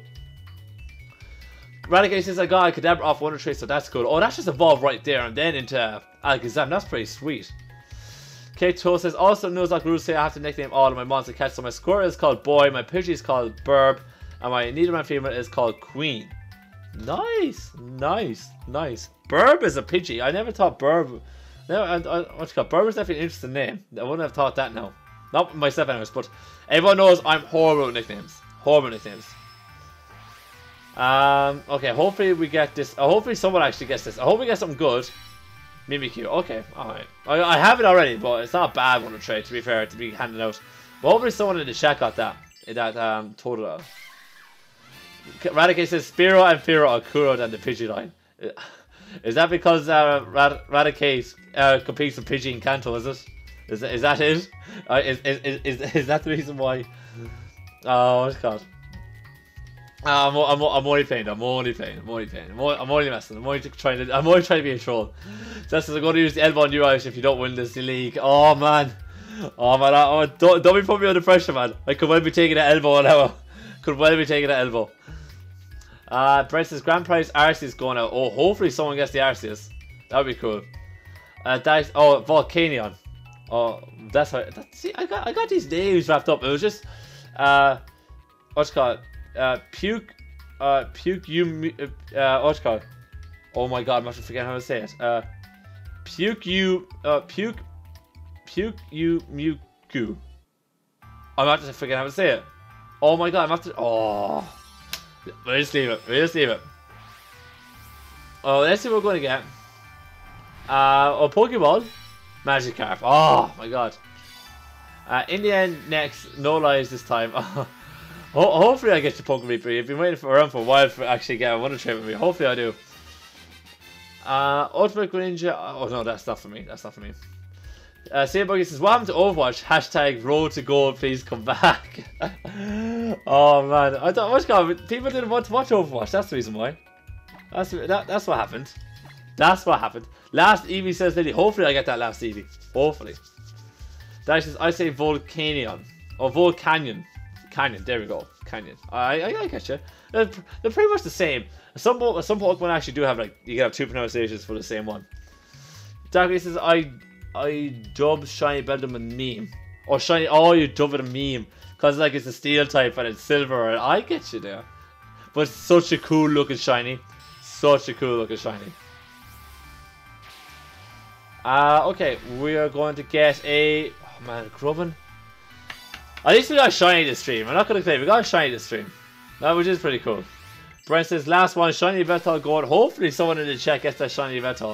Raticate says I got a Kadabra off Wonder Trade, so that's good. Oh, that's just evolved right there and then into Alakazam. That's pretty sweet. Kato says, also knows that rules say I have to nickname all of my monster cats. So my Squirtle is called Boy, my Pidgey is called Burb, and my Nidoran female is called Queen. Nice, nice, nice. Burb is a Pidgey. I never thought Burb. Burb is definitely an interesting name. I wouldn't have thought that now. Not myself, anyways. But everyone knows I'm horrible at nicknames. Horrible nicknames. Okay, hopefully we get this. Hopefully someone actually gets this. I hope we get something good. Mimikyu, okay, alright. I have it already, but it's not a bad one to trade, to be fair, to be handed out. But hopefully someone in the chat got that. Totodile. Raticate says, Spearow and Fearow are cooler than the Pidgey line. Is that because Raticate competes with Pidgey in Kanto, is it? Is that it? Is that the reason why? Oh, God. I'm only playing. I'm only messing. I'm only trying to be a troll. So I'm going to use the elbow on you, Irish, if you don't win this league. Oh man, don't be putting me under pressure, man. I could well be taking that elbow now. Could well be taking that elbow. Brent says grand prize Arceus going out. Oh, hopefully someone gets the Arceus. That would be cool. Volcanion. Oh, that's how. See, I got these names wrapped up. It was just what's it called? What's it called? Oh my god, I must have forgotten how to say it. Puke you Mewku. I'm about to forget how to say it. Oh my god, I'm about to. Oh, we'll just leave it. Oh, let's see what we're going to get. Pokeball, Magikarp. Oh my god. In the end, next, no lies this time. Hopefully I get your Pokemon Reaper. You've been waiting around for a while for actually getting a Wonder Trade with me. Hopefully I do. Ultimate Greninja. Oh no, that's not for me. Saber says, what happened to Overwatch? Hashtag road to gold, please come back. Oh man, I thought, what's going on? People didn't want to watch Overwatch. That's the reason why. That's what happened. Last Eevee says Lily. Hopefully I get that last Eevee. Hopefully. That says I say Volcanion or Volcanion. Canyon, there we go. Canyon. I get you. They're pretty much the same. Some Pokemon actually do have like you can have two pronunciations for the same one. Darkly says I dub shiny Beldum a meme or shiny. Oh, you dub it a meme because like it's a steel type and it's silver. I get you there. But such a cool looking shiny. Such a cool looking shiny. Okay, we are going to get a... Oh man, Grubbin. At least we got a shiny this stream. I'm not going to claim, we got a shiny this stream. That which is pretty cool. Brent says, last one, shiny Vethol going. Hopefully someone in the chat gets that shiny Vethol.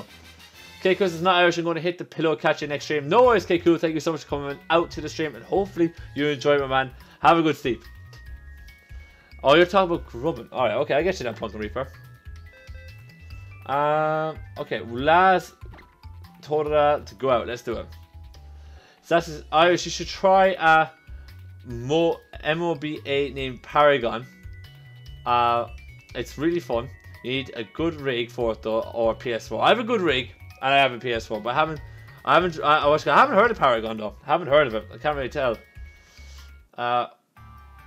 Okay, because it's not Irish, I'm going to hit the pillow, catch you next stream. No worries, K Cool. Thank you so much for coming out to the stream, and hopefully you enjoy, my man. Have a good sleep. Oh, you're talking about Grubbin. Alright, okay, I get you that Pumpkin Reaper. Okay, last Totodile to go out. Let's do it. So that's his Irish. You should try a MOBA named Paragon. It's really fun. You need a good rig for it though, or PS4. I have a good rig and I have a PS4, but I haven't heard of Paragon though. I haven't heard of it. I can't really tell.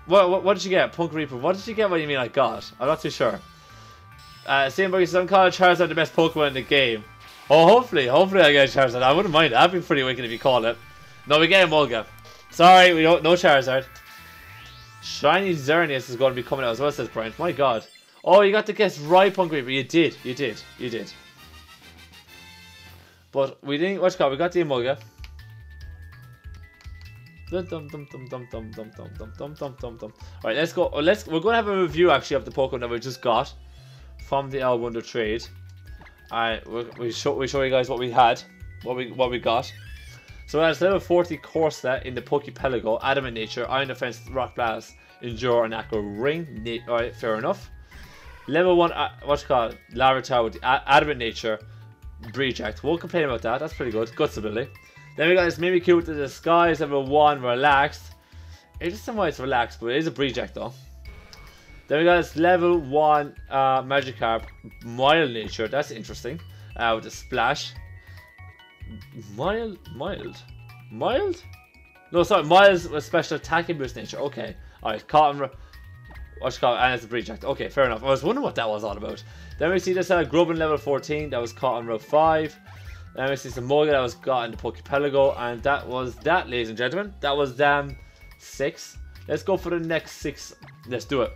What did you get? Punk Reaper. What did you get? What do you mean I got? I'm not too sure. Same buggy says, I'm calling Charizard the best Pokemon in the game. Oh, hopefully I get Charizard. I wouldn't mind. That'd be pretty wicked if you call it. No, we get Emolga. Sorry, we don't. No Charizard. Shiny Xerneas is going to be coming out as well, says Brian. My god. Oh, you got to guess right, Punk Reaper. You did. But we didn't. What's it called? We got the Emolga. Alright, let's go. We're going to have a review actually of the Pokemon that we just got from the L Wonder trade. Alright, we show you guys what we had, what we got. So that's level 40 Corsola in the Pokepelago, Adamant Nature, Iron Defense, Rock Blast, Endure, and Aqua Ring. Alright, fair enough. Level 1, what's it called? Larvitar with Adamant Nature, Brejact. Won't complain about that, that's pretty good. Guts ability. Then we got this Mimikyu with the Disguise, level 1, Relaxed. Interesting why it's relaxed, but it is a Brejact though. Then we got this level 1 Magikarp, Mild Nature, that's interesting, with a Splash. Mild? No, sorry, Mild with special attack and boost nature, okay. Alright, Cotton, what's it called, and it's a Brejact, okay, fair enough. I was wondering what that was all about. Then we see this Grubbin level 14, that was caught on route 5. Then we see some Morgan that was got in the Pokepelago, and that was that, ladies and gentlemen. That was them 6. Let's go for the next 6, let's do it.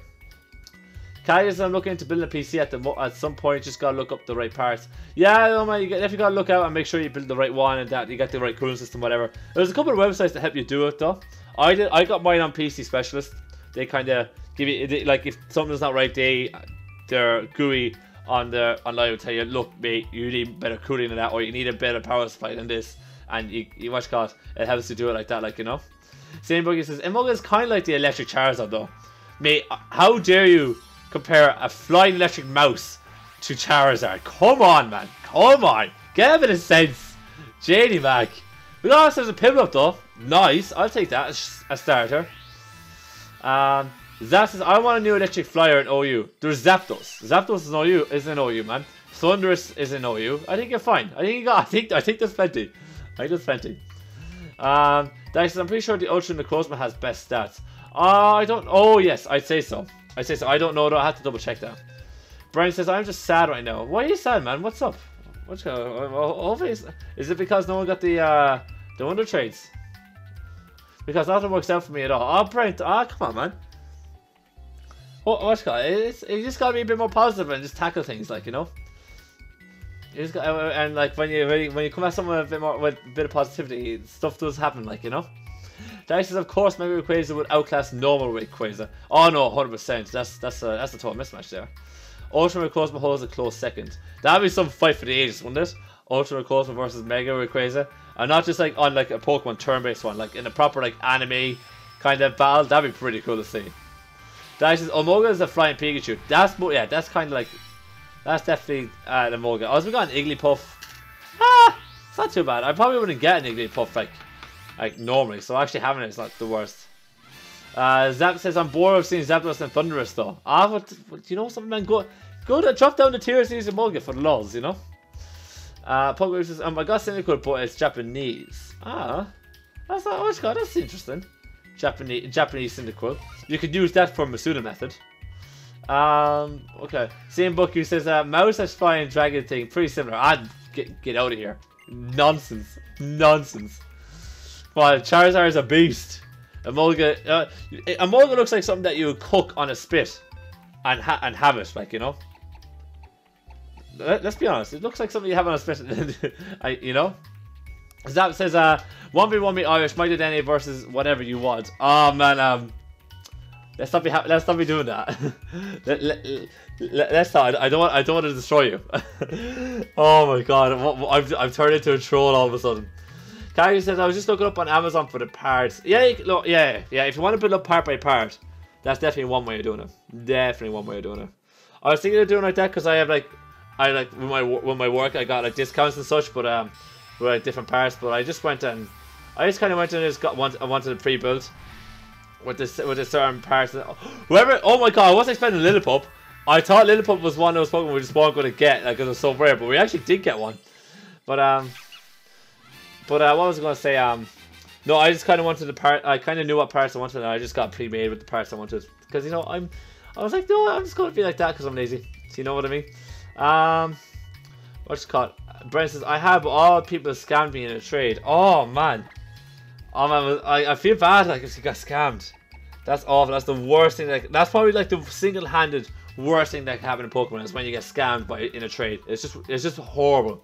Cadiz, I'm looking into building a PC at some point. Just gotta look up the right parts. Yeah, no man, you gotta look out and make sure you build the right one and that you got the right cooling system, whatever. There's a couple of websites to help you do it though. I got mine on PC Specialist. They kind of give you like if something's not right, their GUI online will tell you, look, mate, you need better cooling than that, or you need a better power supply than this, and you watch God, it helps to do it like that, like you know. Same buggy says Emolga is kind of like the electric Charizard though, mate. How dare you compare a flying electric mouse to Charizard? Come on, man. Come on. Get a bit of sense. JD Mac. We got ourselves a Piplup though. Nice. I'll take that as a starter. Zap says, I want a new electric flyer in OU. There's Zapdos. Zapdos is in OU. Man. Thundurus is in OU. I think you're fine. I think there's plenty. That says, I'm pretty sure the Ultra Necrozma has best stats. I don't. Oh yes, I'd say so. I don't know though. I have to double check that. Brian says, I'm just sad right now. Why are you sad, man? What's up? Is it because no one got the wonder trades? Because nothing works out for me at all. Oh, Brian. Ah, oh, come on, man. You just gotta be a bit more positive and just tackle things, like you know. You just got, and like when you come at someone with a bit of positivity, stuff does happen, like you know. Dice says, of course, Mega Rayquaza would outclass normal Rayquaza. Oh no, 100%. That's a total mismatch there. Ultra Rayquaza holds a close second. That'd be some fight for the ages, wouldn't it? Ultra Rayquaza versus Mega Rayquaza, and not just like on like a Pokemon turn-based one, like in a proper like anime kind of battle. That'd be pretty cool to see. Dice says, Omega is a flying Pikachu. That's more, yeah. That's kind of like, that's definitely an Omega. Oh, so we got an Igglypuff. Ah, it's not too bad. I probably wouldn't get an Igglypuff like normally, so actually having it's not the worst. Zap says, I'm bored of seeing Zapdos and Thundurus though. Ah, but you know something, man, drop down the tiers and use Emolga for the lulz, you know. Pokemon says, I got Cyndaquil, but it's Japanese. Ah, that's not, oh god, that's interesting. Japanese Cyndaquil. You could use that for Masuda method. Okay. Same book who says, mouse that's flying dragon thing, pretty similar. I'd get out of here. Nonsense. Well, Charizard is a beast. Emolga looks like something that you would cook on a spit. and have it, like, you know. Let's be honest, it looks like something you have on a special, you know. Zap says, 1v1 Irish, mighty DNA versus whatever you want. Oh man, let's not be doing that. Let's not. I don't want to destroy you. Oh my god, I've turned into a troll all of a sudden. Kyrie says, I was just looking up on Amazon for the parts. Yeah, look, yeah. If you want to build up part by part, that's definitely one way of doing it. Definitely one way of doing it. I was thinking of doing like that because I have like, with my work I got like discounts and such, but with like different parts. But I just went and I wanted a pre-built with a certain parts. Whoever, oh my god, I wasn't expecting Lillipup. I thought Lillipup was one of those Pokemon we just weren't going to get, like, because it was so rare, but we actually did get one. But what was I going to say? No, I just kind of wanted the part. I kind of knew what parts I wanted, and I just got pre-made with the parts I wanted. Because, you know, I was like, no, I'm just going to be like that because I'm lazy. Do you know what I mean? What's it called? Brent says, I have all people scammed me in a trade. Oh man. Oh man, I feel bad, like, if she got scammed. That's awful. That's the worst thing. Like, that's probably like the single-handed worst thing that can happen in Pokemon is when you get scammed in a trade. It's just horrible.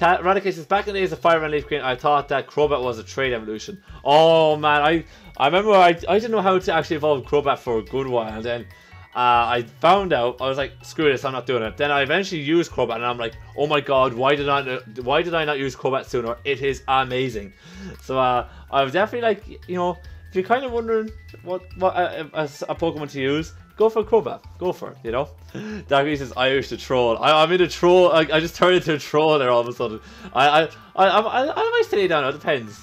Radicate says, back in the days of Fire and Leaf Green, I thought that Crobat was a trade evolution. Oh man, I remember I didn't know how to actually evolve Crobat for a good while, and then I found out, I was like, screw this, I'm not doing it. Then I eventually used Crobat and I'm like, oh my god, why did I not use Crobat sooner? It is amazing. So I was definitely like, you know, if you're kind of wondering what a Pokemon to use, go for Crobat, go for it, you know. Daggy says, Irish the troll. I'm in a troll. I just turned into a troll there all of a sudden. I might stay down. It depends.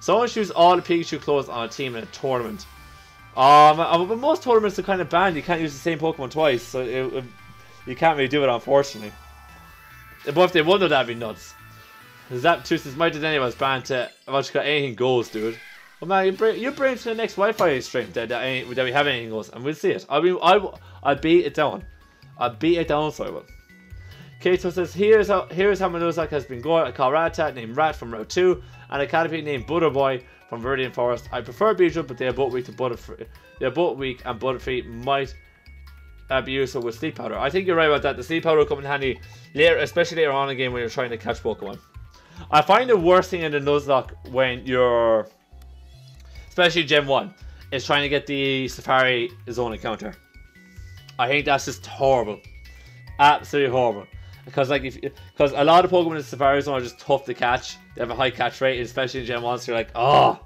Someone chooses all the Pikachu clothes on a team in a tournament. But most tournaments are kind of banned. You can't use the same Pokemon twice, so you can't really do it, unfortunately. But if they won, that'd be nuts. Zapdos says, "My DNA was banned to anything goes, dude." Well, man, you bring to the next Wi-Fi stream that we have anything goes, and we'll see it. I beat it down. I beat it down, so I will. Kato says, "Here's how Manuzak has been going. I call Rattata named Rat from Route 2, and a Caterpie named Butterboy from Viridian Forest. I prefer Beedrill, but they are both weak to Butterfree. They are both weak, and Butterfree might be useful with Sleep Powder." I think you're right about that. The Sleep Powder will come in handy later, especially later on in the game when you're trying to catch Pokemon. I find the worst thing in the Nuzlocke when you're, especially Gen 1, is trying to get the Safari Zone encounter. I think that's just horrible, absolutely horrible. Because because a lot of Pokemon in the Safari Zone are just tough to catch. They have a high catch rate, especially in Gen 1, so you're like, oh,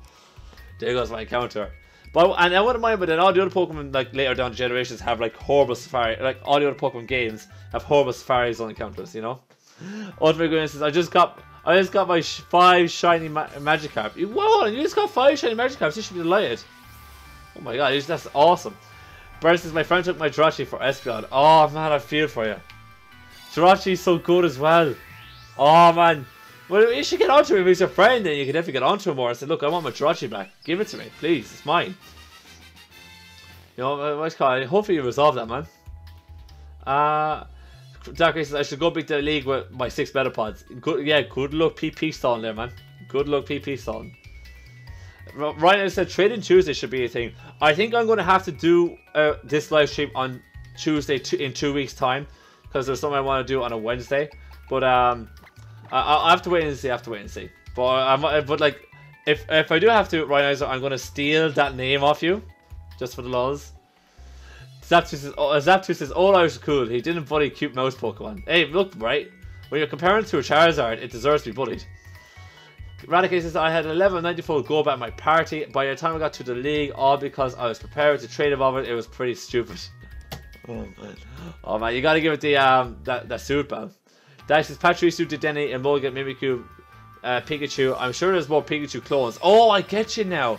there goes my encounter. And I wouldn't mind, but then all the other Pokemon, like, later down the generations have, like, horrible Safari, like, all the other Pokemon games have horrible Safari Zone encounters, you know? Ultimate Green says, I just got my 5 shiny Magikarp. Whoa, you just got 5 shiny Magikarps, you should be delighted. Oh my god, that's awesome. Bryce says, my friend took my Jirachi for Espeon. Oh man, I feel for you. Jirachi's so good as well. Oh man. Well, you should get onto him if he's your friend, then you can definitely get onto him more and say, look, I want my Jirachi back. Give it to me, please. It's mine. You know, what's called? Hopefully you resolve that, man. Dark says, I should go beat the league with my 6 Metapods. Good luck PP stalling there, man. Good luck PP stalling. Ryan said, trading Tuesday should be a thing. I think I'm going to have to do this live stream on Tuesday in 2 weeks' time. Because there's something I want to do on a Wednesday, but I have to wait and see. But like, if I do have to, right now, I'm gonna steal that name off you, just for the lulz. Zapdos says, "All Irish cool. He didn't bully cute mouse Pokemon." Hey, look, right? When you're comparing to a Charizard, it deserves to be bullied. Radicate says, "I had a level 94 go back my party. By the time I got to the league, all because I was prepared to trade above it. It was pretty stupid." Oh man, you gotta give it the that suit bell. Dash is Patrisu, Dedenne, Emolga, Mimikyu, Pikachu. I'm sure there's more Pikachu clones. Oh, I get you now.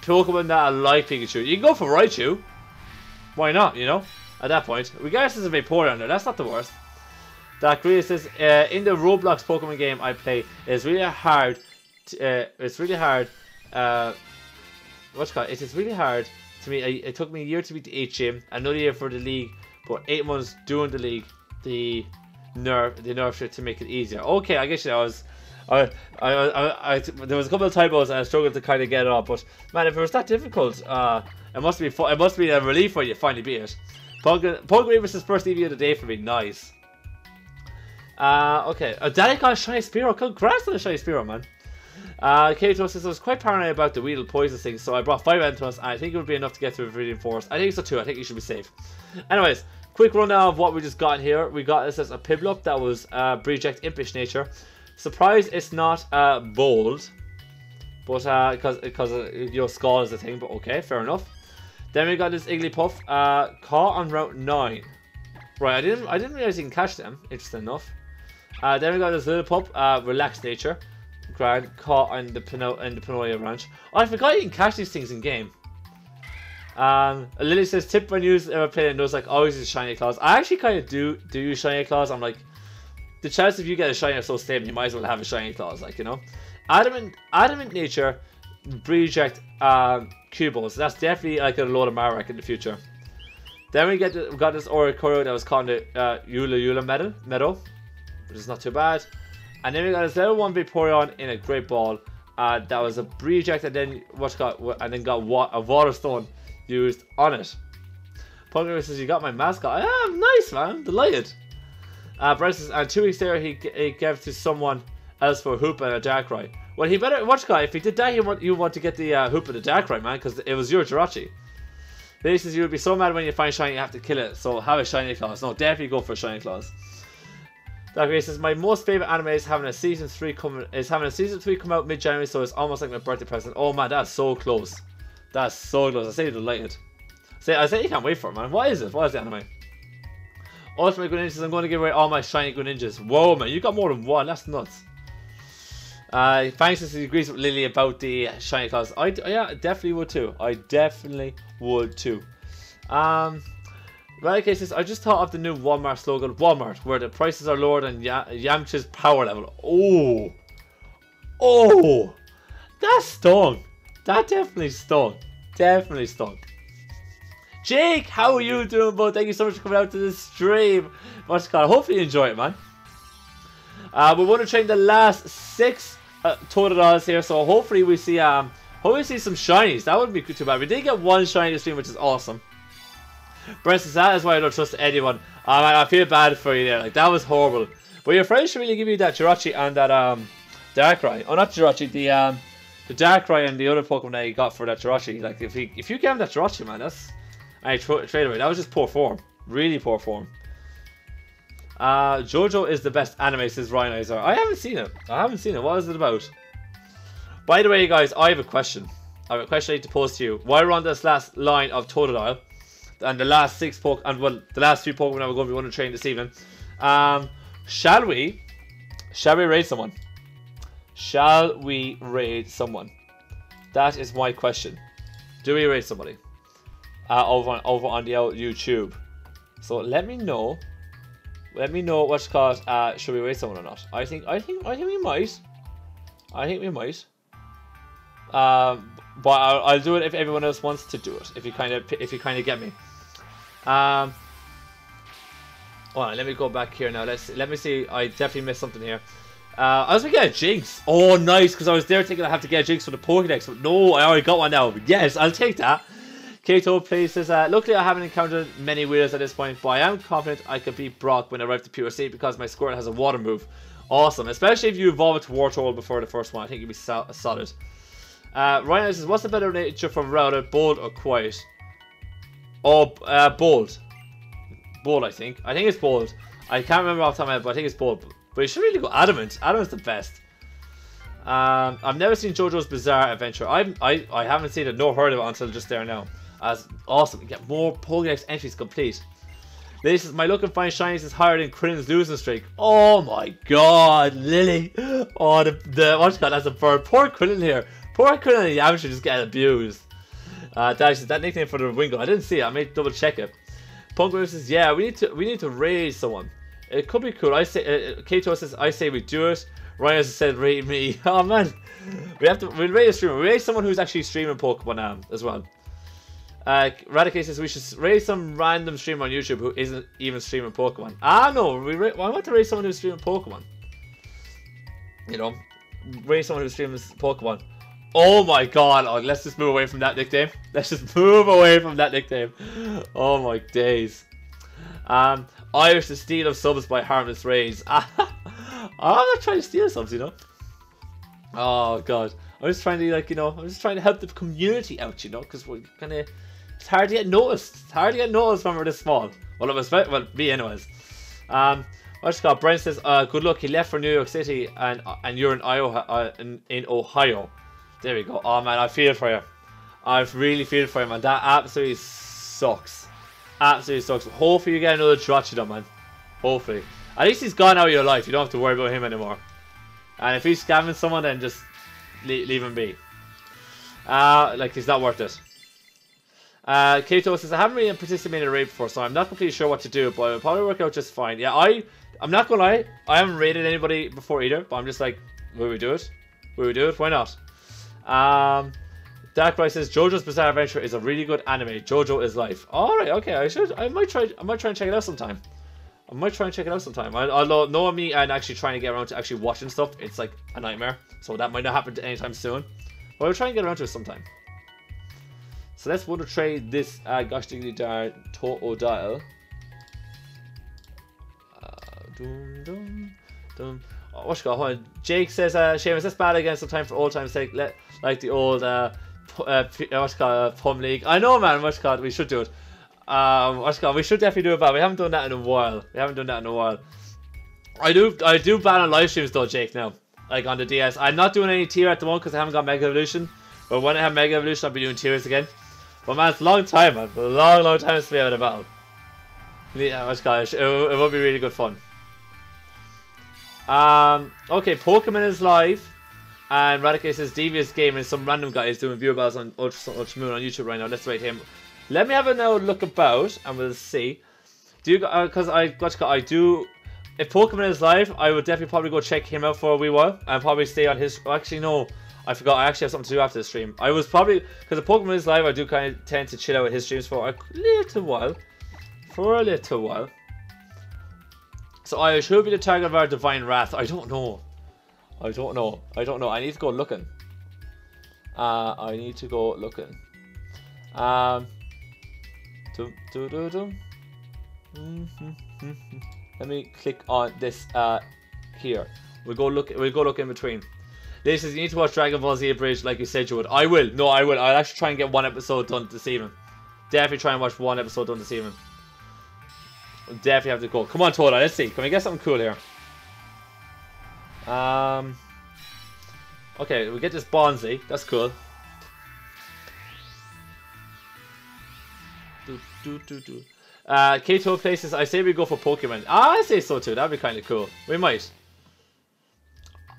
Pokemon that are like Pikachu. You can go for Raichu. Why not? You know, at that point, regardless of a poor under, that's not the worst. That really says, in the Roblox Pokemon game I play, it's really hard. It is really hard. To me, it took me a year to beat the 8th gym, another year for the league, but 8 months doing the league, they nerfed it to make it easier. Okay, I guess you know, There was a couple of typos and I struggled to kind of get it up, but man, if it was that difficult, it must be a relief when you finally beat it. Paul Grievous' first EV of the day for me, nice. Okay, Dalicon Shiny Spearow, congrats on the Shiny Spearow, man. K2 says I was quite paranoid about the Weedle poison thing, so I brought 5 Entos, and I think it would be enough to get through Viridian Forest. I think so too, I think you should be safe. Anyways, quick rundown of what we just got in here. We got, this as a Piplup that was Breject Impish nature. Surprised it's not bold, but because your skull is a thing, but okay, fair enough. Then we got this Igglypuff, caught on Route 9. Right, I didn't realize you can catch them, interesting enough. Then we got this Lillipup, relaxed nature. Grand, caught on the Pinoya Ranch. Oh, I forgot you can catch these things in game. Lily says tip when you ever play and those like always use shiny claws. I actually kind of do use shiny claws. I'm like, the chance if you get a shiny are so stable, you might as well have a shiny claws, like, you know. Adamant nature, Breject Cubos. So that's definitely like a load of Marowak in the future. Then we got this Oricoro that was caught in the Yula Meadow, which is not too bad. And then we got this level 1 Vaporeon in a Great Ball that was a Breject and then got a Water Stone used on it. Pokemon says, you got my mascot. Ah, nice, man. I'm delighted. Bryce says, and 2 weeks later he gave to someone else for a Hoop and a Darkrai. Well, he better, Watchguy, if he did that, you want to get the Hoop and the Darkrai, man, because it was your Jirachi. Lily says, you would be so mad when you find shiny you have to kill it, so have a shiny claws. No, definitely go for a shiny claws. Darkrai says, my most favourite anime is having a season 3 come out mid-January, so it's almost like my birthday present. Oh man, that's so close. That's so close. I say you're delighted. I say you can't wait for it, man. What is it? What is the anime? Ultimate Greninja says, I'm going to give away all my shiny Greninjas. Whoa, man, you got more than one. That's nuts. Fangs says he agrees with Lily about the shiny claws. Yeah, definitely would too. I definitely would too. Radicate says, I just thought of the new Walmart slogan, Walmart, where the prices are lower than Yamcha's power level. Oh! Oh! That stung! That definitely stung. Definitely stung. Jake, how are you doing, bud? Thank you so much for coming out to this stream. Much God, hopefully you enjoy it, man. We want to train the last 6 Totodile here, so hopefully we see some shinies. That wouldn't be too bad. We did get 1 shiny this stream, which is awesome. Brent says, that is why I don't trust anyone. Man, I feel bad for you there. Like, that was horrible. But your friends should really give you that Jirachi and that Darkrai. Oh, not Jirachi. The Darkrai and the other Pokemon that you got for that Jirachi. Like, if you gave him that Jirachi, man, that's... I trade away. That was just poor form. Really poor form. JoJo is the best anime, says Rhinizer. I haven't seen it. What is it about? By the way, guys, I have a question. I have a question I need to pose to you. While we're on this last line of Totodile, and the last 6 Pokemon, and well, the last 3 Pokemon that we're going to be on to train this evening. Shall we raid someone? Shall we raid someone? That is my question. Do we raid somebody? Over on the old YouTube. So let me know. Let me know what's called. Should we raid someone or not? I think we might. But I'll do it if everyone else wants to do it. If you kind of get me. Alright, let me go back here now. Let me see. I definitely missed something here. I was gonna get a Jinx. Oh, nice, because I was there thinking I have to get a Jinx for the Pokédex, but no, I already got one now. Yes, I'll take that. Kato Plays says, luckily I haven't encountered many Weedles at this point, but I am confident I could beat Brock when I arrive to PRC because my Squirtle has a water move. Awesome, especially if you evolve it to Wartortle before the first one. I think you'd be solid. Ryan says, what's the better nature for Rowlet, bold or quiet? Oh, bold. Bold, I think. I think it's bold. I can't remember off the top of my head, but I think it's bold. But you should really go Adamant. Adamant's the best. I've never seen JoJo's Bizarre Adventure. I haven't seen it, nor heard of it until just there now. That's awesome. You get more Pokédex entries complete. Lily says, my look and find shinies is higher than Crin's losing streak. Oh my god, Lily. Oh, watch God, that's a bird. Poor Crin here. Poor Crin and the amateur just get abused. Dash says, that nickname for the Wingo. I didn't see it. I may double check it. Punkwave says, yeah, we need to raid someone. It could be cool. I say, Kato says, I say we do it. Ryan said, raid me. Oh man, we'll raid a streamer. We raid someone who's actually streaming Pokemon as well. Radicate says we should raid some random streamer on YouTube who isn't even streaming Pokemon. Ah no, I want to raid someone who's streaming Pokemon. You know, raid someone who streams Pokemon. Oh my god, oh, let's just move away from that nickname. Let's just move away from that nickname. Oh my days. Irish, the steal of subs by harmless raids. I'm not trying to steal subs, you know. Oh god. I'm just trying to, like, you know, I'm just trying to help the community out, you know, because we're kind of, it's hard to get noticed. It's hard to get noticed when we're this small. Well, it was, well, me anyways. I just got Brian says, good luck, he left for New York City and you're in Iowa, in Ohio. There we go. Oh man, I feel for you. I really feel for you, man. That absolutely sucks. Absolutely sucks. Hopefully you get another Chirachido, man. Hopefully. At least he's gone out of your life. You don't have to worry about him anymore. And if he's scamming someone, then just leave him be. Like, he's not worth it. Kato says, I haven't really participated in a raid before, so I'm not completely sure what to do, but it'll probably work out just fine. Yeah, I'm not gonna lie. I haven't raided anybody before either, but I'm just like, will we do it? Will we do it? Why not? Dark Bright says JoJo's Bizarre Adventure is a really good anime. JoJo is life. Alright, okay, I might try and check it out sometime. Although knowing me and actually trying to get around to actually watching stuff, it's like a nightmare. So that might not happen anytime soon. But we'll try and get around to it sometime. So let's want to trade this gosh diggity darn To'o Dial. Oh, what's going on? Jake says, Seamus, that's bad again sometime for old time's sake. Like the old Pum League. I know, man. We should do it. We should definitely do it, but we haven't done that in a while. I do ban on live streams though, Jake. Now, like on the DS, I'm not doing any tier at the moment because I haven't got Mega Evolution. But when I have Mega Evolution, I'll be doing tiers again. But man, it's a long time, man. It's a long, long time to be out of battle. Yeah, it will be really good fun. Okay, Pokemon is live. And Radicate says Devious Game and some random guy is doing viewer battles on Ultra Moon on YouTube right now. Let's rate him. Let me have a now look about and we'll see. Do you because I do, if Pokemon is live, I would definitely probably go check him out for a wee while and probably stay on his. Actually, no, I forgot. I actually have something to do after the stream. I was probably, because if Pokemon is live, I do kind of tend to chill out with his streams for a little while. So I should be the target of our divine wrath. I don't know. I need to go looking. Let me click on this here. We'll go look in between. This is, you need to watch Dragon Ball Z Abridged like you said you would. I will. No, I will. I'll actually try and get one episode done this evening. Definitely try and watch one episode done this evening. I'll definitely have to go. Come on, Toda, let's see. Can we get something cool here? Okay, we get this Bonzi. That's cool. Kato places. I say we go for Pokemon. I say so too. That'd be kind of cool. We might.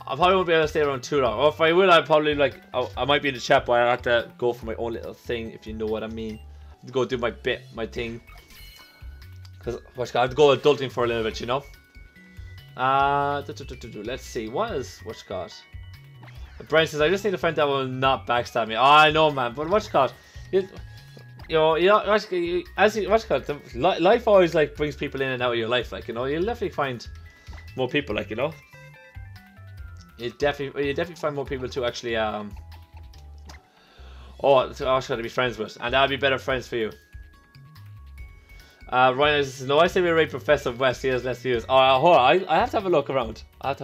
I probably won't be able to stay around too long. Or if I will, I probably like. I might be in the chat, but I have to go for my own little thing. If you know what I mean. Go do my bit, my thing. Cause I have to go adulting for a little bit, you know. Let's see. What is what's Brian says I just need a friend that will not backstab me. I know, man, but life always like brings people in and out of your life, like, you know. You'll definitely find more people, like, you know. You definitely find more people to actually to be friends with, and that'll be better friends for you. Ryan says, no, I say we rate Professor West, he has less views. Hold on, I have to have a look around. But I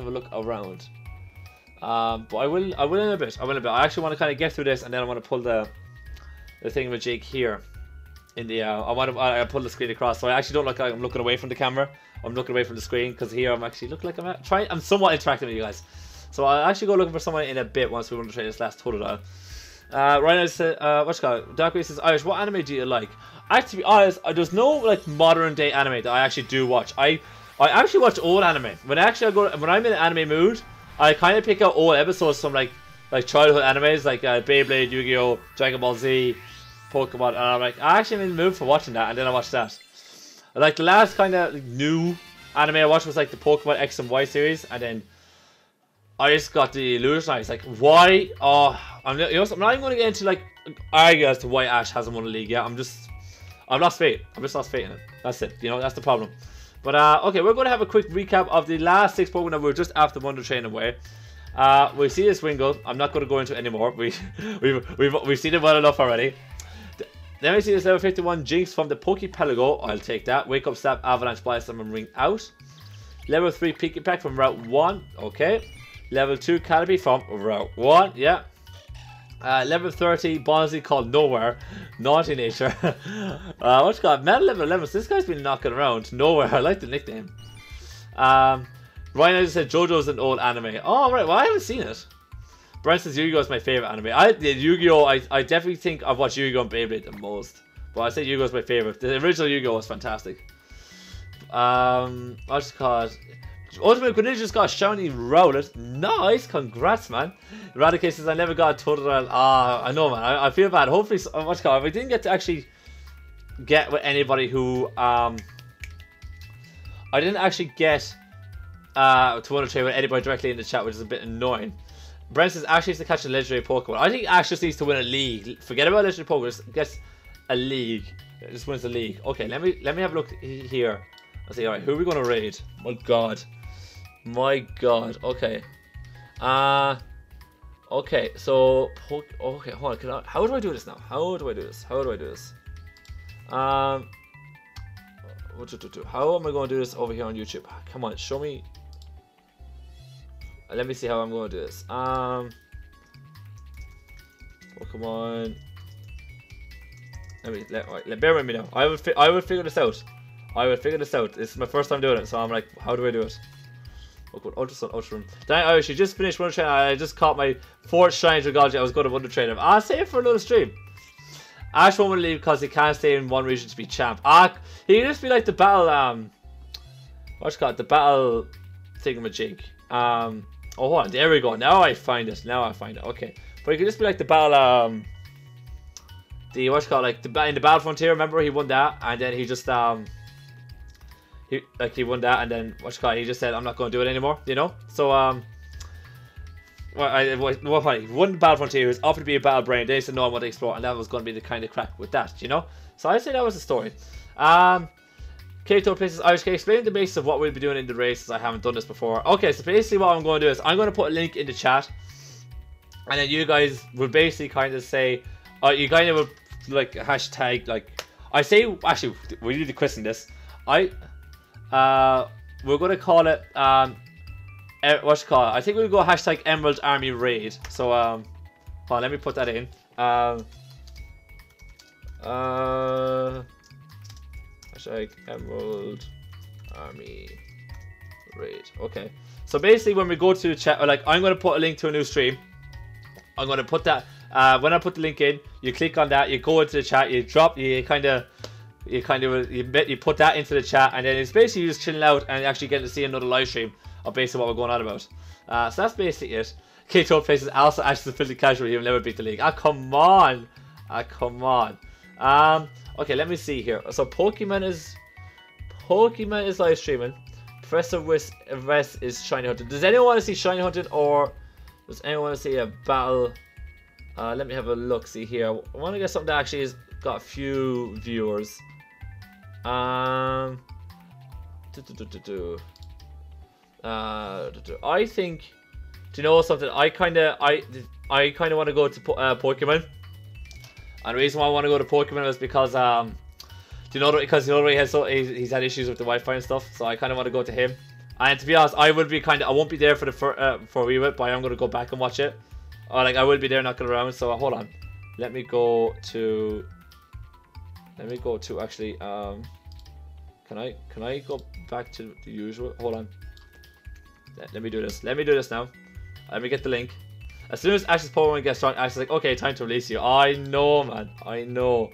will in a bit. I actually want to kind of get through this, and then I want to pull the thing with Jake here. In the I pull the screen across, so I actually don't look like I'm looking away from the camera. I'm looking away from the screen because here I'm actually look like I'm somewhat interacting with you guys. So I'll actually go looking for someone in a bit once we want to try this last total dial. Ryan says, Darkwave says, Irish, what anime do you like? To be honest, there's no like modern day anime that I actually do watch. I actually watch old anime. When I'm in an anime mood, I kind of pick out old episodes from like childhood animes like Beyblade, Yu-Gi-Oh, Dragon Ball Z, Pokemon, and I'm like, I actually am in the mood for watching that, and then I watch that. Like the last kind of like, new anime I watched was like the Pokemon X and Y series, and then I just got the Illusionized. Like why? I'm not even going to get into like arguing as to why Ash hasn't won a league yet. I've lost faith. I've just lost faith in it. That's it. You know, that's the problem. But, okay, we're going to have a quick recap of the last 6 Pokemon that we were just after Wonder Train away. We see this Wingull. I'm not going to go into it anymore. We've seen it well enough already. Then we see this level 51 Jinx from the Pokepelago. I'll take that. Wake Up Slap, Avalanche Blast, and Ring out. Level 3 Pikachu Pack from Route 1. Okay. Level 2 Caterpie from Route 1. Yeah. Level 30 Bonzi called Nowhere. Naughty Nature. What's called? Metal Level 11. So this guy's been knocking around. Nowhere. I like the nickname. Ryan, I just said JoJo's an old anime. Oh, right. Well, I haven't seen it. Brian says Yu-Gi-Oh! Is my favorite anime. I definitely think I've watched Yu-Gi-Oh! and Beyblade the most. But I say Yu-Gi-Oh! Is my favorite. The original Yu-Gi-Oh! Was fantastic. I'll just call it. Ultimate Greninja just got Shiny Rowlet. Nice, congrats, man. Raticate says I never got a Totodile. Ah, I know, man. I feel bad. Hopefully, what's called? If I didn't get to actually get with anybody who I didn't actually get to want to trade with anybody directly in the chat, which is a bit annoying. Brent says Ash needs to catch a legendary Pokemon. I think Ash just needs to win a league. Forget about legendary Pokemon. Just gets a league. Just wins a league. Okay, let me have a look here. Let's see. All right, who are we gonna raid? My God. My God. Okay. Okay. So okay. Hold on. How do I do this now? How do I do this? How am I gonna do this over here on YouTube? Come on, show me. Let me see how I'm gonna do this. Pokemon. Bear with me now. I will figure this out. I will figure this out. This is my first time doing it, so I'm like, how do I do it? Pokemon Ultra Sun, Ultra Moon. I should just finish Wonder Train. I just caught my 4th Shiny Dragon. I was going to Wonder Train him. I'll save it for a little stream. Ash won't want to leave because he can't stay in one region to be champ. He can just be like the battle. What's it called? The battle thingamajig. Oh, hold on. There we go. Now I find it. Okay. But he could just be like the battle, in the Battle Frontier, remember? He won that, and then he just, he won that, and then, he just said, I'm not going to do it anymore, you know? So, well, funny. He won the Battle Frontier, he was offered to be a battle brain, they said, no, I want to explore, and that was going to be the kind of crack with that, you know? So I'd say that was the story. Kato places. I can explain the basis of what we'll be doing in the race, as I haven't done this before. Okay, so basically what I'm going to do is I'm going to put a link in the chat, and then you guys will basically kind of say, you kind of will like hashtag like I say. Actually, we need to christen this. We're going to call it I think we'll go hashtag Emerald Army Raid. So hold on, let me put that in. Like Emerald Army Raid. Okay, so basically when we go to the chat, like I'm going to put a link to a new stream. I'm going to put that when I put the link in, you click on that, you go into the chat, you put that into the chat, and then it's basically just chilling out and actually getting to see another live stream of basically what we're going on about. So that's basically it. K12 places also actually filthy casual. He'll never beat the league. Ah come on. Okay, let me see here. So Pokemon is live streaming. Professor West is Shiny Hunted. Does anyone want to see Shiny Hunted, or does anyone want to see a battle? Let me have a look. See here. I want to get something that actually has got a few viewers. I think. Do you know something? I kind of want to go to Pokemon. And the reason why I want to go to Pokemon is because he's had issues with the Wi-Fi and stuff, so I kind of want to go to him. And to be honest, I won't be there for the for a wee bit, but I'm gonna go back and watch it. Or like I will be there knocking around. So hold on, let me go to actually. Can I go back to the usual? Hold on. Let me do this. Let me do this now. Let me get the link. As soon as Ash's Pokemon gets strong, Ash is like, okay, time to release you. I know, man. I know.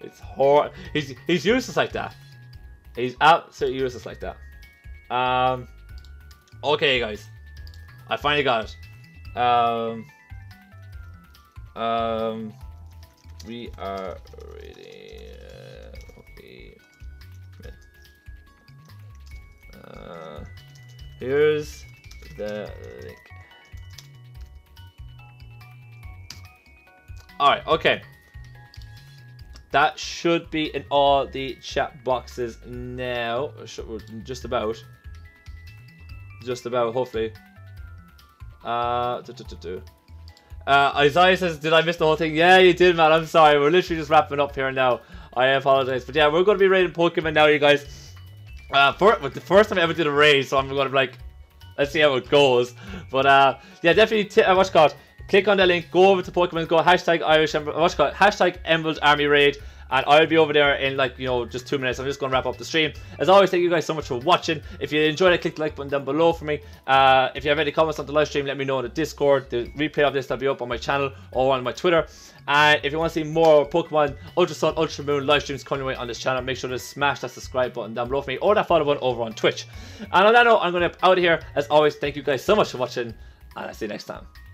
It's hard. He's useless like that. He's absolutely useless like that. Okay, guys. I finally got it. We are ready. Here's the link. Alright, okay. That should be in all the chat boxes now. Just about. Hopefully. Isaiah says, did I miss the whole thing? Yeah, you did, man. I'm sorry. We're literally just wrapping up here now. I apologize. But yeah, we're going to be raiding Pokemon now, you guys. The first time I ever did a raid, so I'm going to be like, let's see how it goes. But yeah, definitely, click on that link, go over to Pokemon Go, hashtag Irish hashtag Emerald Army Raid, and I'll be over there in like, you know, just 2 minutes. I'm just going to wrap up the stream. As always, thank you guys so much for watching. If you enjoyed it, click the like button down below for me. If you have any comments on the live stream, let me know in the Discord. The replay of this will be up on my channel or on my Twitter. And if you want to see more Pokemon Ultra Sun, Ultra Moon live streams coming away on this channel, make sure to smash that subscribe button down below for me or that follow button over on Twitch. And on that note, I'm going to be out of here. As always, thank you guys so much for watching, and I'll see you next time.